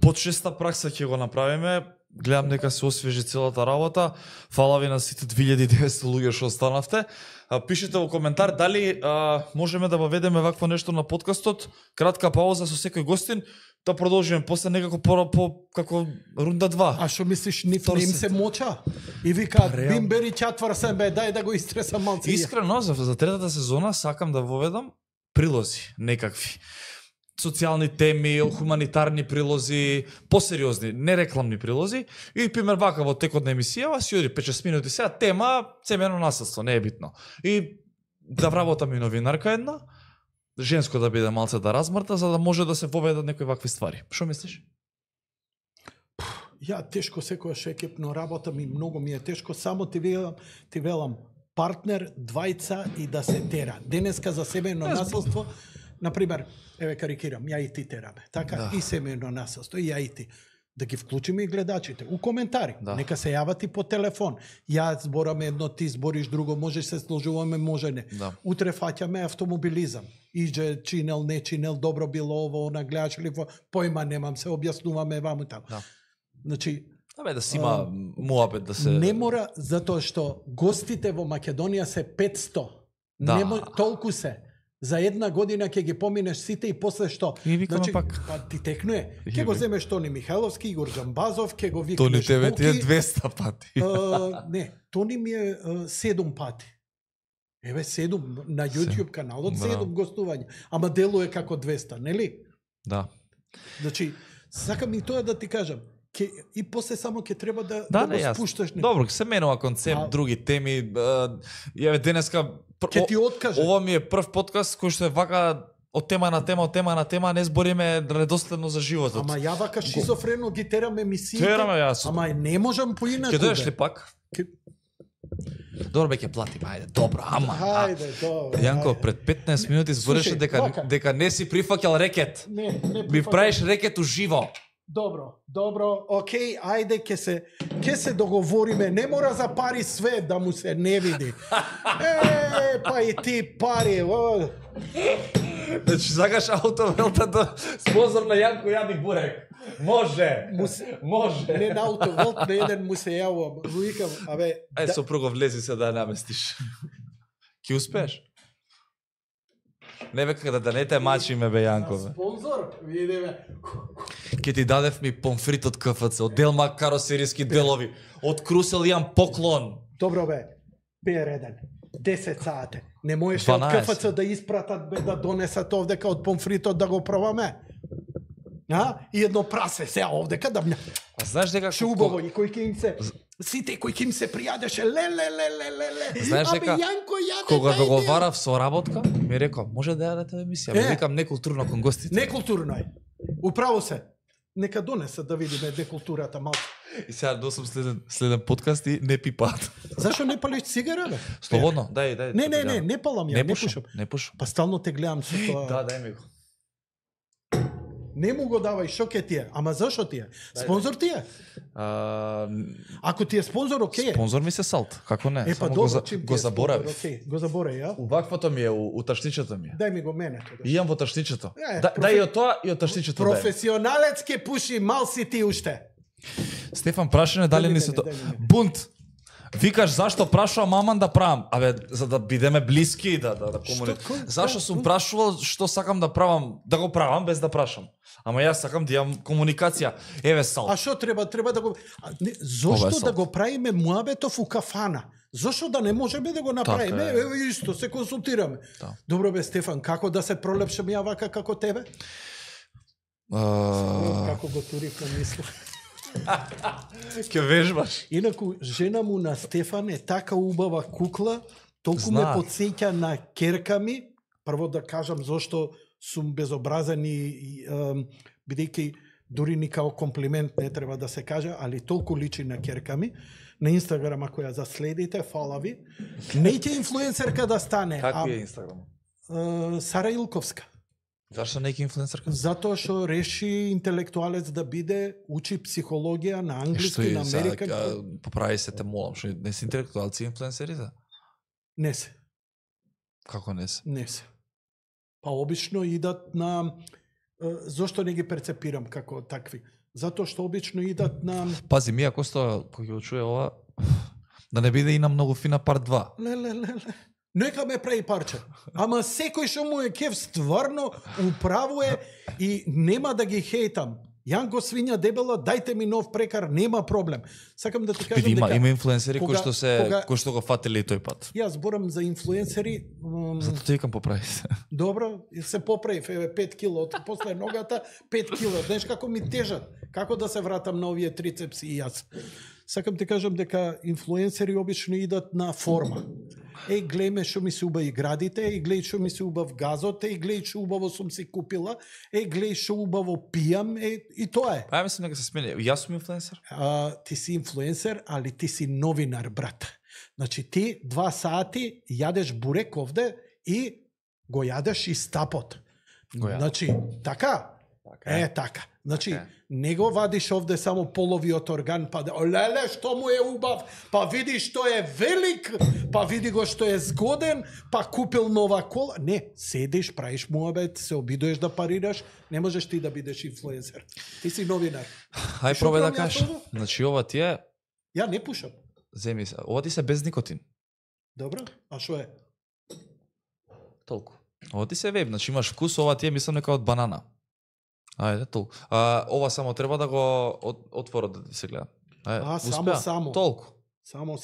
почеста пракса ќе го направиме. Гледам дека се освежи целата работа. Фала ви на сите 2900 луѓе што останавте. Пишете во коментар дали можеме да воведеме вакво нешто на подкастот. Кратка пауза со секој гостин, да продолжиме после некако по како рунда 2. А што мислиш, ниту им се моча? И вика Бимбери чатвар себе, дај да го истреса малце. Искрено за третата сезона сакам да воведам прилози некакви. Социјални теми, хуманитарни прилози, посериозни, нерекламни прилози. И пример вака во текот на емисијава си оди 5-6 минути сега тема семено насилство, не е битно. И да вработам и новинарка една, женско да биде малце да размрта, за да може да се воведат некои вакви ствари. Што мислиш? Ја тешко секојаш екипно работам и многу ми е тешко, само ти велам партнер, двајца и да се тера. Денеска за семено насилство например, еве карикирам, ја и ти тераме. Така, да. И семено насилство, и ја и ти. Да ги вклучиме и гледачите. У коментари, да. Нека се јават и по телефон. Ја зборам едно, ти збориш друго, можеш се сложуваме, може не. Да. Утре фаќаме автомобилизам. Идже чинел, не чинел, добро било ово, она гледаш ли, појма немам, се објаснуваме ваму таму. Да. Значи, да си има муабет да се... Не мора, затоа што гостите во Македонија се 500. Да. Не мора, толку се. За една година ќе ги поминеш сите и после што? Значи, па ти текнуе. Ќе го земеш Тони Михајловски, Игор Џамбазов, ќе го викнеш Боки. Тони тебе ти е 200 пати. Не, Тони ми е 7 пати. Еве 7 на YouTube каналот, 7 гостувања. Ама делуе како 200, нели? Да. Значи, сакам и тоа да ти кажам. И после само ќе треба да го спушташ. Добро, се менува концепт, други теми. Јаве денеска... Ќе ти откажам. Ова ми е прв подкаст кој што е вака од тема на тема, од тема на тема, не збориме недоследно за животот. Ама ја вака шизофрено ги терам емисиите. Тераме јас. Ама не можам поинаку. Ќе дојдеш ли пак? Добро бе, ќе платиме, ајде, добро, ама. Ајде, добро. Јанко, пред 15 минути збореше дека не си прифаќал рекет. Не. Ми правиш рекет уживо. Добро, окей, ајде, ке се договориме, не мора за пари све да му се не види. Па и ти пари, Значи, сакаш Ауто Велта да спонзор на Јанко јади бурек. Може. Не на Ауто Велт, на еден му се јавам. Викам, абе... Ајде, сопруго, влези се да наместиш. Ке успееш? Не бе, да не те мачиме, бе, Јанко, бе. Спонзор, видиме. Ке ти дадев ми помфрит од КФЦ, од Делмак каросериски делови, од Крусел јам поклон. Добро, бе, 5:00, 10 саате. Не можеш од КФЦ да испратат, бе, да донесат овдека од помфритот да го пробаме? И едно прасе сега овдека да мня. Знаеш дека... Шубово, и кој ке им се... Сите кој ке им се пријадеше, ле. Знаеш дека, кога договарав со работка, ми рекам, може да јадете емисија, ми викам некултурно кон гостите. Некултурно е. Управо се. Нека донесе да видиме декултурата малку. И сега досам следен подкаст и не пипаат. Зашо не палиш цигара, бе? Слободно, дај. Не, не палам ја, не пушам. Па стално те гледам со тоа. Да, дај ми го. Не му го давај, шо ке ти е? Ама зашо ти е? Спонзор ти е? Ако ти е спонзор, окей. Спонзор ми се салт, како не? Епа добро, чим ти е спонзор, окей. Го заборави, а? Уваквото ми е, у таштичето ми е. Дај ми го мене. Иам во таштичето. Дај од тоа и од таштичето дај. Професионалец ке пуши, мал си ти уште. Стефан прашане, дали не се тоа? Бунт! Викаш зашто прашува маман да правам? Абе, за да бидеме блиски да комуникувам. Зашто сум прашувал што сакам да правам, да го правам без да прашам. Ама јас сакам да имам комуникација. Еве салт. А што треба да го зошто да го правиме муабетов у кафана? Зошто да не можеме да го направиме? Еве исто се консултираме. Добро бе Стефан, како да се пролепшам ја вака како тебе? Како го турив на мисла. Ке вежбаш. Инаку, жена му на Стефан е така убава кукла, толку ме подсеќа на керка ми. Прво да кажам зошто сум безобразен и бидејќи дури ни као комплимент не треба да се каже, али толку личи на керка ми. На Инстаграма која заследите, фала ви. Неќе инфлуенсерка да стане. Како е Инстаграм? Сара Илковска. Зашто неки инфлуенсерка? Затоа што реши интелектуалец да биде, учи психологија на англиски, на американски. Поправи се, те молам, што не се интелектуалци инфлуенсерите? Не се. Како не се? Не се. па обично идат на... Зошто не ги перцепирам како такви? Затоа што обично идат на... Пази, ми ако сто, кој ќе очуе ова, да не биде и на многу фина парт 2. Ле. Нека ме прави парче. Ама секој што му е кеф стварно управо е и нема да ги хејтам. Јанко свиња дебела, дајте ми нов прекар, нема проблем. Сакам да ти кажам има, дека има инфлуенсери кои што го фатиле тој пат. Јас зборам за инфлуенсери. Зато ти викам поправи се. Добро, се поправив, еве 5 кило од после ногата, 5 кило. Знаеш како ми тежат? Како да се вратам на овие трицепси и јас? Сакам ти кажам дека инфлуенсери обично идат на форма. Еј, глеме што ми се убави градите, еј, глеј што ми се убав газот, еј, глеј што убаво сум си купила, еј, глеј што убаво пијам, еј, и тоа е. Па ја мислам дека се смени. Јас сум инфлуенсер? Ти си инфлуенсер, али ти си новинар, брат. Значи, ти 2 сати јадеш бурек овде и го јадеш и стапот. Значи, така? Така. Значи, не го вадиш овде само половиот орган, па олеле, што му е убав, па види што е велик, па види го што е згоден, па купил нова кола. Не, седиш, правиш муабет, се обидуеш да парираш, не можеш ти да бидеш инфлуенсер. Ти си новинар. Ај, пробај да кажеш. Значи, ова ти е... Ја не пушам. Земи, ова ти се без никотин. Добро, а што е? Толку. Ова ти се веб, значи имаш вкус, ова ти е, мислам, нека од банана. Ајде, толку. Ова само треба да го отворат да ти се гледа. Ајде, успеа. Толку. Само.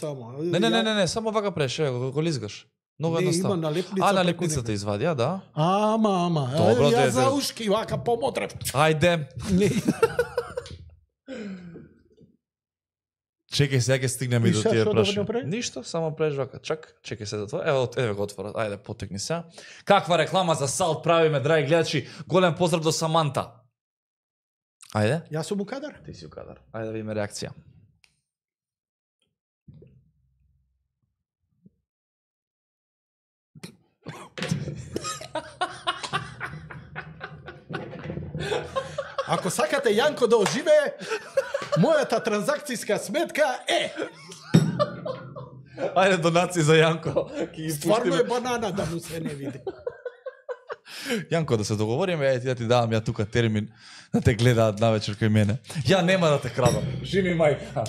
Не, само вака преше, го лизгаш. Много едноставно. Не, има налепница. А, налепницата извадија, да. Ама. Добро, ја за ушки, вака помотрев. Ајде. Чекај се, ќе стигнем и до тие прашања. Ништо, само преш вака. Чекај се за тоа. Еве го отворат. Ајде, потекни се. Каква реклама за салт правиме, драги гледачи. Голем поздрав до Саманта. Ајде. Јас сум у кадар. Ти си у кадар. Ајде да видиме реакција. Ако сакате Јанко да оживее, мојата транзакцијска сметка е... Ајде донаци за Јанко. Стварно е банана да му се не види. Јанко, да се договориме, ајде да ти давам ја тука термин да те гледаат навечер кај мене. Ја нема да те крадам. Живи мајка.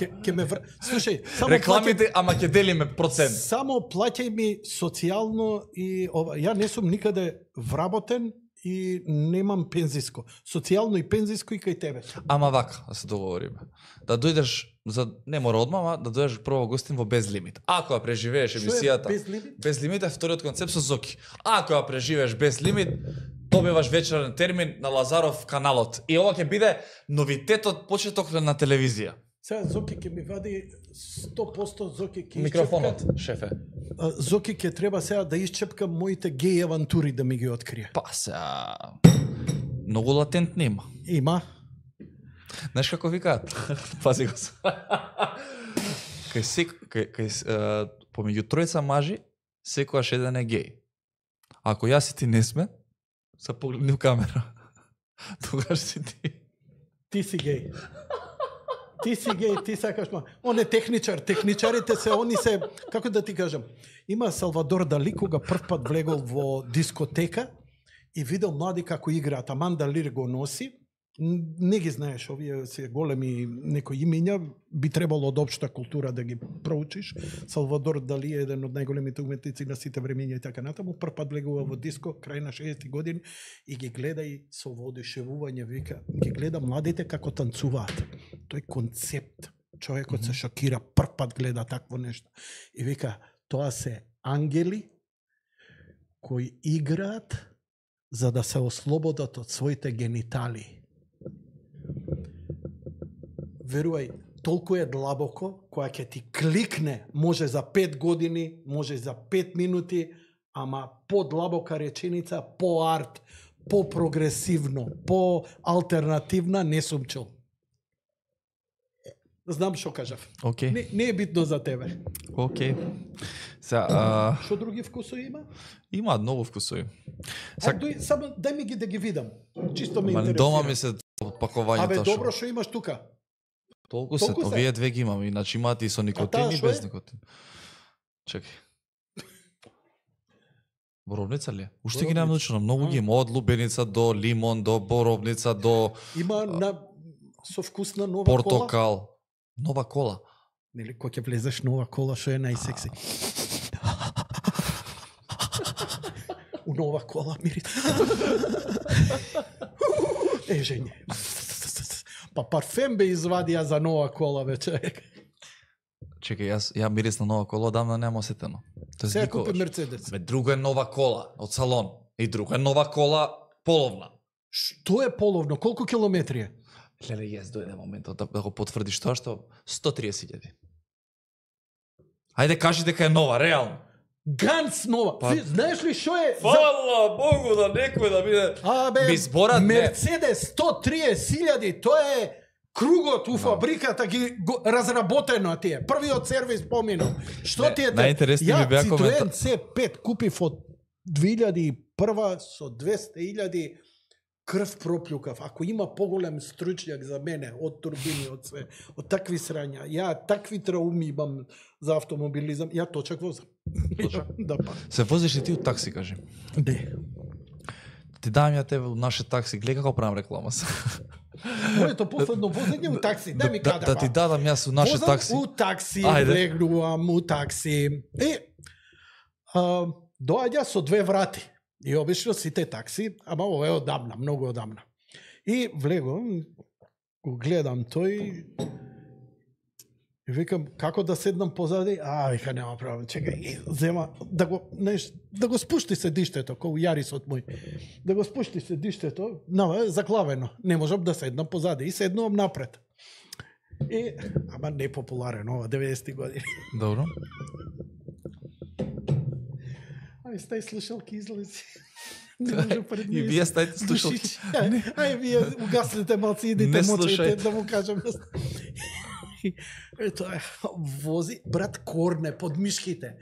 Слушај, само рекламите, ама ќе делиме процент. Само плаќај ми социјално и ова. Ја не сум никаде вработен и немам пензиско. Социјално и пензиско и кај тебе. Ама вака, да се договориме. Да дојдеш за не мора одма, да дојдеш прво гостин во Без лимит. Ако ја преживееш емисијата. Без лимит? Без лимит е вториот концепт со Зоки. Ако ја преживееш Без лимит, добиваш вечерен термин на Лазаров каналот. И ова ќе биде новитетот почеток на телевизија. Сега Зоки ќе ми вади 100% Зоки ќе микрофонот, шефе. Зоки ќе треба сега да исчепка моите геј авантури да ми ги открие. Па сега... Многу латентни има. Има. Знаеш како викаат? Пази го се. Помеѓу тројца мажи, секојаш еден е геј. Ако јас и ти не сме, се погледни у камера. Тогаш си ти. Ти си геј. Ти си геј, ти сакаш ма. Он е техничар, техничарите се, они се, како да ти кажам, има Салвадор Дали кога прв пат влегол во дискотека и видел млади како играат, а мандалир го носи, не ги знаеш, овие се големи некои имиња, би требало од општа култура да ги проучиш. Салвадор Дали е еден од најголемите уметници на сите времења и така натаму, прв пат влегува во диско, крај на 60 години, и ги гледа и со воодушевување вика, ги гледа младите како танцуваат. Тој концепт, човекот се шокира, прв пат гледа такво нешто. И вика, тоа се ангели кои играат за да се ослободат од своите гениталии. Верувај, толку е длабоко, која ќе ти кликне, може за 5 години, може за 5 минути, ама по-длабока реченица, по-арт, по-прогресивно, по-алтернативна, не сум чул. Знам што кажав. Okay. Не е битно за тебе. Океј. Што други вкусови има? Има многу вкусови. Само дај ми ги да ги видам. Чисто ме интересира. Дома ми се пакувањето. Абе, добро што имаш тука. Толку се, овие две ги имам, иначе имаат и со никотин и без никотин. Чекај. Боровница ли? Уште ги немам научено, многу ги има, од лубеница до лимон, до боровница, до има на со вкус на нова кола. Портокал. Нова кола. Нели кога ќе влезеш нова кола, што е најсекси. У нова кола мирит. Ежење. Па парфем бе извадија за нова кола вече. Чекај, ја мирис на нова кола одамна немам осетено. Се купи Мерцедес. Друга е нова кола од салон и друга е нова кола половна. Што е половно? Колку километри е? Леле, јас дојде моментот да го потврдиш тоа што 130.000. Ајде кажи дека е нова, реално. Ганс нова. Па... Ти знаеш ли што е? Фала Богу да некој да биде. Абе, Мерцедес 130.000, тоа е кругот у фабриката ги разработено ти е. Првиот сервис поминал. Што ти е? Најинтересно би беа коментар. Ја Citroen C5 купив од 2001 со 200.000 крв проплюкав. Ако има поголем стручњак за мене од турбини, од све, од такви срања, ја такви трауми имам за автомобилизам, ја точак возам. Да, па. Се возиш и ти од такси, кажи? Не. Ти давам ја тебе у наше такси, гледа како правам реклама се. Моето последно возење у такси, дај ми каде па. Да ти дадам јас у наше такси. Возам у такси, легнувам у такси. Доаѓа со две врати. И обично сите такси, ама ова е одамна, многу одамна. И влегувам, го гледам тој, и викам, како да седнам позади? А, вика, нема проблем, чекај, зема, да го спушти седиштето, кој јарисот мој. Да го спушти седиштето, нама, заклавено, не можам да седнам позади, и седнувам напред. И, ама не е популарен ова, 90-ти години. Добро. Ај, стај слушалки, излези. Не може пред ми. И вие стајте слушалки. Ај, вие угаслите малци, идите, мочите, да му кажам. Ето, вози, брат, корне под мишките.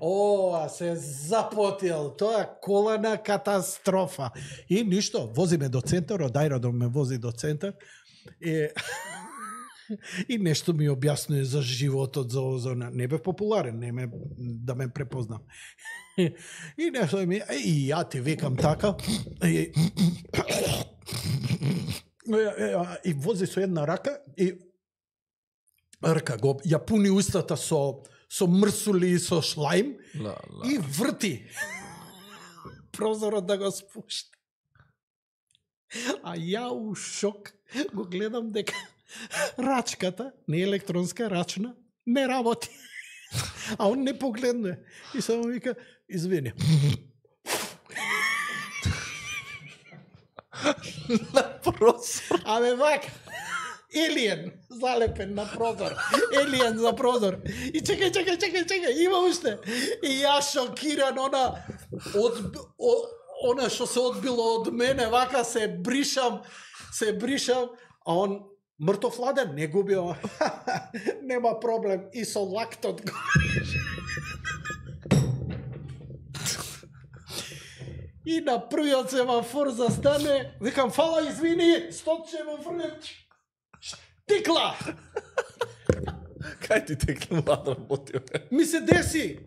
О, се запотел. Тоа колана катастрофа. И ништо, вози ме до центар, од аеродром ме вози до центар. И нешто ми објаснува за животот, за озона. Не бев популарен, не ме, да ме препознам. И нешто ми, и ја ти викам така. И вози со една рака, и рка го, ја пуни устата со мрсули и со шлајм, и врти прозорот да го спушти. А ја у шок го гледам дека рачката, не електронска, рачна, не работи. А он не погледне. И само вика, извини. На прозор. Абе, вака. Елиен, залепен на прозор. Елиен за прозор. И чекај, има уште. И ја шокиран, она што се одбило од мене, вака се бришам, а он мртов ладен, не губио. Нема проблем. И со лактот го. И на првиот семафор застане, викам, фала, извини, стоп, ќе му фрлем. Текла! Кај ти текла, млад работи, бе? Ми се деси!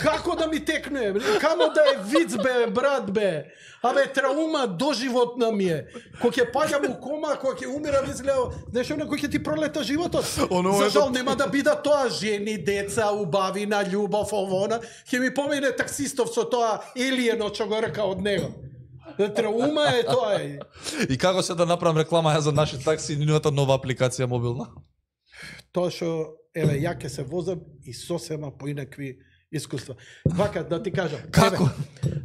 Како да ми текне? Камо да е виц, бе, брат, бе? Абе, траума доживотна ми е. Кој ќе паѓам у кома, кој ќе умирам, изгледа, знаеш, оно кој ќе ти пролета животот? За жал, нема да бида тоа жени, деца, убавина, љубов, овона. Ќе ми помине таксистов со тоа елиено, што го река од него. Траума е тоа. И како се да направам реклама за наше такси, нината нова апликација мобилна? Тоа што, еве, ја ке се возам и сосема поинакви искуства. Вака, да ти кажам. Како?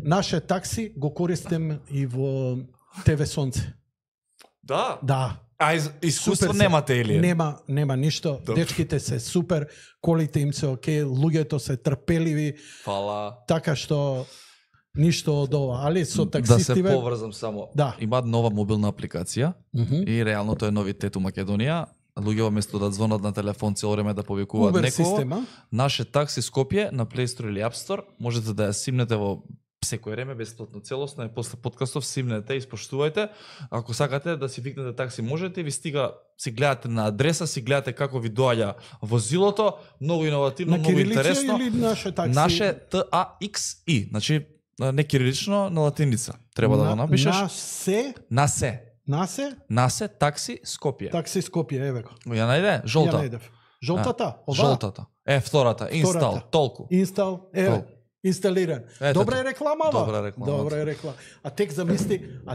Наше такси го користим и во ТВ Сонце. Да? Да. А искуство немате или? Нема ништо. Дечките се супер, колите им се окей, луѓето се трпеливи. Фала. Така што... Ништо од ова, али со таксистиве... Да се поврзам само. Да. Имаат нова мобилна апликација и реално тоа е новитет у Македонија. Луѓево место да звонат на телефон цело време да повикуваат некој. Наше такси Скопје на Play Store или App Store. Можете да ја симнете во секој време бесплатно целосно и после подкастов симнете и испоштувајте. Ако сакате да си викнете такси можете, ви стига, си гледате на адреса, си гледате како ви доаѓа возилото, многу иновативно, многу интересно. Наше такси. Наше ТАХИ, значи не кирилично, на латиница. Треба да го напишеш. Насе такси Скопје. Такси Скопје, еве го. Ја најде, жолта. Ја најдев. Жолтата, ова. Жолтата. Е, втората, инстал, толку. Инстал, е, инсталиран. Добра е рекламава. Добра е реклама. А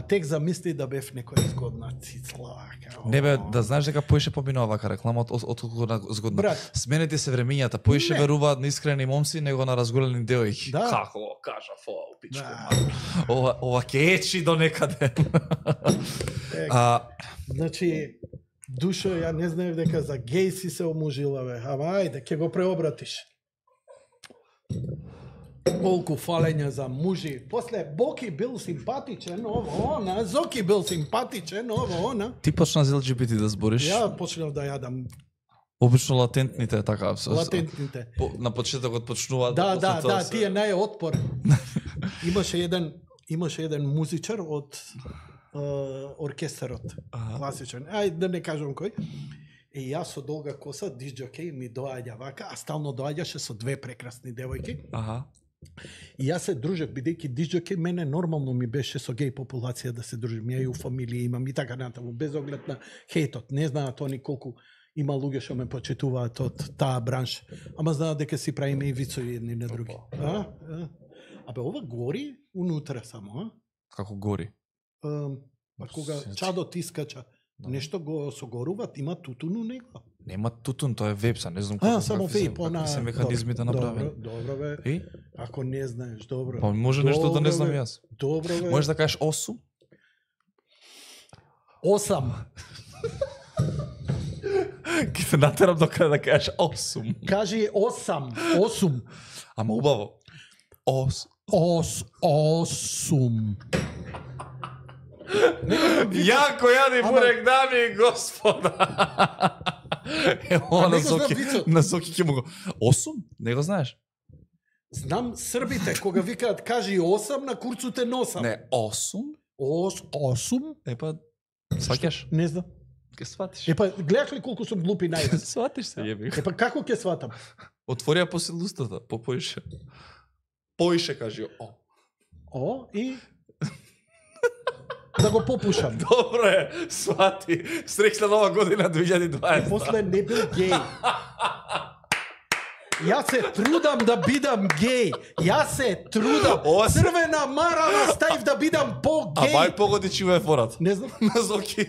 тек замисли да бев некоја згодна цицла. Не бе, да знаеш дека поише помина овака реклама од колку згодна. Сменете се времењата, поише веруваат на искрени момци него на разголени деојки. Како кажа фол, пичко мал. Ова ке ечи до некаде. Значи, душо, ја не знаев дека за геј си се омужила, бе. Ама, ајде, ке го преобратиш. Колку фалења за мужи. После Боки бил симпатичен, ово, она. Зоки бил симпатичен, ово, она. Ти почна за LGBT да збориш? Ја почнав да јадам. Обично латентните, така. Латентните. На почетокот почнува. Да, ти е најотпор. Имаше еден музичар од оркестарот, класичен, ај да не кажам кој, и јас со долга коса, диджокеј, ми доаѓа вака, а стално доаѓаше со две прекрасни девојки. И јас се дружев, бидејќи диджокеј, мене нормално ми беше со геј популација да се дружим, ја и у фамилија имам и така натаму, без оглед на хејтот, не знаат они колку има луѓе што ме почитуваат од таа бранш, ама знаат дека си правиме и вицови едни на други. Абе, ова гори унутра само, а? Како гори? А кога чадот искача, нешто го согоруваат, има тутун у него. Нема тутун, тоа е вебса, не знам како. Само веб, она. Се механизмите направени. Добро бе. И ако не знаеш, добро. Па може нешто да не знам јас. Добро бе. Можеш да кажеш 8? 8. Ке се натерам докаде да кажеш 8. Кажи 8. Ама убаво. 8. Јако јади бурек, дами и господа. Ево, на Зоки ќе му го... 8? Не го знаеш? Знам србите, кога викаат, кажи 8, на курцуте носам. Не, 8? 8? Епа, сваќаш? Не знам. Ке сватиш? Епа, гледаш ли колку сум глупи најде? Сватиш се, јеби. Епа, како ке сватам? Отворија посил устата, попоише. Поише, кажи о. О и... Да го попушам. Добро е, свати. Срексле нова година 2020. И после не бил геј. Јас се трудам да бидам геј. Јас се трудам. Црвена марава стаив да бидам по-геј. А бај погодичива е форат. Не знам. На Зоки.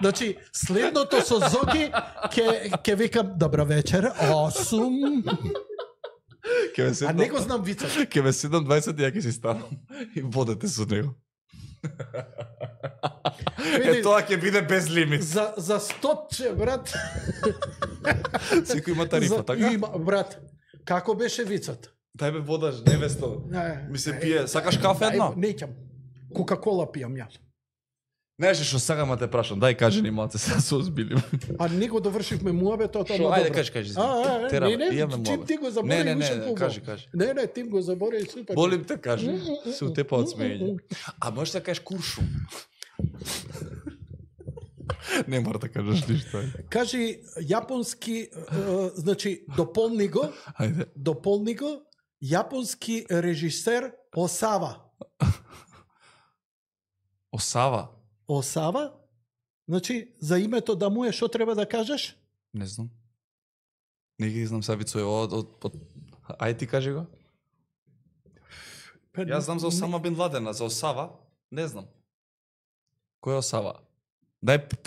Значи, следното со Зоки ќе викам добра вечер, 8. А не го знам вица. Ќе ме седам 20 и ја ќе си станам. И водете со него. Е, тоа ќе биде без лимит. За 100, брат. Секој има тарифа, така? Има, брат. Како беше вицата? Дај ме водаш, невесто. Ми се пие. Сакаш кафе една? Не ќам. Кока-кола пијам ја. Знаеш што сакам да те прашам, дај кажи ни малце, сега се озбилим. А не го довршивме муабетот, ама добро. Што, ајде кажи. Не, чим ти го забориш, не, кажи. Не, ти го забориш, супер. Болим те, кажи. Се утепа од смеење. А можеш да кажеш куршум. Не мора да кажеш ништо. Кажи јапонски, значи дополниго. Ајде. Дополниго јапонски режисер Осава. Осава? Значи, за името да му е, што треба да кажеш? Не знам. Не ги знам савицој од... Ај ти кажи го. Јас знам за Осама бин Ладена, за Осава, не знам. Кој е Осава? Дај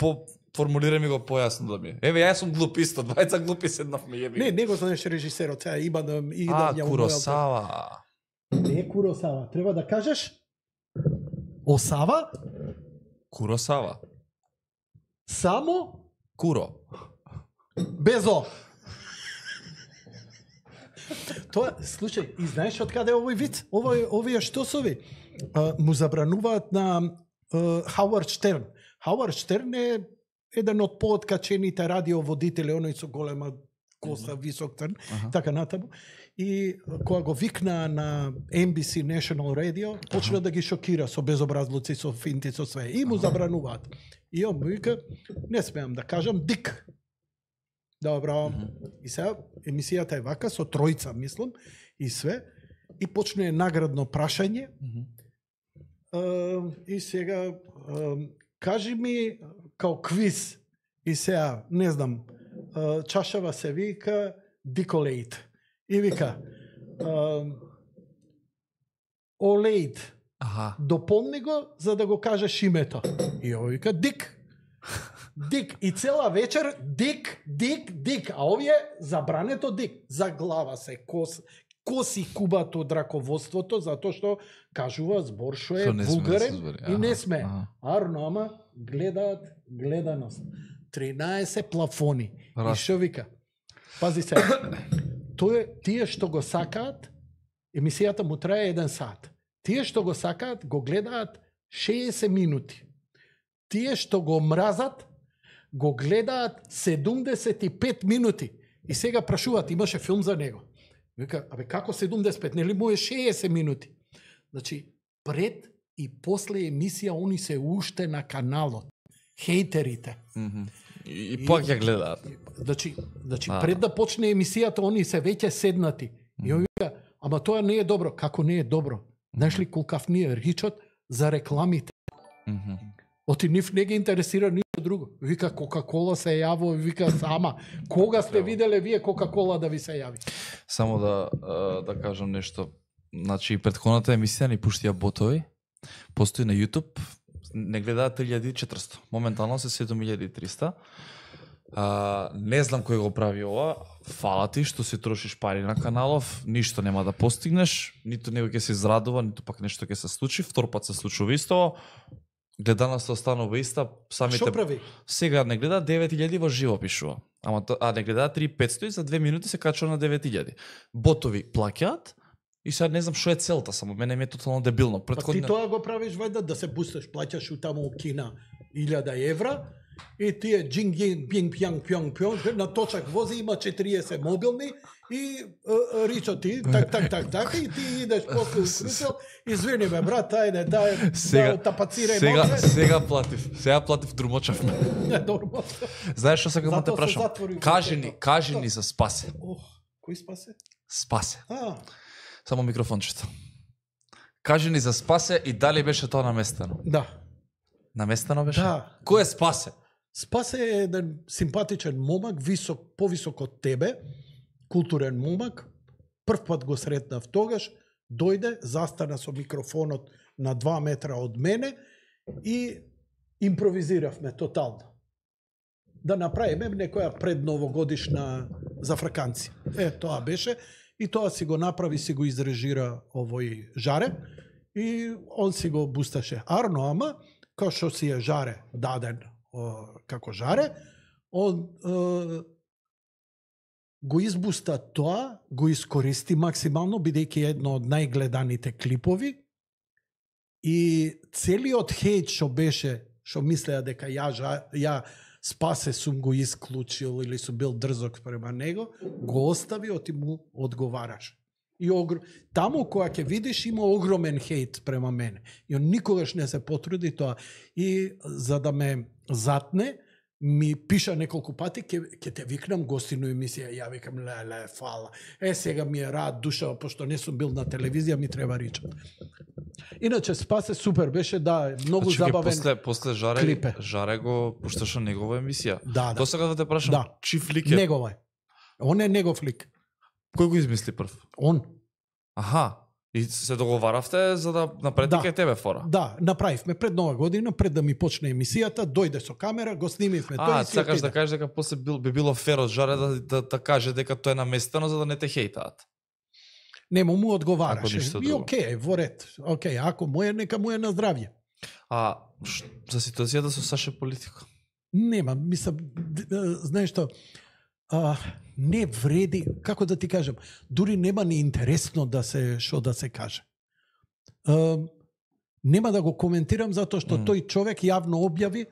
формулирај ми го појасно да ми е. Еве, јас сум глуп исто, 20 глупи седнав ми јеби. Не го знаеш режисерот, сега има да... Куросава. Не е Куросава, треба да кажеш? Осава? Куросава. Само? Куро. Безо. Тоа, слушај, и знаеш од каде е овој вид? Овие штосови му забрануваат на Хауард Штерн. Хауард Штерн е еден од пооткачените радиоводители, оној со голема коса, висок црн, така натаму. И кога го викна на NBC National Radio, почна да ги шокира со безобразлуци, со финти, со све. И му забрануваат. И он му вика, не смеам да кажам, дик. Добро. И сега емисијата е вака, со тројца, мислам, и све. и почнува наградно прашање. И сега, кажи ми, као квиз, и сега, не знам, чашава се вика Диколейт. И вика, Олейт, допомни го, за да го кажеш името. И ово вика Дик. Дик. И цела вечер Дик, Дик, Дик. А овие забрането Дик. За глава се коси кубато драководството, затоа што кажува збор што е вулгарен и не сме. Арно, ама гледаат гледаност. 13 плафони. И што вика? Пази се. Тие што го сакаат, емисијата му трае 1 сат. Тие што го сакаат, го гледаат 60 минути. Тие што го мразат, го гледаат 75 минути. И сега прашуваат, имаше филм за него. Вика, абе како 75, нели му е 60 минути? Значи, пред и после емисија, они се уште на каналот. Хейтерите. И пак ја гледаат. Значи, пред да почне емисијата, они се веќе седнати. И он вика, ама тоа не е добро. Како не е добро? Знаеш ли колкав ни е ричот за рекламите? Оти нив не ги интересира ништо друго. Вика, Кока-кола се јави, вика сама. Кога сте виделе вие Кока-кола да ви се јави? Само да кажам нешто. Значи, претходната емисија ни пуштија ботови. Постои на YouTube. Не гледаат 3400. Моментално се 7300. Не знам кој го прави ова. Фала ти што се трошиш пари на каналов, ништо нема да постигнеш, ниту него ќе се израдува, ниту пак нешто ќе се случи. Втор пат се случува исто. Гледаноста останува иста, самите. Што прави? Сега не гледа 9000 во живо пишува. Ама не гледа 3500 и за 2 минути се качува на 9000. Ботови плаќаат. И сега не знам што е целта, само мене ми е тотално дебилно. Ти тоа го правиш вајда да се пуштеш, плаќаш утаму у Кина 1000 евра и ти е джинг-джинг, пјанг-пјанг-пјанг, на точак вози, има 40 мобилни и ричо ти, так, и ти идеш после у Крусел, извини ме брат, ајде, да тапацирай мобилни. Сега платив, дурмочав ме. Знаеш што сега ма те прашам? Кажи ни за Спасе. Кој Спасе? Спасе. Само микрофончето. Кажи ни за Спасе и дали беше тоа наместено? Да. Наместено беше? Да. Кој е Спасе? Спасе е еден симпатичен момак, висок, повисок од тебе, културен момак. Прв пат го сретнав тогаш, дојде, застана со микрофонот на 2 метра од мене и импровизиравме тотално. Да направиме некоја предновогодишна зафраканција. Тоа беше. И тоа си го направи, си го изрежира овој Жаре и он си го бусташе. Арно, ама, као што си е Жаре даден како Жаре, он го избуста тоа, го искористи максимално, бидејќи едно од најгледаните клипови и целиот хејт што беше, што мислеа дека ја Спасе сум го исклучил или сум бил дрзок према него, го остави, оти му одговараш. И таму која ќе видиш има огромен хејт према мене. И он никогаш не се потруди тоа. И за да ме затне, ми пиша неколку пати, ќе те викнам гостину емисија, ја викам ле, фала. Сега ми е рад душа, пошто не сум бил на телевизија, ми треба ричат. Иначе Спасе супер беше, да, многу забавен. После Жаре го пушташе негова емисија. Да. Досега да те прашам, чиф лик е? Негова е. Он е негов лик. Кој го измисли прв? Он. Аха. И се договаравте за да напредника и тебе фора? Да, направивме пред нова година, пред да ми почне емисијата, дојде со камера, го снимивме. Сакаш да кажеш дека после би било фер од Жаре да каже дека тоа е наместено за да не те хејтаат? Не, му одговараше. И окей, во ред. Окей, ако му е, нека му е на здравје. А за ситуацијата со Саше политика? Нема, мислам, знаеш што, не вреди, како да ти кажам, дури нема ни интересно да се каже. Нема да го коментирам затоа што тој човек јавно објави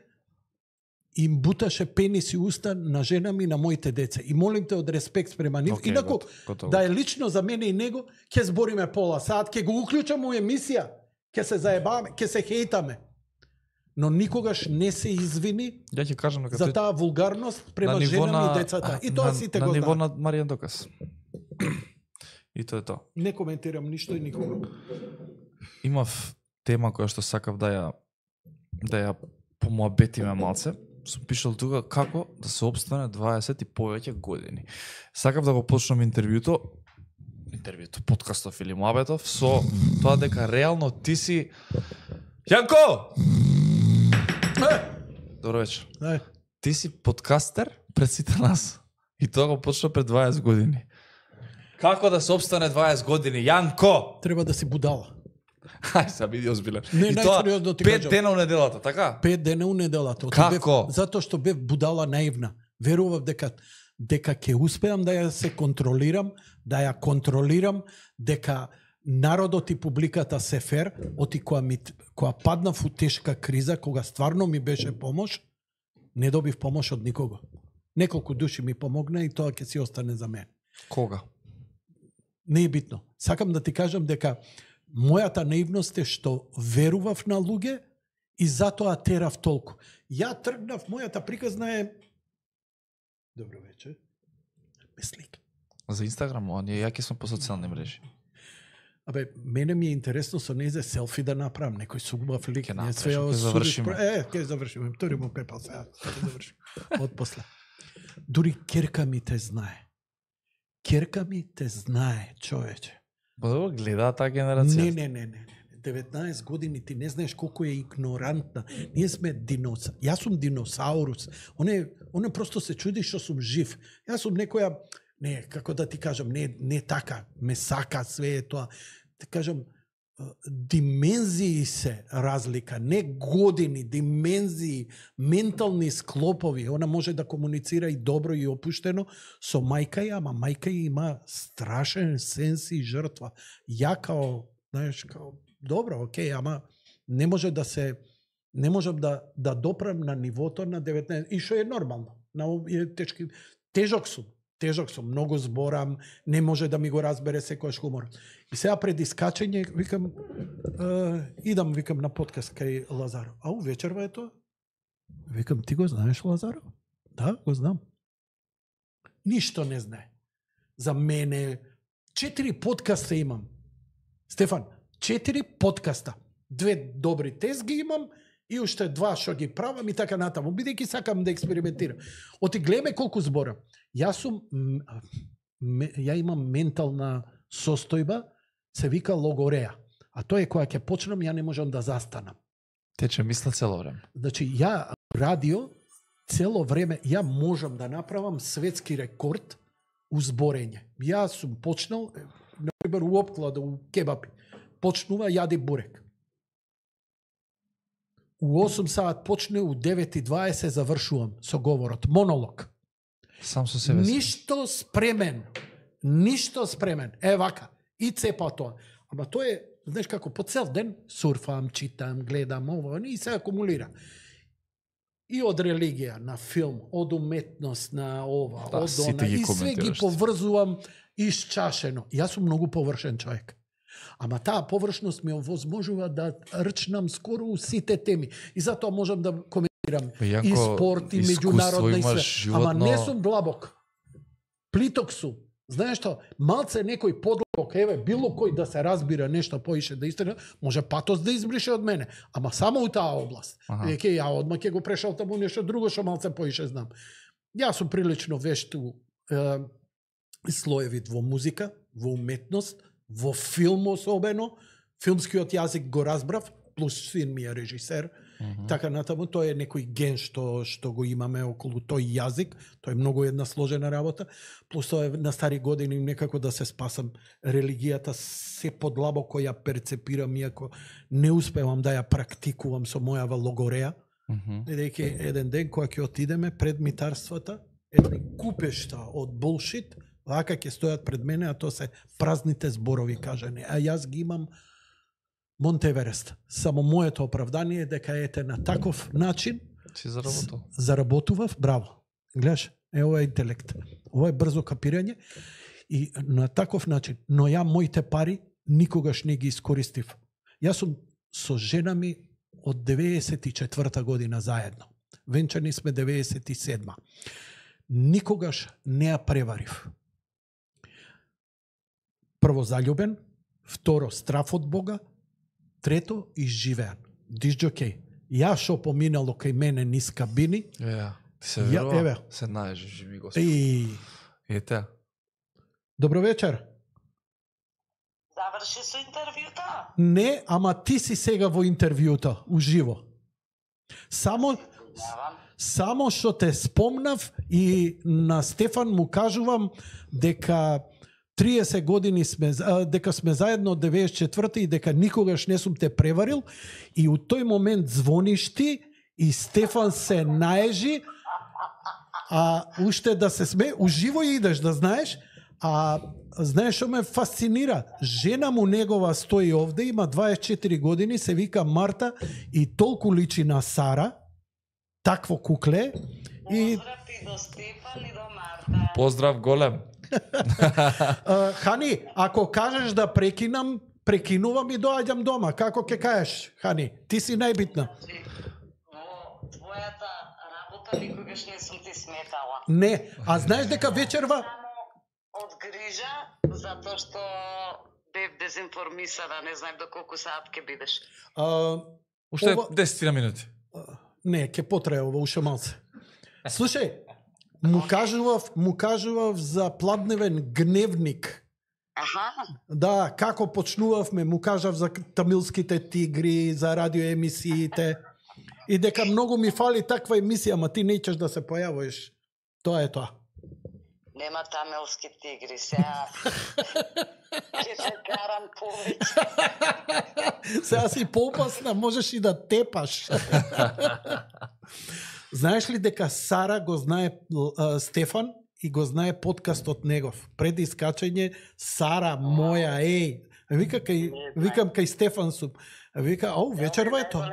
им буташе пенис и уста на жена ми, на моите деца. И молим те од респект према нив. Инако, да е лично за мене и него, ќе збориме пола саат, ќе го уклучам у емисија, ќе се заебаме, ќе се хејтаме. Но никогаш не се извини за таа вулгарност према жена ми и децата. И тоа сите го знаат. На ниво на Маријан Докас. И тоа е тоа. Не коментирам ништо и никога. Имав тема која што сакав да ја помоабетиме малце. Сум пишал тука како да се опстане 20 и повеќе години. Сакав да го почнам интервјуто, подкастов или муабетов со тоа дека реално ти си Јанко! Добро вечер. Ти си подкастер пред сите нас. И тоа го почна пред 20 години. Како да се опстане 20 години, Јанко? Треба да си будала. Ај, са биди озбилен. И тоа 5 дена у неделата, така? 5 дена у неделата. Како? Затоа што бев будала наивна. Верував дека ќе успеам да ја се контролирам, да ја контролирам, дека народот и публиката се фер, оти која паднав у тешка криза, кога стварно ми беше помош, не добив помош од никого. Неколку души ми помогна и тоа ќе си остане за мен. Кога? Не е битно. Сакам да ти кажам дека мојата наивност е што верував на луѓе и затоа терав толку. Ја тргнав, мојата приказна е... Добро вечер. Мислик. За Инстаграм, а ние јаки сме по социјални мрежи. Абе, мене ми е интересно со незе селфи да направам, некој сугубав лик. Ке направам, ке завршиме. Ке завршиме, втори му пепал сега, ке завршиме. Отпосле. Дури керка ми те знае. Керка ми те знае, човече. Бо гледа таа генерација. Не. 19 години ти не знаеш колку е игнорантна. Ние сме диносаурус. Јас сум диносаурус. Оне просто се чуди што сум жив. Јас сум некоја, не, како да ти кажам, не така, ме сака све е тоа. Ти кажам, димензии се разлика, не години, димензии, ментални склопови. Она може да комуницира и добро и опуштено со мајка ја, ама мајка ја има страшен сенс и жртва. Ја као, знаеш, као, добро, окей, ама не може да се, не можам да допрем на нивото на 19, и што е нормално. На овие тежок сум, многу зборам, не може да ми го разбере секојаш хумор. И сега пред искачење, викам, идам на подкаст кај Лазаров. Ау, вечерва е тоа? Викам, ти го знаеш Лазаров? Да, го знам. Ништо не знае. За мене, 4 подкаста имам. Стефан, 4 подкаста. 2 добри тез ги имам, и уште 2 што ги правам и така натаму, бидејќи сакам да експериментирам. Оти глеме колку зборам. Ја имам ментална состојба, се вика логореја. А тоа е која ќе почнам, ја не можам да застанам. Тече мисла цело време. Значи, ја радио цело време, ја можам да направам светски рекорд у зборење. Ја сум почнал, например, у опклада, у кебапи. Почнува, јаде бурек. У 8 саат почне, у 9:20 завршувам со говорот. Монолог. Сам со себе. Ништо спремен. Е, вака. И цепа тоа. Ама тоа е, знаеш како, по цел ден сурфам, читам, гледам, ова, и се акумулира. И од религија, на филм, од уметност, на ова, да, од она. И све ги поврзувам изчашено. Јас сум многу површен човек. Ама таа површност ми овозможува да рчнам скоро у сите теми. И затоа можам да коментирам Јанко, и спорт, и меѓународна и све. Животно... Ама не сум длабок. Плиток сум. Знаеш што? Малце некој подлабок, еве, било кој да се разбира нешто поише да истина, може патос да избрише од мене. Ама само у таа област. Веќе ја одма ќе го прешал таму нешто друго што малце поише знам. Јас сум прилично вешт у слоеви во музика, во уметност, во филм особено, филмскиот јазик го разбрав, плюс син ми е режисер, така натаму, тоа е некој ген што го имаме околу тој јазик, тоа е многу една сложена работа, плюс тоа е на стари години некако да се спасам, религијата се подлабоко ја перцепирам, иако не успевам да ја практикувам со мојава логореја, бидејќи еден ден кога ќе отидеме пред митарствата, едни купешта од булшит, вака ќе стојат пред мене, а тоа се празните зборови кажани. А јас ги имам Монтеверест. Само моето оправдание е дека ете на таков начин заработував, браво. Гледаш, е ова е интелект. Ова е брзо капирање и на таков начин, но ја моите пари никогаш не ги искористив. Јас сум со жена ми од 94 година заедно. Венчани сме 97. Никогаш не ја преварив. Прво заљубен, второ страф од Бога, трето изживеан. Дисџокеј. Ја што поминало кај мене низ кабини. Се верува, се најжи, живи Господ. Ете. Добро вечер. Заврши со интервјута? Не, ама ти си сега во интервјута, уживо. Само што те спомнав и на Стефан му кажувам дека 30 години сме заедно од 94 и дека никогаш не сум те преварил, и у тој момент звониш ти и Стефан се наежи, а уште да се сме, уживо идеш, да знаеш, а знаеш што ме фасцинира? Жена му негова стои овде, има 24 години, се вика Марта и толку личи на Сара, такво кукле. И... Поздрав и до Стефан и до Марта. Поздрав голем. Хани, ако кажеш да прекинам, прекинувам и доаѓам дома. Како ќе кажеш, Хани? Ти си најбитна. Во твојата работа никогаш не сум ти сметала. Не, а знаеш дека вечерва... Од грижа, затоа што бев дезинформисана, не знаев до колку саат ќе бидеш. Уште 10 минути. Не, ќе потрае ова, уште малце. Слушај, му кажував за пладневен гневник. Аха. Да, како почнувавме, му кажав за тамилските тигри, за радиоемисиите, и дека многу ми фали таква емисија, ама ти не ќеш да се појавуваш. Тоа е тоа. Нема тамелски тигри, сега ќе се карам повеќе. Сега си поопасна, можеш и да тепаш. Знаеш ли дека Сара го знае Стефан и го знае подкастот негов? Пред искачање, Сара, моја, еј. Викам кај Стефан сум. Вика, ау, вечерва е тоа.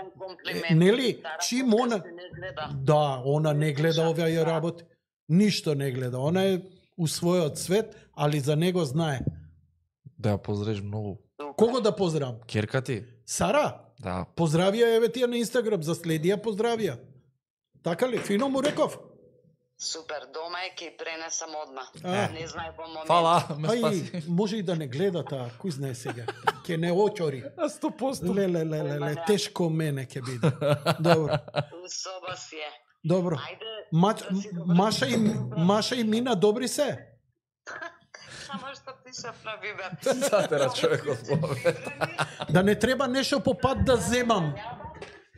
Нели, чим она... Да, она не гледа оваа ја работи. Ништо не гледа. Она е у својот свет, али за него знае. Да, поздравиш многу. Кого да поздравам? Керка ти. Сара? Да. Поздравија еве тие на Инстаграм, заследија поздравија. Така ли? Фино му реков? Супер, дома е ке пренесам одма. Не знае по момент. Фала, ме спаси. Може и да не гледа таа, кој знае сега. Ке не очори. 100%. Ле, тешко мене ке биде. Добро. Соба си е. Добро. Маша и Мина, добри се? Само што пишав на Вибер. Сатера човекот пове. Да не треба нешто по пат да земам.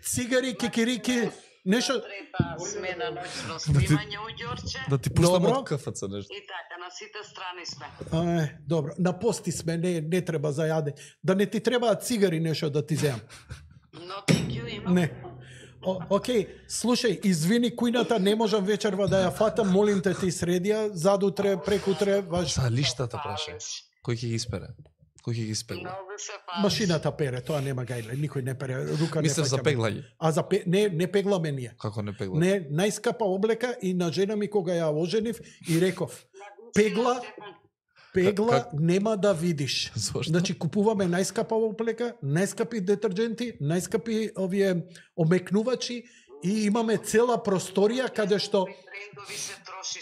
Цигари, кикирики, нешто... Смена ноќно снимање у Ѓорче. Да ти пуштам од КФЦ нешто. И така, на сите страни сме. Добро, на пости сме, не треба за јаде. Да не ти треба цигари нешто да ти земам. Но тенкју имам. Не. Океј, слушај, извини кујната, не можам вечерва да ја фатам, молим те ти средија, задутре, прекутре, ваш... За лиштата прашај, кој ќе ги испере? Кој ќе ги испегле? Машината пере, тоа нема гајле, никој не пере, рука не фаќа. Мислев за пеглање? Не пегламе ние. Како не пегламе? Не, најскапа облека и на жена ми кога ја оженив и реков, пегла нема да видиш. Зошто? Значи, купуваме најскапа облека, најскапи детерженти, најскапи овие омекнувачи и имаме цела просторија каде што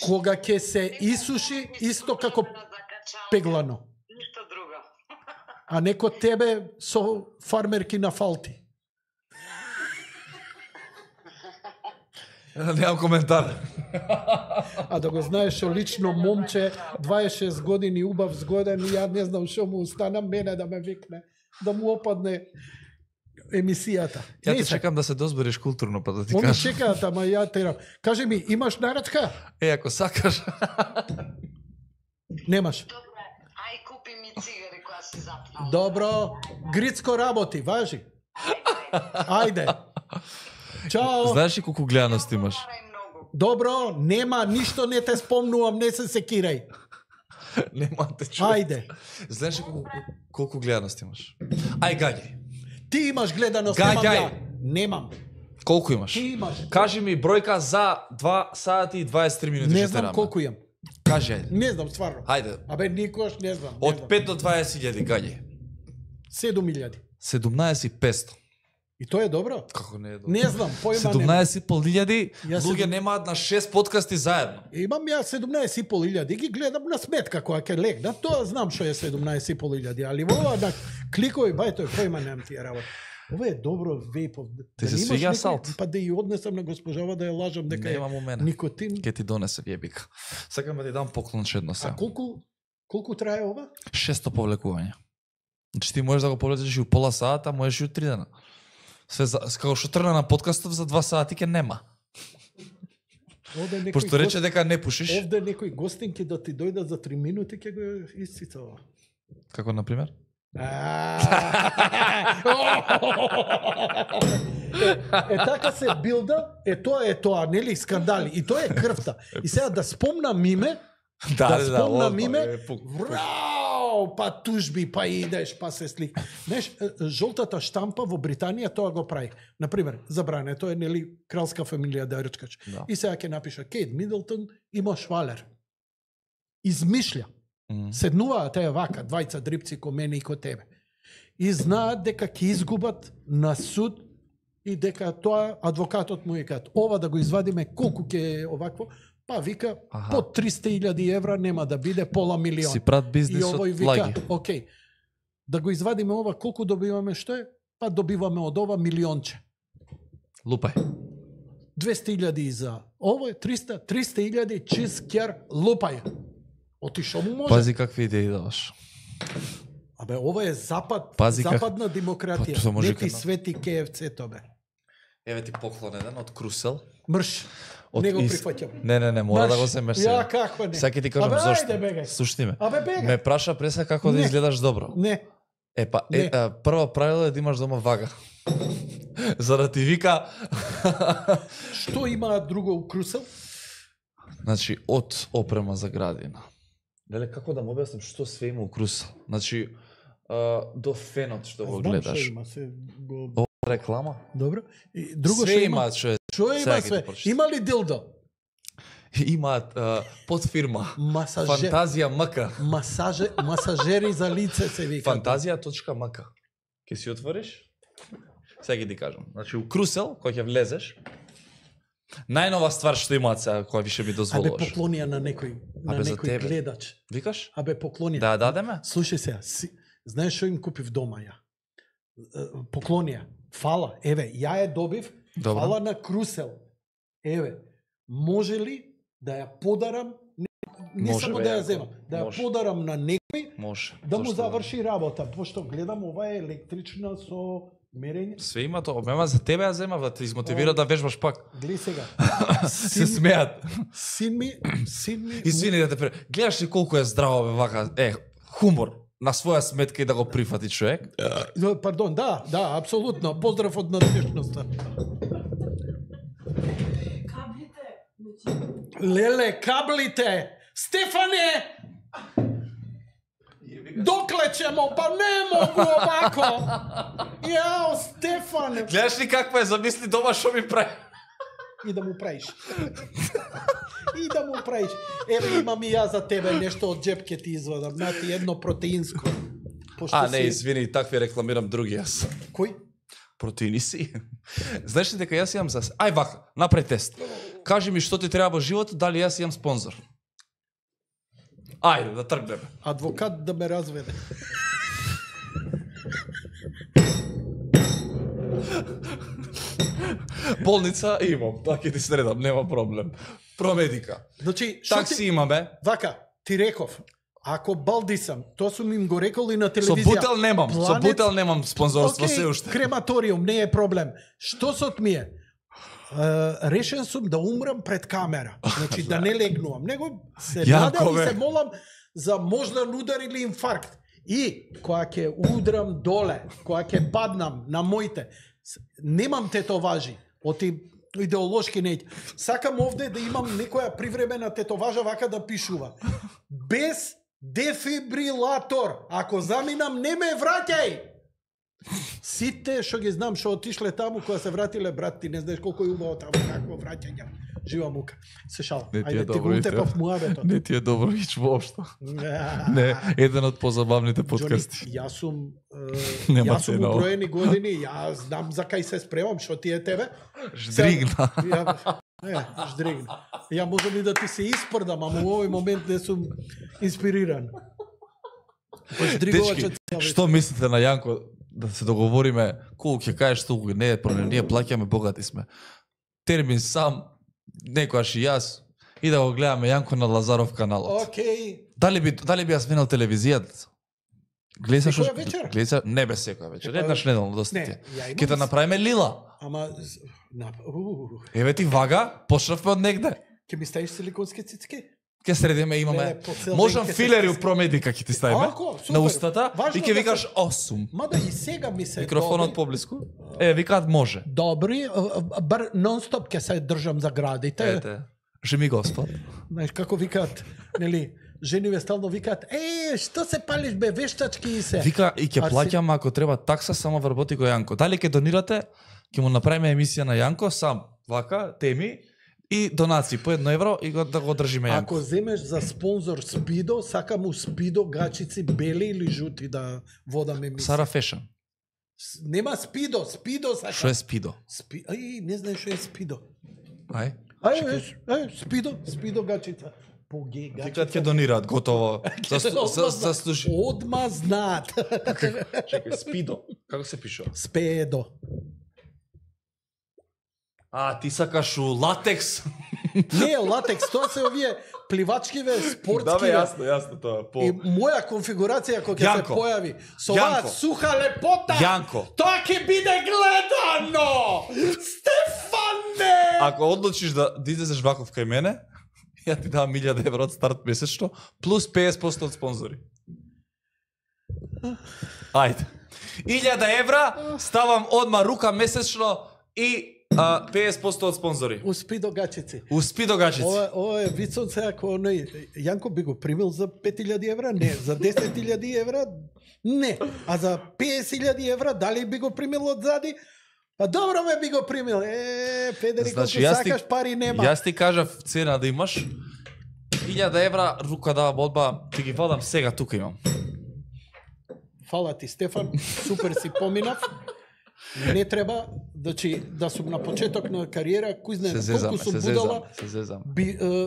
кога ќе се исуши, исто како пеглано. А не код тебе со фармерки на фалти. Немам коментар. А да го знаеш што лично момче, 26 години, убав згоден, ја не знам што му остана мене да ме викне, да му опадне емисијата. Ја те чекам да се дозбереш културно, па да ти кажам. Они чекаат, ама ја терам. Кажи ми, имаш нарачка? Е, ако сакаш. Немаш. Добре, ај купи ми цигари која си запнала. Добро, грицко работи, важи. Ајде. Чао. Знаеш ли колку гледаност имаш? Добро, нема, ништо не те спомнувам, не се секирај. Нема те чува. Ајде. Знаеш ли колку гледаност имаш? Ај, гаѓај. Ти имаш гледаност, немам ја. Немам. Колку имаш? Ти имаш. Кажи ми бројка за 2 сати и 23 минути. Не знам колку имам. Кажи, ајде. Не знам, стварно. Ајде. Абе, никош не знам. Од 5 до 20 илјади, гаѓај. 7 илјади. 17 500. И тоа е добро? Како не е добро? Не знам, појма нема. 17.500 луѓе немаат на 6 подкасти заедно. Имам ја 17.500 ги гледам на сметка која ќе легна. Тоа знам што е 17.500, али ова да кликови бај тој појма немам тие работи. Ова е добро вејпов. Ти се свиѓа салт. Па да ја однесам на госпожава да ја лажам дека е никотин. Ке ти донесам јебика. Сакам да ти дам поклон едно сега. А колку трае ова? 600 повлекувања. Значи ти можеш да го повлечеш и у пола сата, можеш и у 3 дена. Се како што трна на подкастов за 2 сати ќе нема. Пошто рече дека не пушиш. Овде некој гостин ќе да ти дојде за 3 минути ќе го исцитава. Како на пример? Така се билда, тоа, нели скандали, и тоа е крвта. И сега да спомнам име, па тужби, па идеш, па се слик. Знаеш, жолтата штампа во Британија тоа го прави. Например, забране, тоа е нели кралска фамилија да речкач. Да. И сега ќе напиша Кейт Мидлтон има швалер. Измишља. Седнуваат е вака, двајца дрипци ко мене и ко тебе. И знаат дека ќе изгубат на суд и дека тоа адвокатот му е кат. Ова да го извадиме колку ќе е овакво, па вика, под 300.000 евра нема да биде, пола милион. Си прат бизнесот лаги. И овој вика, окей, да го извадиме ова, колку добиваме, што е? Па добиваме од ова милионче. Лупај. 200.000 за овој, 300, 300.000, чискер, лупај. Отишо му може. Пази какви идеи даваш. Абе, ова е западна демократија. Не ти свети КФЦ тобе. Еве ти поклон еден од Крусел. Мрш. Не го прифаќам. Не, мора да го се мрши. Ја како не. Сеќи ти кажам зошто. Слушни ме. Ме праша преса како да изгледаш добро. Не. Епа, прво правило е да имаш дома вага. За да ти вика. Што има друго у Крусел? Значи, од опрема за градина. Леле, како да му објаснам што све има у Крусел? Значи, до фенот што го гледаш. Знам што има. Реклама? Добро. Друго све има, што е? Што има све? Има ли дилдо? Имаат подфирма. Фантазија МК. Масажери за лице се вика. Фантазија.мк. Ке си отвориш? Сега ти кажам. Значи, у Крусел, кој ќе влезеш, најнова ствар што имаат сега, која више би дозволуваш. Абе, поклонија на некој, гледач. Викаш? Абе, поклонија. Да, дадеме? Слушај сега, знаеш што им купив дома ја? Поклонија. Фала, еве, ја ја добив, фала на Крусел. Еве, може ли да ја подарам, не само да ја земам, да ја подарам на некој, да му заврши работа, пошто гледам ова е електрична со... Све има тоа, обема за тебе ја земав, да те измотивира да вежбаш пак. Гледи сега. Се смеат. Син ми... Извини да те пре... Гледаш ли колку е здраво, бе, вака, хумор, на своја сметка и да го прифати човек? Пардон, да, апсолутно. Поздрав од надежността. Каблите! Стефане! Докле ќемо, па не могу овако! Јао, Стефане! Гледаш ли каква е, замисли дома што ми прави? И да му праиш. Еве, имам и ја за тебе нешто од џеб ке ти извадам. Нати, едно протеинско. Не, извини, такви рекламирам други јас. Кој? Протеини си. Знаеш ли дека јас имам за... Ај вака, направи тест. Кажи ми што ти треба во живот, дали јас имам спонзор. Ајде, да тргнеме. Адвокат да ме разведе. Болница имам, така ќе ти средам, нема проблем. Промедика. Значи, такси имаме. Вака, ти реков, ако балди сам, тоа сум им го рекол и на телевизија. Со бутел немам спонзорство се уште. Крематориум, не е проблем. Што сот ми е? Решен сум да умрам пред камера. Значи да не легнувам, него се надам и се молам за мождан удар или инфаркт. И кога ќе удрам доле, кога ќе паднам на моите, немам тетоважи, оти идеолошки не. Сакам овде да имам некоја привремена тетоважа вака да пишува. Без дефибрилатор. Ако заминам, не ме враќај. Сите што ги знам што отишле таму, кога се вратиле, брат, ти не знаеш колку е убаво таму, какво враќање. Жива мука. Се шал. Ајде, ти го утепав муабетот. Не ти е добро ич воопшто. Не, еден од позабавните подкасти. Јас сум броени години, јас знам за кај се спремам, што ти е тебе. Ждригна. Ждригна. Ја можам и да ти се испрдам, ама во овој момент не сум инспириран. Дечки, што мислите на Јанко да се договориме колку ќе кажеш, толку не е проблем, ние плаќаме, богати сме. Термин сам, некојаш и јас, и да го гледаме Јанко на Лазаров каналот. Океј. Дали би јас менал телевизијата? Секоја вечер? Не бе секоја вечер, еднаш неделно доста ти. Ке да направиме лила. Ама... Еве ти вага, почнавме од негде. Ке ми ставиш силиконски цицки? Ке средиме, имаме. Можам филери у промедика ќе ти ставиме на устата и ќе викаш 8. Мада и сега ми се микрофонот поблиску. Е, викаат може. Добри, бар нонстоп ќе се држам за градите. Жеми господ. Знаеш како викаат, нели? Жениве стално викаат: "Е, што се палиш бе, вештачки и се." Вика и ќе плаќам ако треба такса, само вработи го Јанко. Дали ќе донирате? Ќе му направиме емисија на Јанко сам, вака теми. И донаци по €1 и да го држиме Јанко. Ако земеш за спонзор Спидо, сакам у Спидо гачици бели или жути да водаме мисија. Сара Фешн. Нема Спидо, Спидо сакам. Што е Спидо? Ај, не знаеш што е Спидо. Ај, Спидо гачица. Поге гачица. Тикат ќе донираат, готово. Заслужи. Одма знаат. Чекај, Спидо. Како се пише? Спедо. А, ти сакаш у латекс? Не, латекс, тоа се овие пливачкиве, спортскиве. Да, бе, јасно тоа. И моја конфигурација, ако ќе се појави, со оваа суха лепота, тоа ќе биде гледано! Стефане! Ако одлучиш да излезеш ваков кај мене, ја ти давам €1000 од старт месечно, плюс 50% од спонзори. Ајде. €1000 ставам одма рука месечно и 50% од спонзори. Успи до гачици. Ова е вицон се, ако оној Јанко би го примил за €5000, не, за €10.000, не, а за €50.000 дали би го примил одзади? Па добро ме би го примил. Педери, колку сакаш пари нема. Јас ти кажав цена да имаш. €1000 рука давам одба, ти ги вадам сега, тука имам. Фала ти, Стефан, супер си поминав. Не треба, значи, да сум на почеток на кариера, кој знае колку сум будала,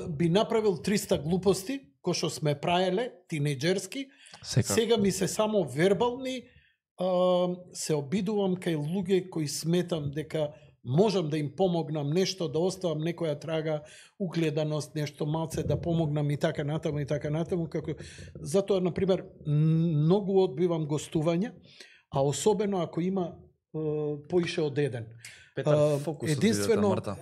би направил 300 глупости, кои што сме праеле, тинејџерски. Сега ми се само вербални, се обидувам кај луѓе кои сметам дека можам да им помогнам нешто, да оставам некоја трага, угледаност, нешто малце, да помогнам и така натаму. Како... Затоа, например, многу одбивам гостување, а особено ако има поише од еден. Петар, фокус единствено, Марта.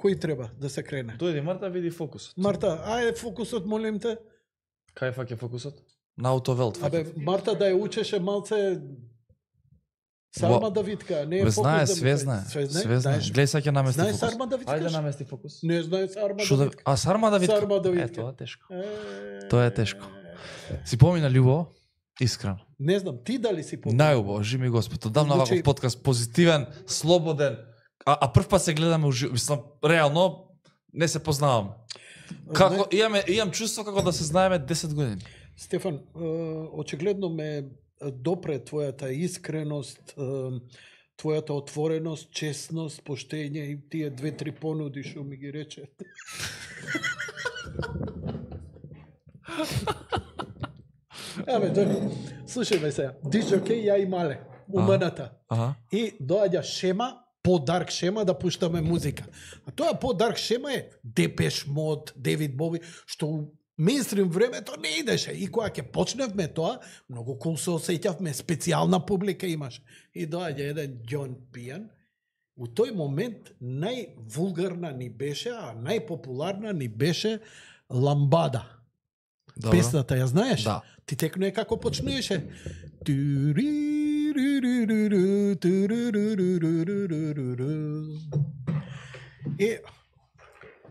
Кој треба да се крене? Дојди Марта, види фокусот. Марта, ајде фокусот, молим те. Кај фак е фокусот? На Ауто Велт. Абе, Марта да ја учеше малце Сарма Давидка. Ве знае, све знае. Глеј са ќе намести фокус. Знае Сарма Давидка? Ајде намести фокус. Не знае Сарма Давидка. А Сарма Давидка? Е, тоа е тешко. Си помина љубов? Искрено. Не знам, ти дали си помниш? Најубаво, живи Господ. Одамна ваков подкаст, позитивен, слободен. А прв пат се гледаме уживо, мислам, реално не се познаваме. Како имам чувство како да се знаеме 10 години. Стефан, очигледно ме допре твојата искреност, твојата отвореност, честност, поштење и тие две-три понуди што ми ги рече. Абе, слушај ме сега, диджокеј ја и Мале, уманата. И доаѓа шема, по-дарк шема, да пуштаме музика. А тоа по-дарк шема е Депеш Мод, Девид Боби, што у мејнстрим времето не идеше. И кога ќе почневме тоа, многу кул се осеќавме, специјална публика имаше. И доаѓа еден Џон Пијан. У тој момент највулгарна ни беше, а најпопуларна ни беше Ламбада. Песната, ја знаеш? Да. Ти текнуе како почнуеше. И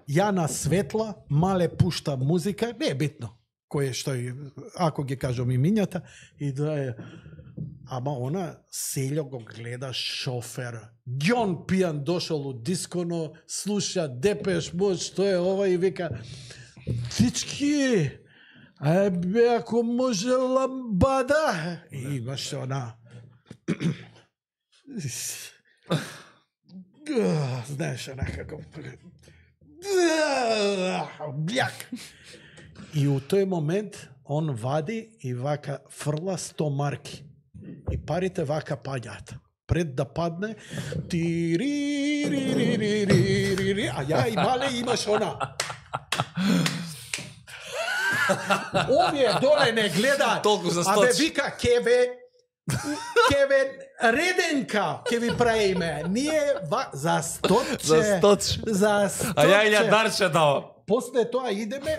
ја на светла, Мале пушта музика, не е битно, кое што, ако ги кажам имињата, и да е Ама она село го гледа шофер. Ѓон пијан дошол од дисконо, слуша Депеш Мод, што е ова и вика тички, ајбе ако може ламбада. И баш она. Знаеш, она како... Бљак. И у тој момент он вади и вака фрла 100 марки. И парите вака паѓаат. Пред да падне, ти-ри-ри-ри-ри-ри-ри, а ја и мале имаш она. Овие доле не гледаат. А бе вика, кеве, реденка, ке ви праиме. Ние за стотче. За стотче. А ја и ја дарче дао. После тоа идеме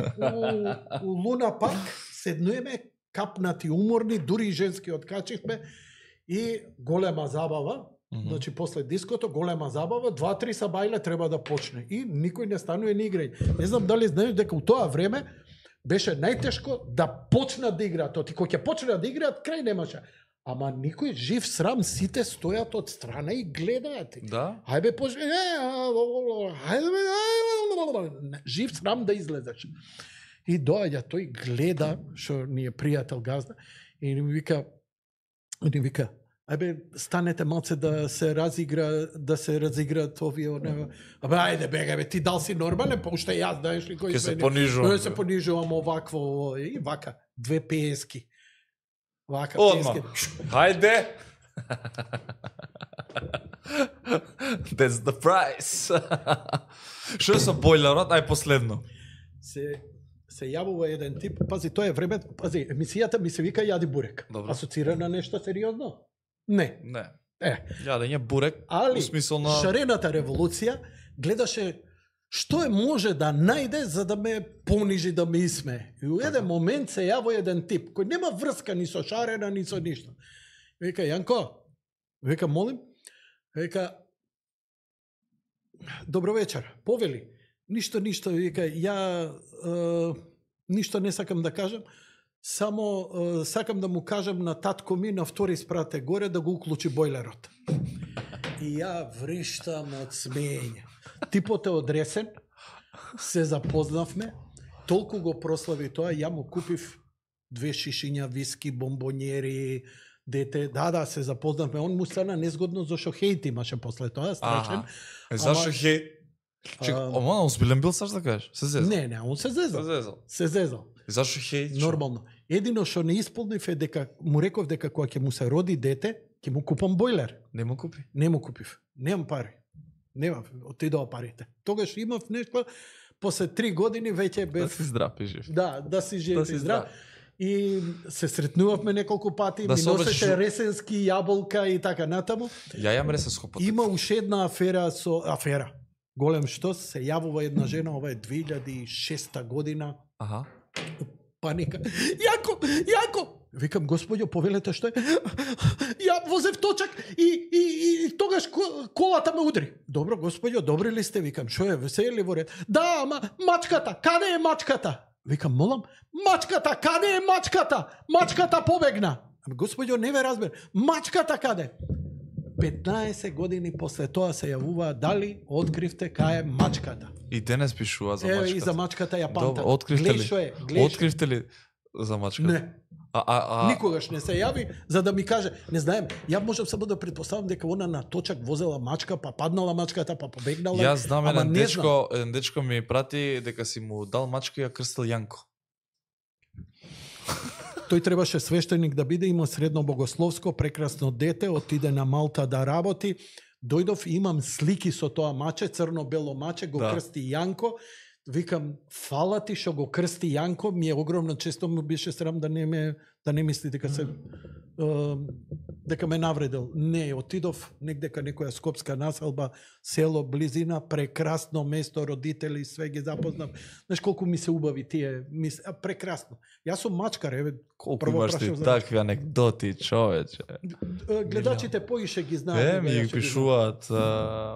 у Луна парк, седнуеме, капнати, уморни, дури женски откачивме и голема забава. Значи, после диското, голема забава, 2-3 сабајле треба да почне. И никој не станува ни играј. Не знам дали знаеш дека у тоа време беше најтешко да почнат да играат. Оти кој ќе почнат да играат, крај немаше. Ама никој жив срам, сите стојат од страна и гледаат. Да. Ајбе почне, жив срам да излезеш. И доаѓа тој, гледа, што ни е пријател газда, и ни вика, ајбе, станете малце да се разигра, да се разиграат овие, абе, ајде, бега, бе, ти дал си нормален, па уште јас, знаеш ли, кој се понижувам овакво, и вака, 2 пески. Вака, пески. Хајде! That's the price! Што со бојлерот, ај последно. Се јавува еден тип, пази, тоа е време, пази, емисијата ми се вика Јади бурек. Асоцира на нешто сериозно? Не. Јадење бурек, у смисол на... Шарената револуција гледаше што е може да најде за да ме понижи, да ме исме. И у еден момент се јавува еден тип, кој нема врска ни со шарена, ни со ништо. Вика, Јанко, вика, молим, вика, добро вечер, повели. Ништо, вика, ја ништо не сакам да кажам, само сакам да му кажам на татко ми на втори спрате горе да го уклучи бојлерот. И ја вриштам од смејење. Типот е одресен, се запознавме, толку го прослави тоа, ја му купив 2 шишиња виски, бомбонјери, дете, да, се запознавме, он му стана незгодно зашо хејт имаше после тоа, страшен. Зашо хејт? Ама, успилен бил, саш да кажеш? Се зезал? Не, он се зезал. Се зезал. Зашо хејт? Нормално. Едино што не исполнив е дека, му реков дека кога ќе му се роди дете, ќе му купам бојлер. Не му купив. Немам пари. Отидоа парите. Тогаш имав нешто, после 3 години веќе бев... Да си здрав и жив. Да си здрав. И се сретнувавме неколку пати, ми носеше ресенски, јаболка и така натаму. Ја јам ресенско пати. Има уште една афера со... Афера. Голем штос, се јавува една жена, ова е 2006 година. Аха. Паника. Јако! Викам, господјо, повелете што е? Ја возев точак и тогаш колата ме удри. Добро, господјо, добри ли сте? Викам, што е, весели во ред? Да, ама, мачката, каде е мачката? Викам, молам, мачката, каде е мачката? Мачката побегна. Господјо, не ве разбер, мачката каде? 15 години после тоа се јавува дали откривте кај е мачката. И денес пишува за мачката. И за мачката ја памта. Откривте ли за мачката? Не. Никогаш не се јави за да ми каже, не знаем, ја можам само да предпоставам дека она на точак возела мачка, па паднала мачката, па побегнала. Јас знам, еден дечко ми прати дека си му дал мачка и ја крстил Јанко. Тој требаше свештеник да биде, има средно богословско, прекрасно дете, отиде на Малта да работи. Дојдов, имам слики со тоа маче, црно-бело маче, го крсти Јанко. Викам, фала ти што го крсти Јанко, ми е огромно често, ми беше срам да не мисли дека ме навредил. Не, отидов негде ка некоја скопска населба, село близина, прекрасно место, родители, све ги запознав. Знаеш колку ми се убави тие, прекрасно. Јас сум мачкар, еве, прво прашав за такви анекдоти, човече. Гледачите поише ги знаат. Ми ги пишуваат.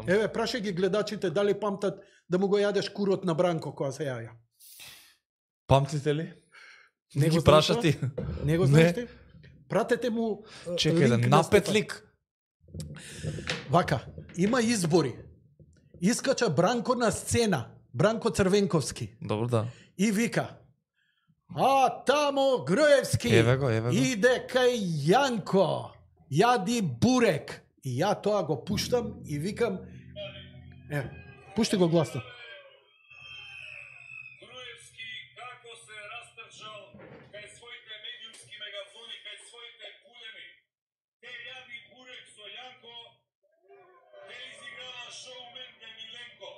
Еве, праша ги гледачите дали памтат да му го јадеш курот на Бранко кога се јавја. Памтите ли? Не го прашати. Не го знаеш ти? Пратете му чекај да напетлик. Вака, има избори. Искача Бранко на сцена, Бранко Црвенковски. Добро, да. И вика: "А тамо Груевски иде кај Јанко, јади бурек." И ја тоа го пуштам и викам: "Е, пушти го гласно." Груевски како се растрчал кај своите медиумски мегафони, кај своите кулеми. Те јади бурек со Јанко, те изиграла шоумен на Миленко.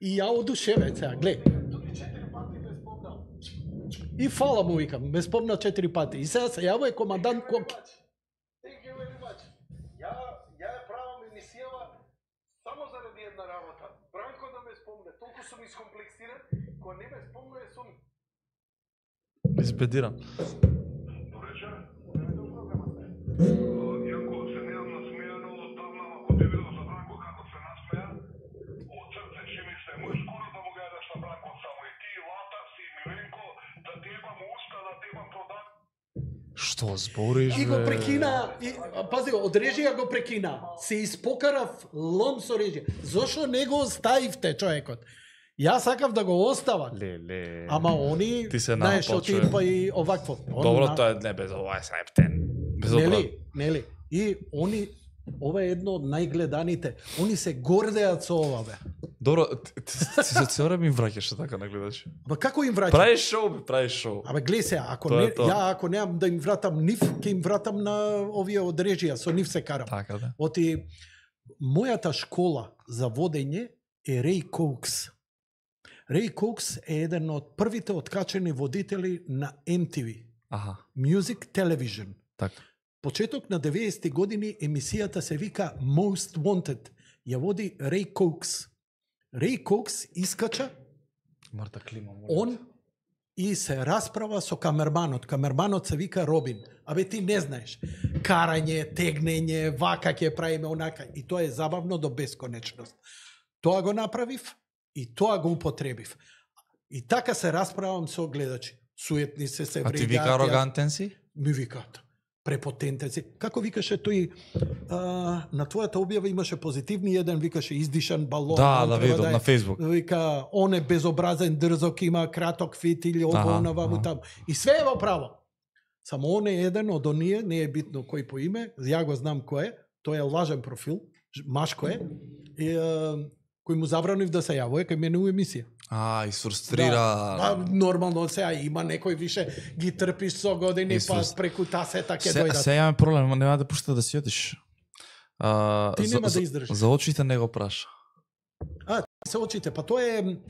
И ја одушеве сега, глед. И фала му викам, ме спомна 4 пати. И сега се јаве командант Коки. Ја правам емисијава само заради една работа. Бранко да ме спомне, толку сум искомплексиран, кога не ме спомне сум... Испедирам. Добре вечер. Јако се недам насмејано од тамна, ако ти видам за Бранко како се насмеја, од срце че ми се мој скоро да му гледаш на Бранко само и ти, Латас и Миленко, да те имам уста, да те имам продакт. Што збориш, бе? И го прекина, и, пази го, од режија го прекина. Се испокарав лом со режија. Зошто не го оставивте, човекот? Ја сакав да го оставам. Леле. Ама они, знаеш, оти па и овакво. Добро, тоа не без ова е септен. Нели, нели. И они, ова е едно од најгледаните. Они се гордеат со ова, бе. Добро, ти за цел време им враќаш така на гледачи. Ама како им враќаш? Прави шоу, бе, прави шоу. Абе глеј се, ако немам да им вратам нив, ќе им вратам на овие од режија, со нив се карам. Така да. Оти мојата школа за водење е Рей Кокс. Рей Кокс е еден од првите откачени водители на MTV. Аха. Music Television. Така. Почеток на 90-ти години емисијата се вика Most Wanted. Ја води Рей Кокс. Рей Кокс искача, Марта Клима, он и се расправа со камерманот. Камерманот се вика Робин. Абе ти не знаеш, карање, тегнење, вака ќе правиме, онака. И тоа е забавно до бесконечност. Тоа го направив и тоа го употребив. И така се расправам со гледачи. Суетни се се вредат. А ти вика арогантен си? Ми викат. Препотентен си. Како викаше тој, на твојата објава имаше позитивни, еден викаше издишан балон. Да, да видов на Facebook. Вика, он е безобразен, дрзок, има краток фитилј, ово, онава, му таму. И све е во право. Само он е еден од оние, не е битно кој по име, ја го знам кој е, тој е лажен профил, машко е, кој му забранив да се јавува кај мене у емисија. А, и сфрустрира... Да, нормално сега има некој више, ги трпиш со години, па преку тасета ќе дојдат. Се имаме проблем, нема да пушта да си отиш. Ти нема да издржиш. За очите не го праша. А, се очите, па тоа е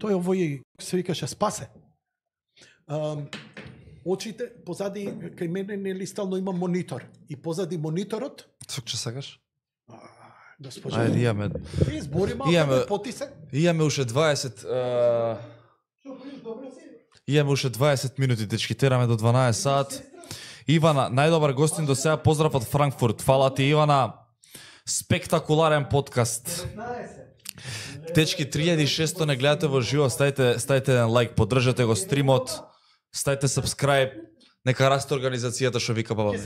овој, се викаше, Спасе. Очите, позади, кај мене нели стално има монитор. И позади мониторот... Сок че сакаш? Госпожа, ајде, имаме потисек. Имаме уште 20. Имаме уште 20 минути, дечки, тераме до 12 сат. Ивана, најдобар гостин до сега, поздрав од Франкфурт. Фала ти, Ивана. Спектакуларен подкаст. Дечки, 3600 не гледате во живо, ставите еден лайк, поддржете го стримот, ставите сабскрајб. Нека расте организацијата што вика баба.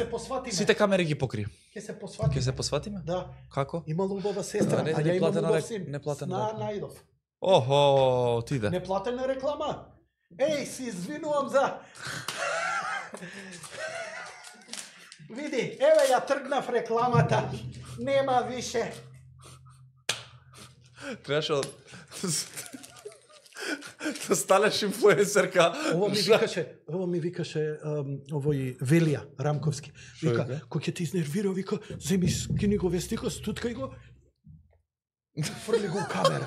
Сите камери ги покри. Ќе се посватиме. Ќе се посватиме? Да. Како? Имало убава сестра, а ја имам убав син. Неплатена реклама. Охо, ти да. Неплатена реклама. Еј, се извинувам за... Види, еве ја тргнав рекламата. Нема више. Требаше... Да станеш инфлуенсерка. Ово ми викаше овој Велија Рамковски. Вика, кој ќе те изнервира, вика, земи скини го вестикот, стуткај го. Фрли го камера.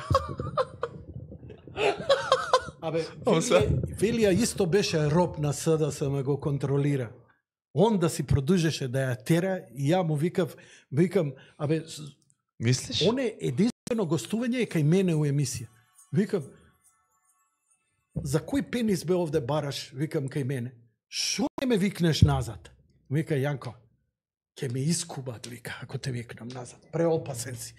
Абе, Велија исто беше роб на СДСМ, го контролира. Он да си продужеше да ја тера, и ја му викам, абе, мислиш? Он е единствено гостување кај мене у емисија. Викам, за кој пенис бе овде бараш, викам кај мене. Шо не ме викнеш назад? Вика, Јанко, ќе ме искубат, вика, ако те викнам назад. Преопасен си.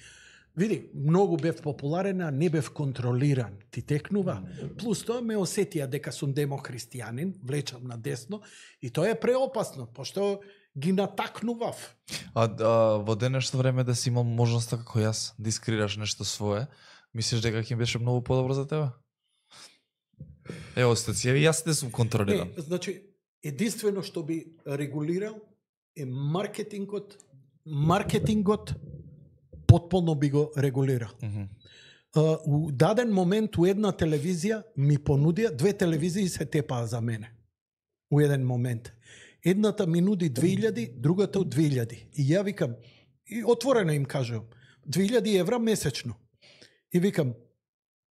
Види, многу бев популарен, не бев контролиран, ти текнува. Плюс тоа ме осетија дека сум демохристијанин, влечам на десно, и тоа е преопасно, пошто ги натакнував. А во денешно време да си имал можност како јас да искрираш нешто свое, мислиш дека ќе беше многу подобро за тебе? Ево, стацијави, јас не сум контролиран. Не, значи, единствено што би регулирал е маркетингот, потполно би го регулирал. У даден момент у една телевизија ми понудија, две телевизии се тепаа за мене. У еден момент. Едната ми нуди 2000, другата 2000. И ја викам, и отворено им кажувам, 2000 евра месечно. И викам,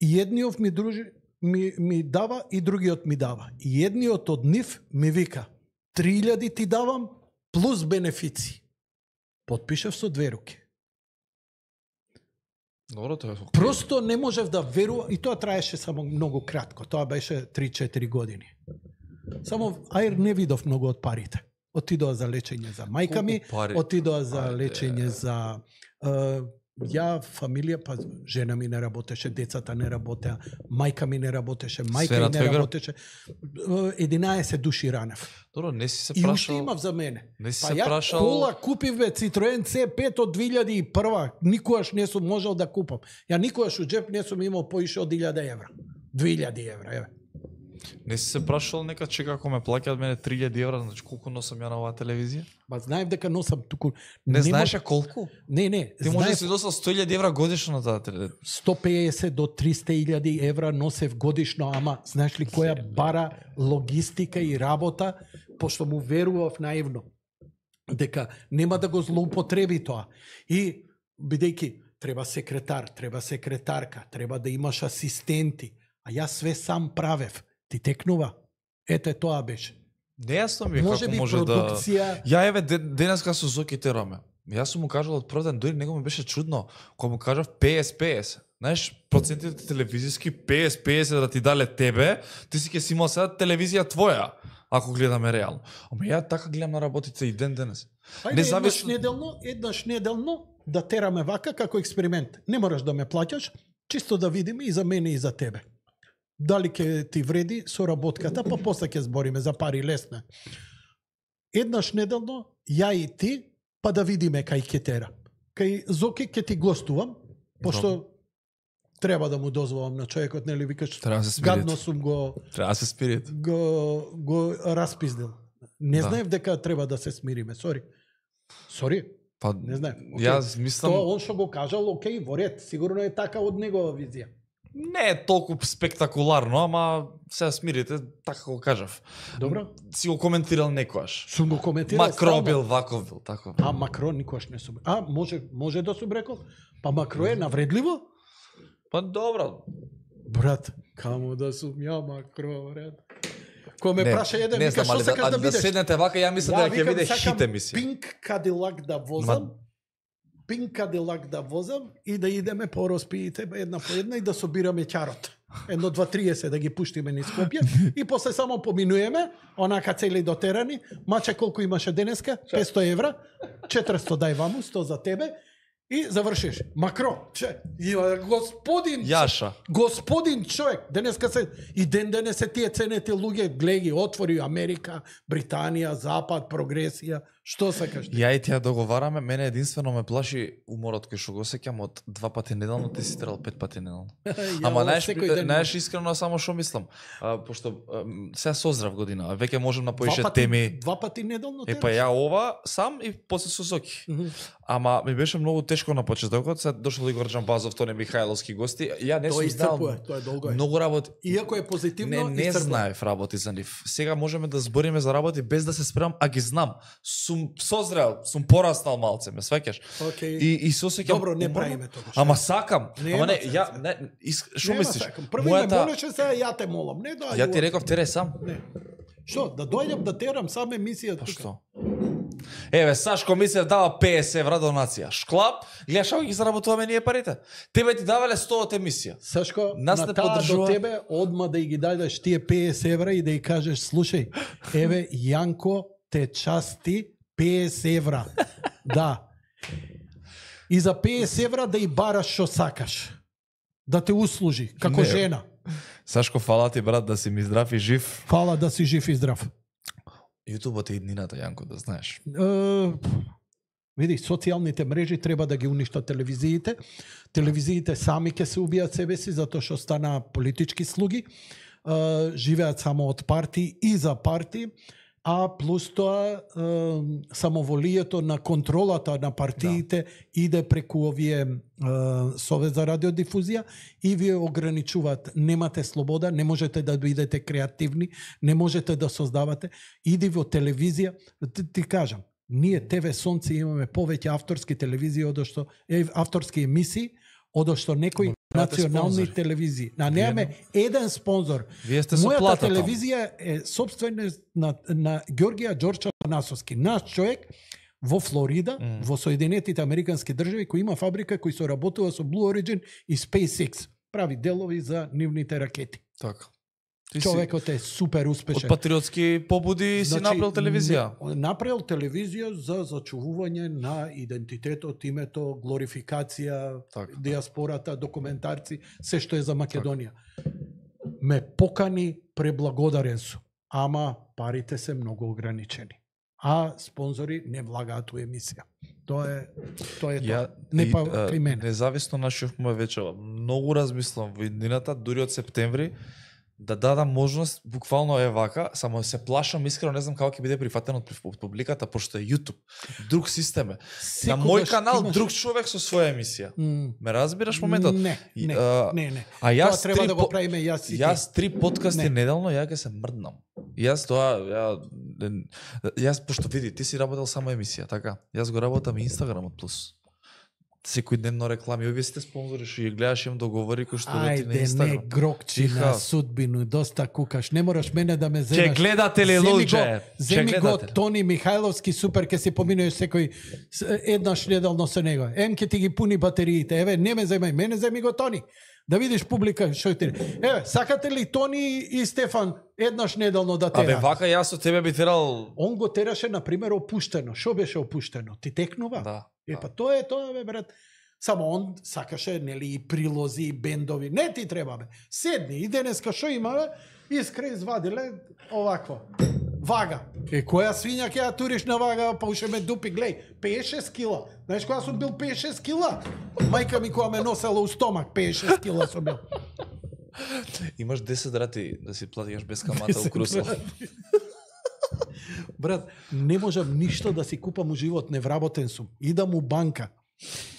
и едниот ми ми дава, и другиот ми дава. И едниот од нив ми вика, 3000 ти давам, плюс бенефици. Потпишав со две руки. Добро, тоа е. Просто не можев да верувам, и тоа траеше само многу кратко. Тоа беше 3-4 години. Само ајер не видов многу од парите. Отидоа за лечење за мајка ми, отидоа за лечење за ја, фамилија, па жена ми не работеше, децата не работеа, мајка ми не работеше, мајка ми не работеше. 11 души ранев. Добро, не си се прашал. И уште имав за мене. Не си се прашал. Па ја кола купивме Citroen C5 од 2001. Никогаш не сум можел да купам. Ја никогаш у джеп не сум имал поише од 1000 евра. 2000 евра, еве. Не си се прашал некад че како ме плаќаат мене 3000 евра, значи колку носам ја на оваа телевизија? Ба знаев дека носам туку... Не знаеш колку? Не. Ти може да си досал 100.000 евра годишно на таа телевизија. 150 до 300.000 евра носев годишно, ама знаеш ли која бара логистика и работа, пошто му верував наивно, дека нема да го злоупотреби тоа. И, бидејќи, треба секретар, треба секретарка, треба да имаш асистенти, а јас све сам правев. Ти текнува. Ете, тоа беше. Нејасно ми е како може да... Ја еве, денеска со Зоки тераме. Јас сум му кажал од прв ден, дојде него ми беше чудно, кога му кажав 50-50. Знаеш, процентите телевизиски 50-50 да ти дале тебе, ти си ке си имал сега телевизија твоја, ако гледаме реално. Ама ја така гледам на работите и ден денес. Еднаш неделно да тераме вака како експеримент. Не мораш да ме плаќаш, чисто да видиме и за мене и за тебе. Дали ќе ти вреди соработката, па после ќе збориме за пари лесна. Еднаш неделно, ја и ти, па да видиме кај ќе тера. Кај Зоки ќе ти гостувам, пошто треба да му дозволам на човекот, нели викаш, гадно сум го... Треба се спирит. Го распиздил. Не знаев дека треба да се смириме, сори. Па, не знаем. Јас мислам... Тоа он што го кажал, окей, во ред, сигурно е така од негова визија. Не е толку спектакуларно, ама се смирите, така го кажав. Добро. Си го коментирал некојаш. Сум го коментирал. Макро бил, ваков бил, тако. А макро никојаш не сум. А може да сум рекол? Па макро е навредливо? Па добро. Брат, камо да сум ја макро, брат. Кој ме праша еден, викаш, што сакаш да бидеш? Да седнете вака, ја мислам дека ќе бидеш хите, мислам. Пинк Кадилак да возам. Пинка Делак да возам и да идеме по роспиите една по една и да собираме чарот. Едно 2-30 да ги пуштиме низ Скопје и после само поминуеме, онака цели дотерани, маче колку имаше денеска, 500 евра, 400 дај ваму, 100 за тебе и завршиш. Макро, господин, Јаша. Господин човек, денеска се и ден денес се тие ценети луѓе, глеги, отвори Америка, Британија, Запад, прогресија. Што сакаш? Ја и тие договараме, мене единствено ме плаши уморот кој што го сеќам од 2 пати неделно, ти си трел 5 пати неделно. Ама најаш искрено само што мислам, пошто се создрав година, веќе можам на поише теми. 2 пати неделно. Епа ја ова сам и после со Зоки. Ама ми беше многу тешко на почетокот, се дошол Игор Џамбазов, тоне Михајловски гости, ја не сум знал. Тоа е долго. Многу работи. Иако е позитивно, не знаев работи за нив. Сега можеме да збориме за работи без да се спремам, а ги знам. Созрел, сум порастал малце, ме свеќаш. И се осеќам. Добро, не правиме тоа. Ама сакам. Ама не, ја не, што мислиш? Прво ме молеше се, ја те молам, не доаѓа. Ја ти реков тере сам. Што, да дојдам да терам сам емисијата? Па што? Еве, Сашко мислев дава 50 евра донација. Шклап, гледаш како ги заработуваме ние парите. Тебе ти давале 100 од емисија. Сашко, нас не поддржува. До тебе одма да ги дајдеш тие 50 евра и да ја кажеш, слушај, еве Јанко те части 50 евра. Да. и за 50 евра да и бараш што сакаш. Да те услужи, како жена. Сашко, фала ти, брат, да си ми здрав и жив. Фала да си жив и здрав. YouTube-от е иднината, Јанко, да знаеш. Види, социјалните мрежи треба да ги уништат телевизиите. Телевизиите сами ќе се убијат себе си, затоа што стана политички слуги. Живеат само од партии и за партии. А плюс тоа, самоволијето на контролата на партиите иде преку овие Совет за радиодифузија и ви ограничуваат. Немате слобода, не можете да бидете креативни, не можете да создавате. Иди во телевизија, ти кажам, ние ТВ Сонце имаме повеќе авторски телевизии одошто авторски емисии одошто некои национални телевизии. На немаме еден спонзор. Мојата телевизија е собственост на Ѓоргија Џорча Насовски, наш човек во Флорида, во Соединетите Американски држави, кој има фабрика кој се работува со Blue Origin и SpaceX, прави делови за нивните ракети. Така. Човекот е супер успешен. Од патриотски побуди си направил телевизија. Направил телевизија за зачувување на идентитетот, името, глорификација, диаспората, документарци, се што е за Македонија. Ме покани, преблагодарен сум, ама парите се многу ограничени. А спонзори не влагаат у емисија. Тоа е тоа. Не па при мене. Независно нашиовме вечера, многу размислам во иднината, дури од септември, да дадам можност, буквално е вака, само се плашам, искрено не знам како ќе биде прифатено од публиката, пошто е YouTube. Друг систем е. На мој канал друг човек со своја емисија. Ме разбираш моментот? Не. А јас треба да го правиме јас и ти. Јас 3 подкасти неделно, ја ќе се мрднам. Јас тоа, јас пошто види, ти си работел само емисија, така? Јас го работам и Instagramот плюс. Секој дневно реклами, овие сте спонзориш и гледаш им договори кој што лети на Инстаграм. Ајде, не грокчи на судбину, доста кукаш, не мораш мене да ме земеш. Ке гледате ли луѓе? Земи го Тони Михајловски, супер, ке си поминуеш секој еднаш неделно со него. Ке ти ги пуни батериите, еве, не ме земај, мене земи го Тони. Да видиш публика што ти. Еве, сакате ли Тони и Стефан еднаш неделно да терат? Абе, вака јас со тебе би терал. Он го тераше на пример опуштено. Што беше опуштено? Ти текнува? Да. Епа, тоа е тоа, бе, брат. Само он сакаше, нели, и прилози, и бендови. Не ти треба, бе. Седни, и денеска што имаме, Искра извадиле овакво. Вага. Е, која свиња ќе ја туриш на вага, па уше ме дупи, глеј, 56 кила. Знаеш која сум бил 56 кила? Мајка ми која ме носела у стомак, 56 кила сум бил. Имаш 10 рати да си платиш без камата у Крусел. Брат, не можам ништо да си купам у живот, невработен сум. Идам у банка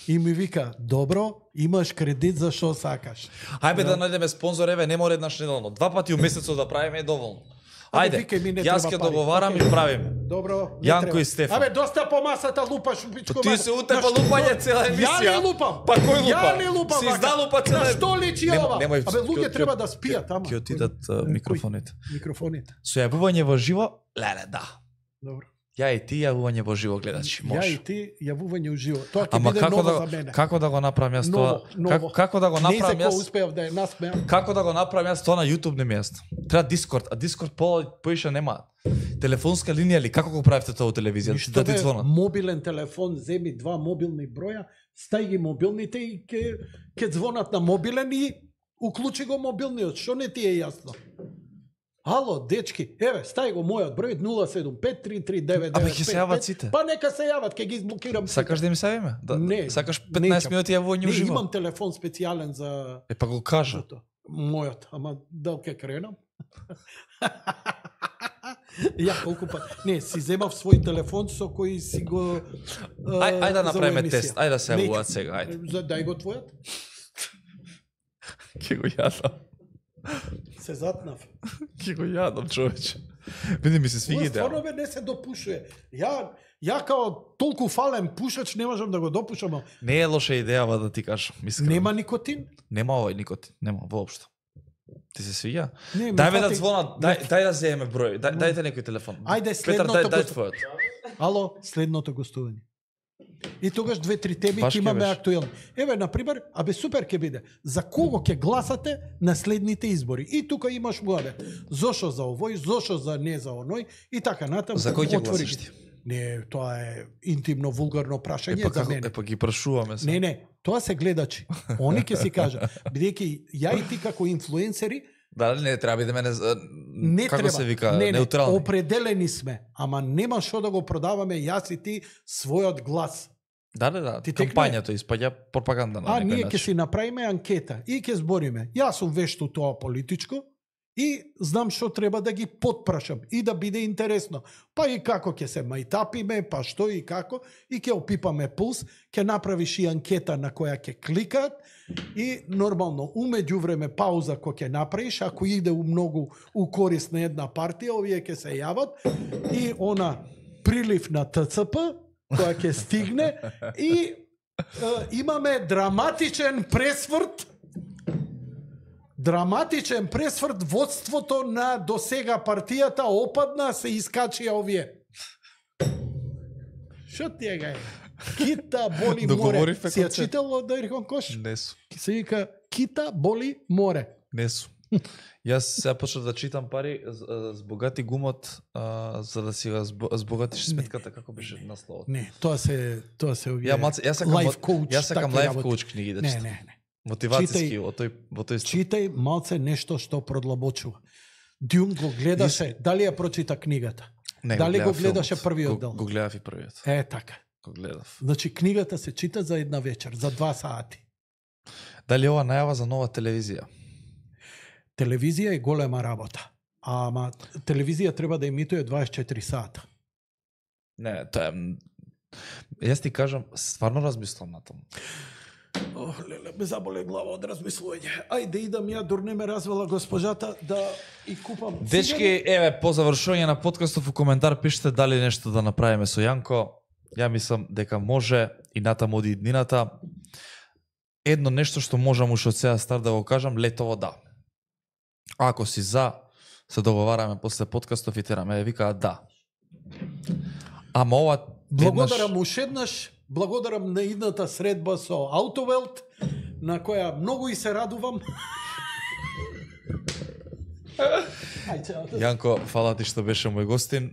и ми вика, добро, имаш кредит за што сакаш. Ајбе да најдеме спонзор, еве, не мора еднаш неделно. 2 пати у месецот да правиме е доволно. Ајде, јас ќе договарам и правиме. Добро, Јанко и Стефан. Абе, доста по масата лупаш, пичко. Ти се утепа лупање цела емисија. Ја не лупам. Па кој лупа? Ја не лупам. Си издалупа цела. На што личи ова? Абе, луѓе треба да спијат, ама. Ќе отидат микрофоните. Микрофоните. Со јавување во живо, леле, да. Добро. Ја и ти јавување во живо гледачи, може. Ја и ти јавување во живо. Тоа ќе биде ново за мене. Како да го направам јас тоа? Како да го направам јас? Не успеав да насмеам. Како да го направам јас тоа на YouTube не место? Треба Discord, а Discord поише нема. Телефонска линија ли? Како го правите тоа во телевизијата? Да ти звонат. Мобилен телефон, земи 2 мобилни броја, стај ги мобилните и ќе звонат на мобилен и уклучи го мобилниот. Што не ти е јасно? Ало, дечки, еве, стај го мојот број 075339955. Абе, ќе се јават сите. Па нека се јават, ќе ги изблокирам. Сакаш да ми се јавиме? Не. Сакаш 15 минути јавување во живо? Не, имам телефон специјален за... Е, па го кажа. Мојот, ама дал ќе кренам? Ја колку пат. Не, си земав свој телефон со кој си го... Ајде да направиме тест, ајде да се јавуваат сега, ајде. Дај го твојот. Ке го јадам. Се затнав. Ке го јадам, човече. Види ми се свиги идеја. Стварно бе не се допушуе. Ја као толку фален пушач не можам да го допушам. Не е лоша идеја да ти кажам. Нема никотин? Нема овој никотин. Нема, воопшто. Ти се свиѓа? Дај бе да звонат, дај да земеме број. Дајте некој телефон. Ајде следното гостување. И тогаш 2-3 теми ќе имаме актуелни. Еве, например, абе супер ќе биде. За кого ќе гласате на следните избори? И тука имаш муабет. Зошо за овој, зошо за не за оној и така натаму. За кој ќе гласаш ти? Не, тоа е интимно, вулгарно прашање за мене. Епа ги прашуваме се. Не, тоа се гледачи. Они ќе си кажа, бидејќи ја и ти како инфлуенсери, дали не треба да мене не како треба, се вика, неутрални. Определени сме, ама нема што да го продаваме јас и ти својот глас. Да, кампањата испаѓа пропаганда на некој. А ние ќе си направиме анкета и ќе збориме. Јас сум вешт у тоа политичко и знам што треба да ги подпрашам и да биде интересно. Па и како ќе се мајтапиме, па што и како, и ќе опипаме пулс, ќе направиш и анкета на која ќе кликаат и нормално у меѓувреме пауза кој ќе направиш, ако иде у многу у корист на една партија, овие ќе се јават и она прилив на ТЦП која ќе стигне и имаме драматичен пресврт. Драматичен пресврт, водството на досега партијата опадна, се искачија овие. Што тие га е? Кита боли море. Си ја читало Дерхон Кош? Не су. Се вика Кита боли море. Не су. Јас се почнав да читам пари збогати гумот за да си збогатиш сметката, како беше насловот. Не, тоа се овие. Ја сакам лайф коуч книги да читам. Не. Мотивацијски во тој стан. Читај малце нешто што продлабочува. Дјун го гледаше, дали ја прочита книгата? Не, дали го гледаше првиот дел? Го гледав и првиот. Е, така. Го гледав. Значи, книгата се чита за една вечер, за 2 сати. Дали ова најава за нова телевизија? Телевизија е голема работа. Ама телевизија треба да имитува 24 сата. Не, тоа е... Јас ти кажам, стварно размислам на тоа. Ох, леле, ме заболе глава од размислување. Ајде, идам ја, дурне ме развела госпожата, да и купам... Дечки, еве, по завршување на подкастов у коментар пишете дали нешто да направиме со Јанко. Ја мислам дека може и натаму оди иднината. Едно нешто што можам уште од сега стар да го кажам, летово да. Ако си за, се договараме после подкастов и тераме. Вика, да. Ама ова... Благодарам уште еднаш. Благодарам на идната средба со Ауто Велт, на која многу и се радувам. Јанко, фала ти што беше мој гостин.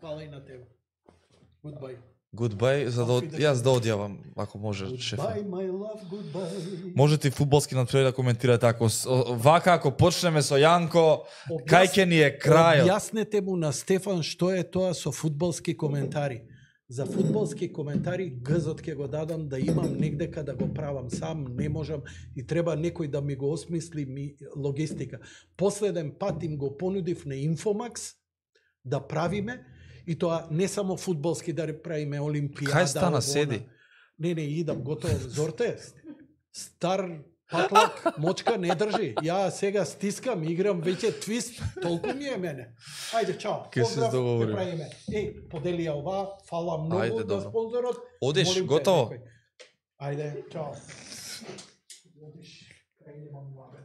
Фала и на тебе. Goodbye. Goodbye, за да јас да одјавам, ако може, шеф. Goodbye, my love, goodbye. Може ти фудбалски надпревар да коментирате ако вака ако почнеме со Јанко, кај ќе ни е крајот. Објаснете му на Стефан што е тоа со фудбалски коментари. За фудбалски коментари гзот ќе го дадам да имам негде каде да го правам сам, не можам и треба некој да ми го осмисли ми логистика. Последен пат им го понудив на Инфомакс да правиме и тоа не само фудбалски да правиме олимпијада. Кај стана седи? Не, идам готово зорте. Стар патлак, мочка не држи. Ја сега стискам, играм веќе твист, толку ми е мене. Ајде, чао. Поздрав, те правиме. Еј, подели ја ова, фала многу на спонзорот. Одеш, готово. Ајде, чао. Одеш, крајде мам лабе.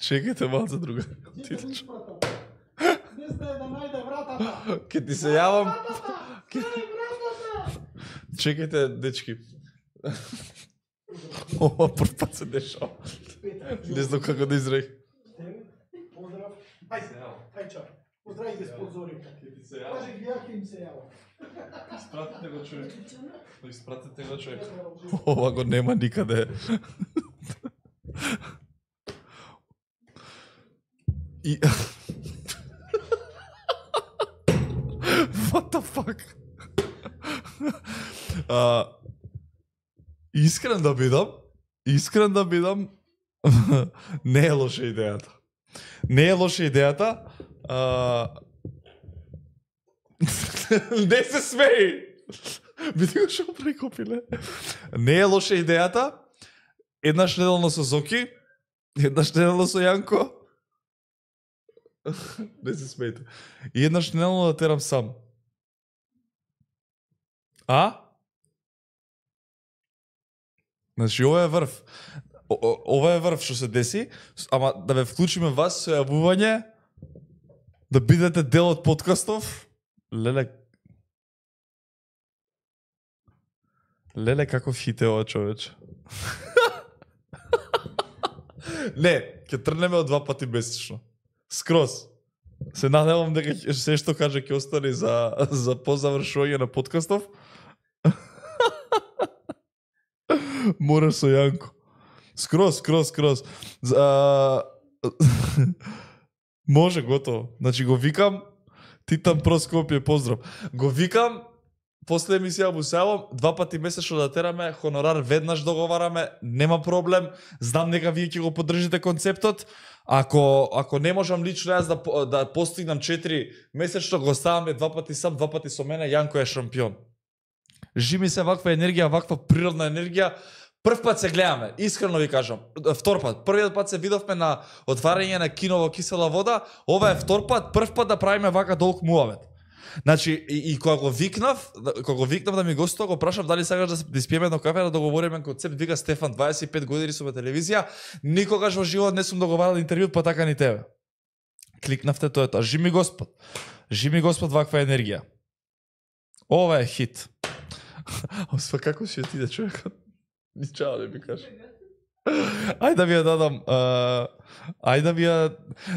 Чекајте малца друга. Ти да чуо. Не знае да најде вратата. Ке ти се јавам. Чекајте, дечки. Ова прв пат се дешава. Не знам како да изрех. Поздрав. Ај чар. Поздрави ги спонзорите. Кажи ги јаки им се јава. Испратите го човек. Испратите го човек. Ова го нема никаде. И... What the fuck? Искрен да бидам, не е лоша идејата. Не е лоша идејата. Не се смеј! Види го што прекопиле. Не е лоша идејата. Еднаш неделно со Зоки, еднаш неделно со Јанко. Не се смејте. И еднаш неделно да терам сам. А? Значи, ова е врв. Ова е врв што се деси, ама да ве вклучиме вас со јавување, да бидете дел од подкастов. Леле, како фите ова човече. Не, ќе трнеме од 2 пати месечно. Скрос. Се надевам дека се што каже ќе остане за позавршување на подкастов. Мора со Јанко. Скрос. Може, готово. Значи го викам, титам Проскопје, поздрав. Го викам, после емисија му сејавам, два пати месечно да тераме, хонорар веднаш договараме, нема проблем, знам дека вие ќе го поддржите концептот. Ако не можам лично јас да постигнам 4 месечно, го ставаме два пати сам, два пати со мене, Јанко е шампион. Жи ми се ваква енергија, ваква природна енергија. Прв пат се гледаме, искрено ви кажам. Втор пат. Првиот пат се видовме на отварање на кино во Кисела вода. Ова е втор пат, прв пат да правиме вака долг муавет. Значи, и кога го викнав да ми гостува, го прашав дали сакаш да се диспиеме едно кафе да договориме концепт. Вика Стефан, 25 години сум на телевизија, никогаш во живот не сум договарал интервју, па така ни тебе. Кликнавте, тоа е тоа. Жи ми Господ. Жи ми Господ, ваква енергија. Ова е хит. Осва како си ти да човекот? Ничао не ми кажа. Ај да ви ја дадам...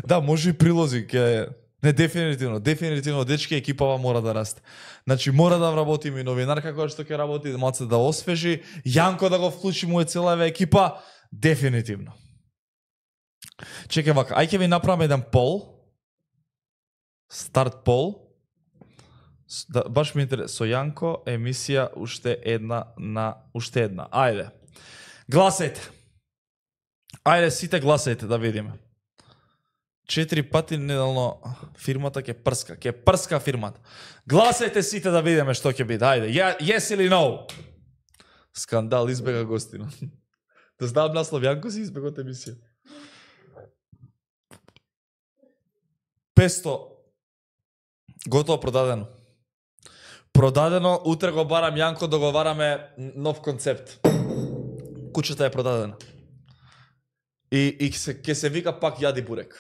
Да, може и прилози. Не, Дефинитивно, дечки, екипава мора да расте. Значи, мора да вработим и новинарка која што ќе работи, маце да освежи, Јанко да го вклучи, му е целава екипа. Дефинитивно. Чекај вака, ај ќе ви направам еден пол. Старт пол. Да, баш ми интересува, со Јанко емисија уште една. Ајде. Гласајте. Ајде сите гласајте да видиме. 4 пати неделно фирмата ќе прска фирмата. Гласајте сите да видиме што ќе биде. Ајде. Yes или no? Скандал, избега гостина. Да знам наслов, Јанко си избегот емисија. 500 готово продадено. Продадено, утре го барам Јанко, договараме нов концепт. Кучата е продадена. И ќе се вика пак јади бурек.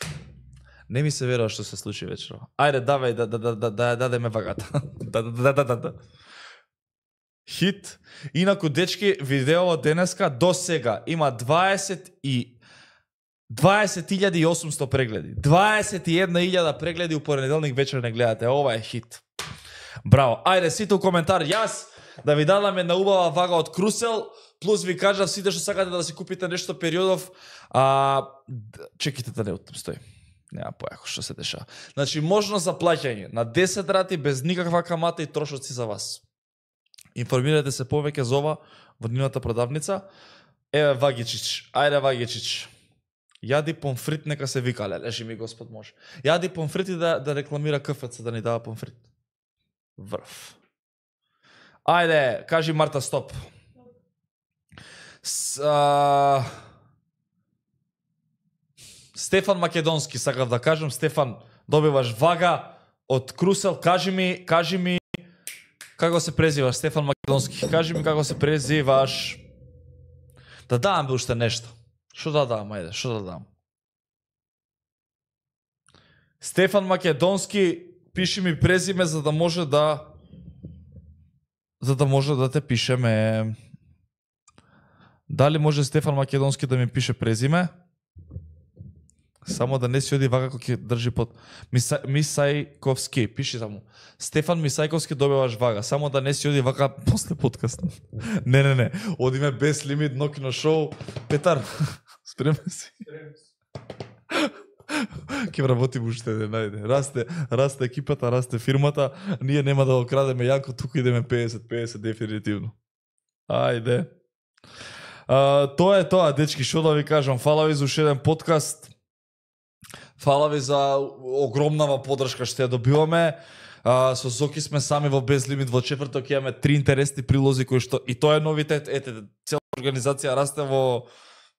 Не ми се верува што се случи вечерва. Ајде, давај да дадеме вагата. Да. Хит. Инаку дечки, видео денеска до сега има 20.800 прегледи. 21.000 прегледи у понеделник вечер не гледате. Ова е хит. Браво. Ајде, сите у коментар. Јас да ви дадам една убава вага од Крусел, плюс ви кажав сите што сакате да си купите нешто периодов, чеките да не отстои. Нема појако што се дешава. Значи, можност за плаќање на 10 рати без никаква камата и трошоци за вас. Информирате се повеќе за ова во нивната продавница. Еве Вагичич. Ајде Вагичич. Јади помфрит, нека се вика, лелеши ми Господ може. Јади помфрит и да рекламира КФЦ, да ни дава помфрит. Врв. Ајде, кажи Марта, стоп. Стефан Македонски, сакав да кажам. Стефан, добиваш вага од Крусел. Кажи ми, како се презиваш, Стефан Македонски. Кажи ми како се презиваш. Да давам би уште нешто. Што да дам? Стефан Македонски, пиши ми презиме за да може да те пишеме. Дали може Стефан Македонски да ми пише презиме? Само да не си оди вака кој ќе држи под Мисајковски, пиши таму. Стефан Мисајковски, добиваш вага. Само да не си оди вака после подкаст. Не. Одиме без лимит, нокино шоу. Петар, спреме си. Ке работим уште еден, ајде. Расте екипата, расте фирмата. Ние нема да го крадеме Јанко, тука идеме 50-50 дефинитивно. Ајде. Тоа е тоа, дечки, што да ви кажам. Фала ви за уште еден подкаст. Фала ви за огромнава подршка што ја добиваме. Со Зоки сме сами во Безлимит, во четврток имаме 3 интересни прилози кои што и тоа е новитет. Ете, цела организација расте во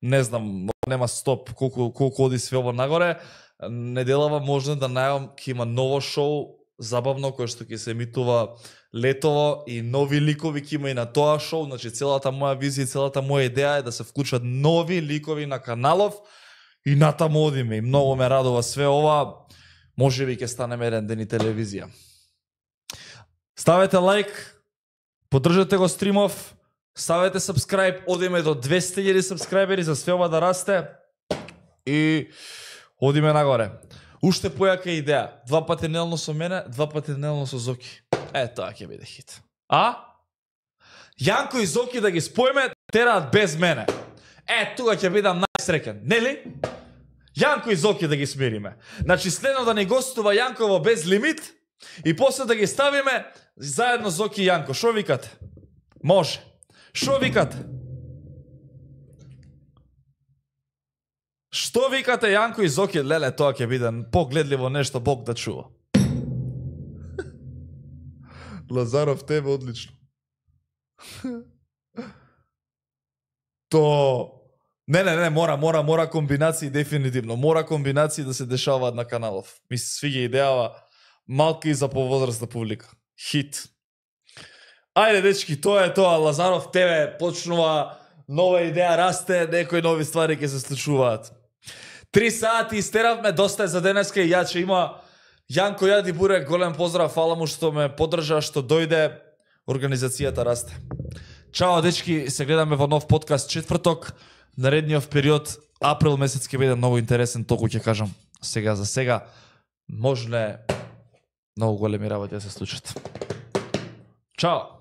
не знам, нема стоп колку оди све ово нагоре. Неделава можна да најавам ќе има ново шоу забавно кое што ќе се емитува летово и нови ликови ќе има и на тоа шоу. Значи целата моја визија, целата моја идеја е да се вклучат нови ликови на каналов. И натаму одиме, и многу ме радува све ова, може би ќе станеме еден ден и телевизија. Ставете лайк, поддржете го стримов, ставете subscribe, одиме до 200.000 сабскрајбери за све ова да расте и одиме нагоре. Уште појака идеја. Два патенелно со мене, два патенелно со Зоки. Е, тоа ќе биде хит. А? Јанко и Зоки да ги спојме, тераат без мене. Е, тука ќе бидам најсреќен, нели? Јанко и Зоки да ги смириме. Значи, следно да не гостува Јанкова без лимит и после да ги ставиме заедно Зоки и Јанко. Шо викате? Може. Шо викате? Што викате Јанко и Зоки? Леле, тоа ќе биде погледливо нешто, Бог да чува. Лазаров, тебе одлично. То... Не, мора комбинации дефинитивно. Мора комбинации да се дешаваат на каналов. Ми се свиѓа идејава малка и за повозрастна публика. Хит. Ајде, дечки, тоа е тоа. Лазаров, тебе почнува нова идеја, расте, некои нови ствари ќе се случуваат. 3 сати истеравме, доста е за денеска и ја ќе има Јанко Јади Бурек, голем поздрав, фала му што ме поддржа, што дојде, организацијата расте. Чао, дечки, се гледаме во нов подкаст четврток, наредниот период, април месец ќе биде многу интересен, толку ќе кажам сега за сега, можне многу големи работи да се случат. Чао!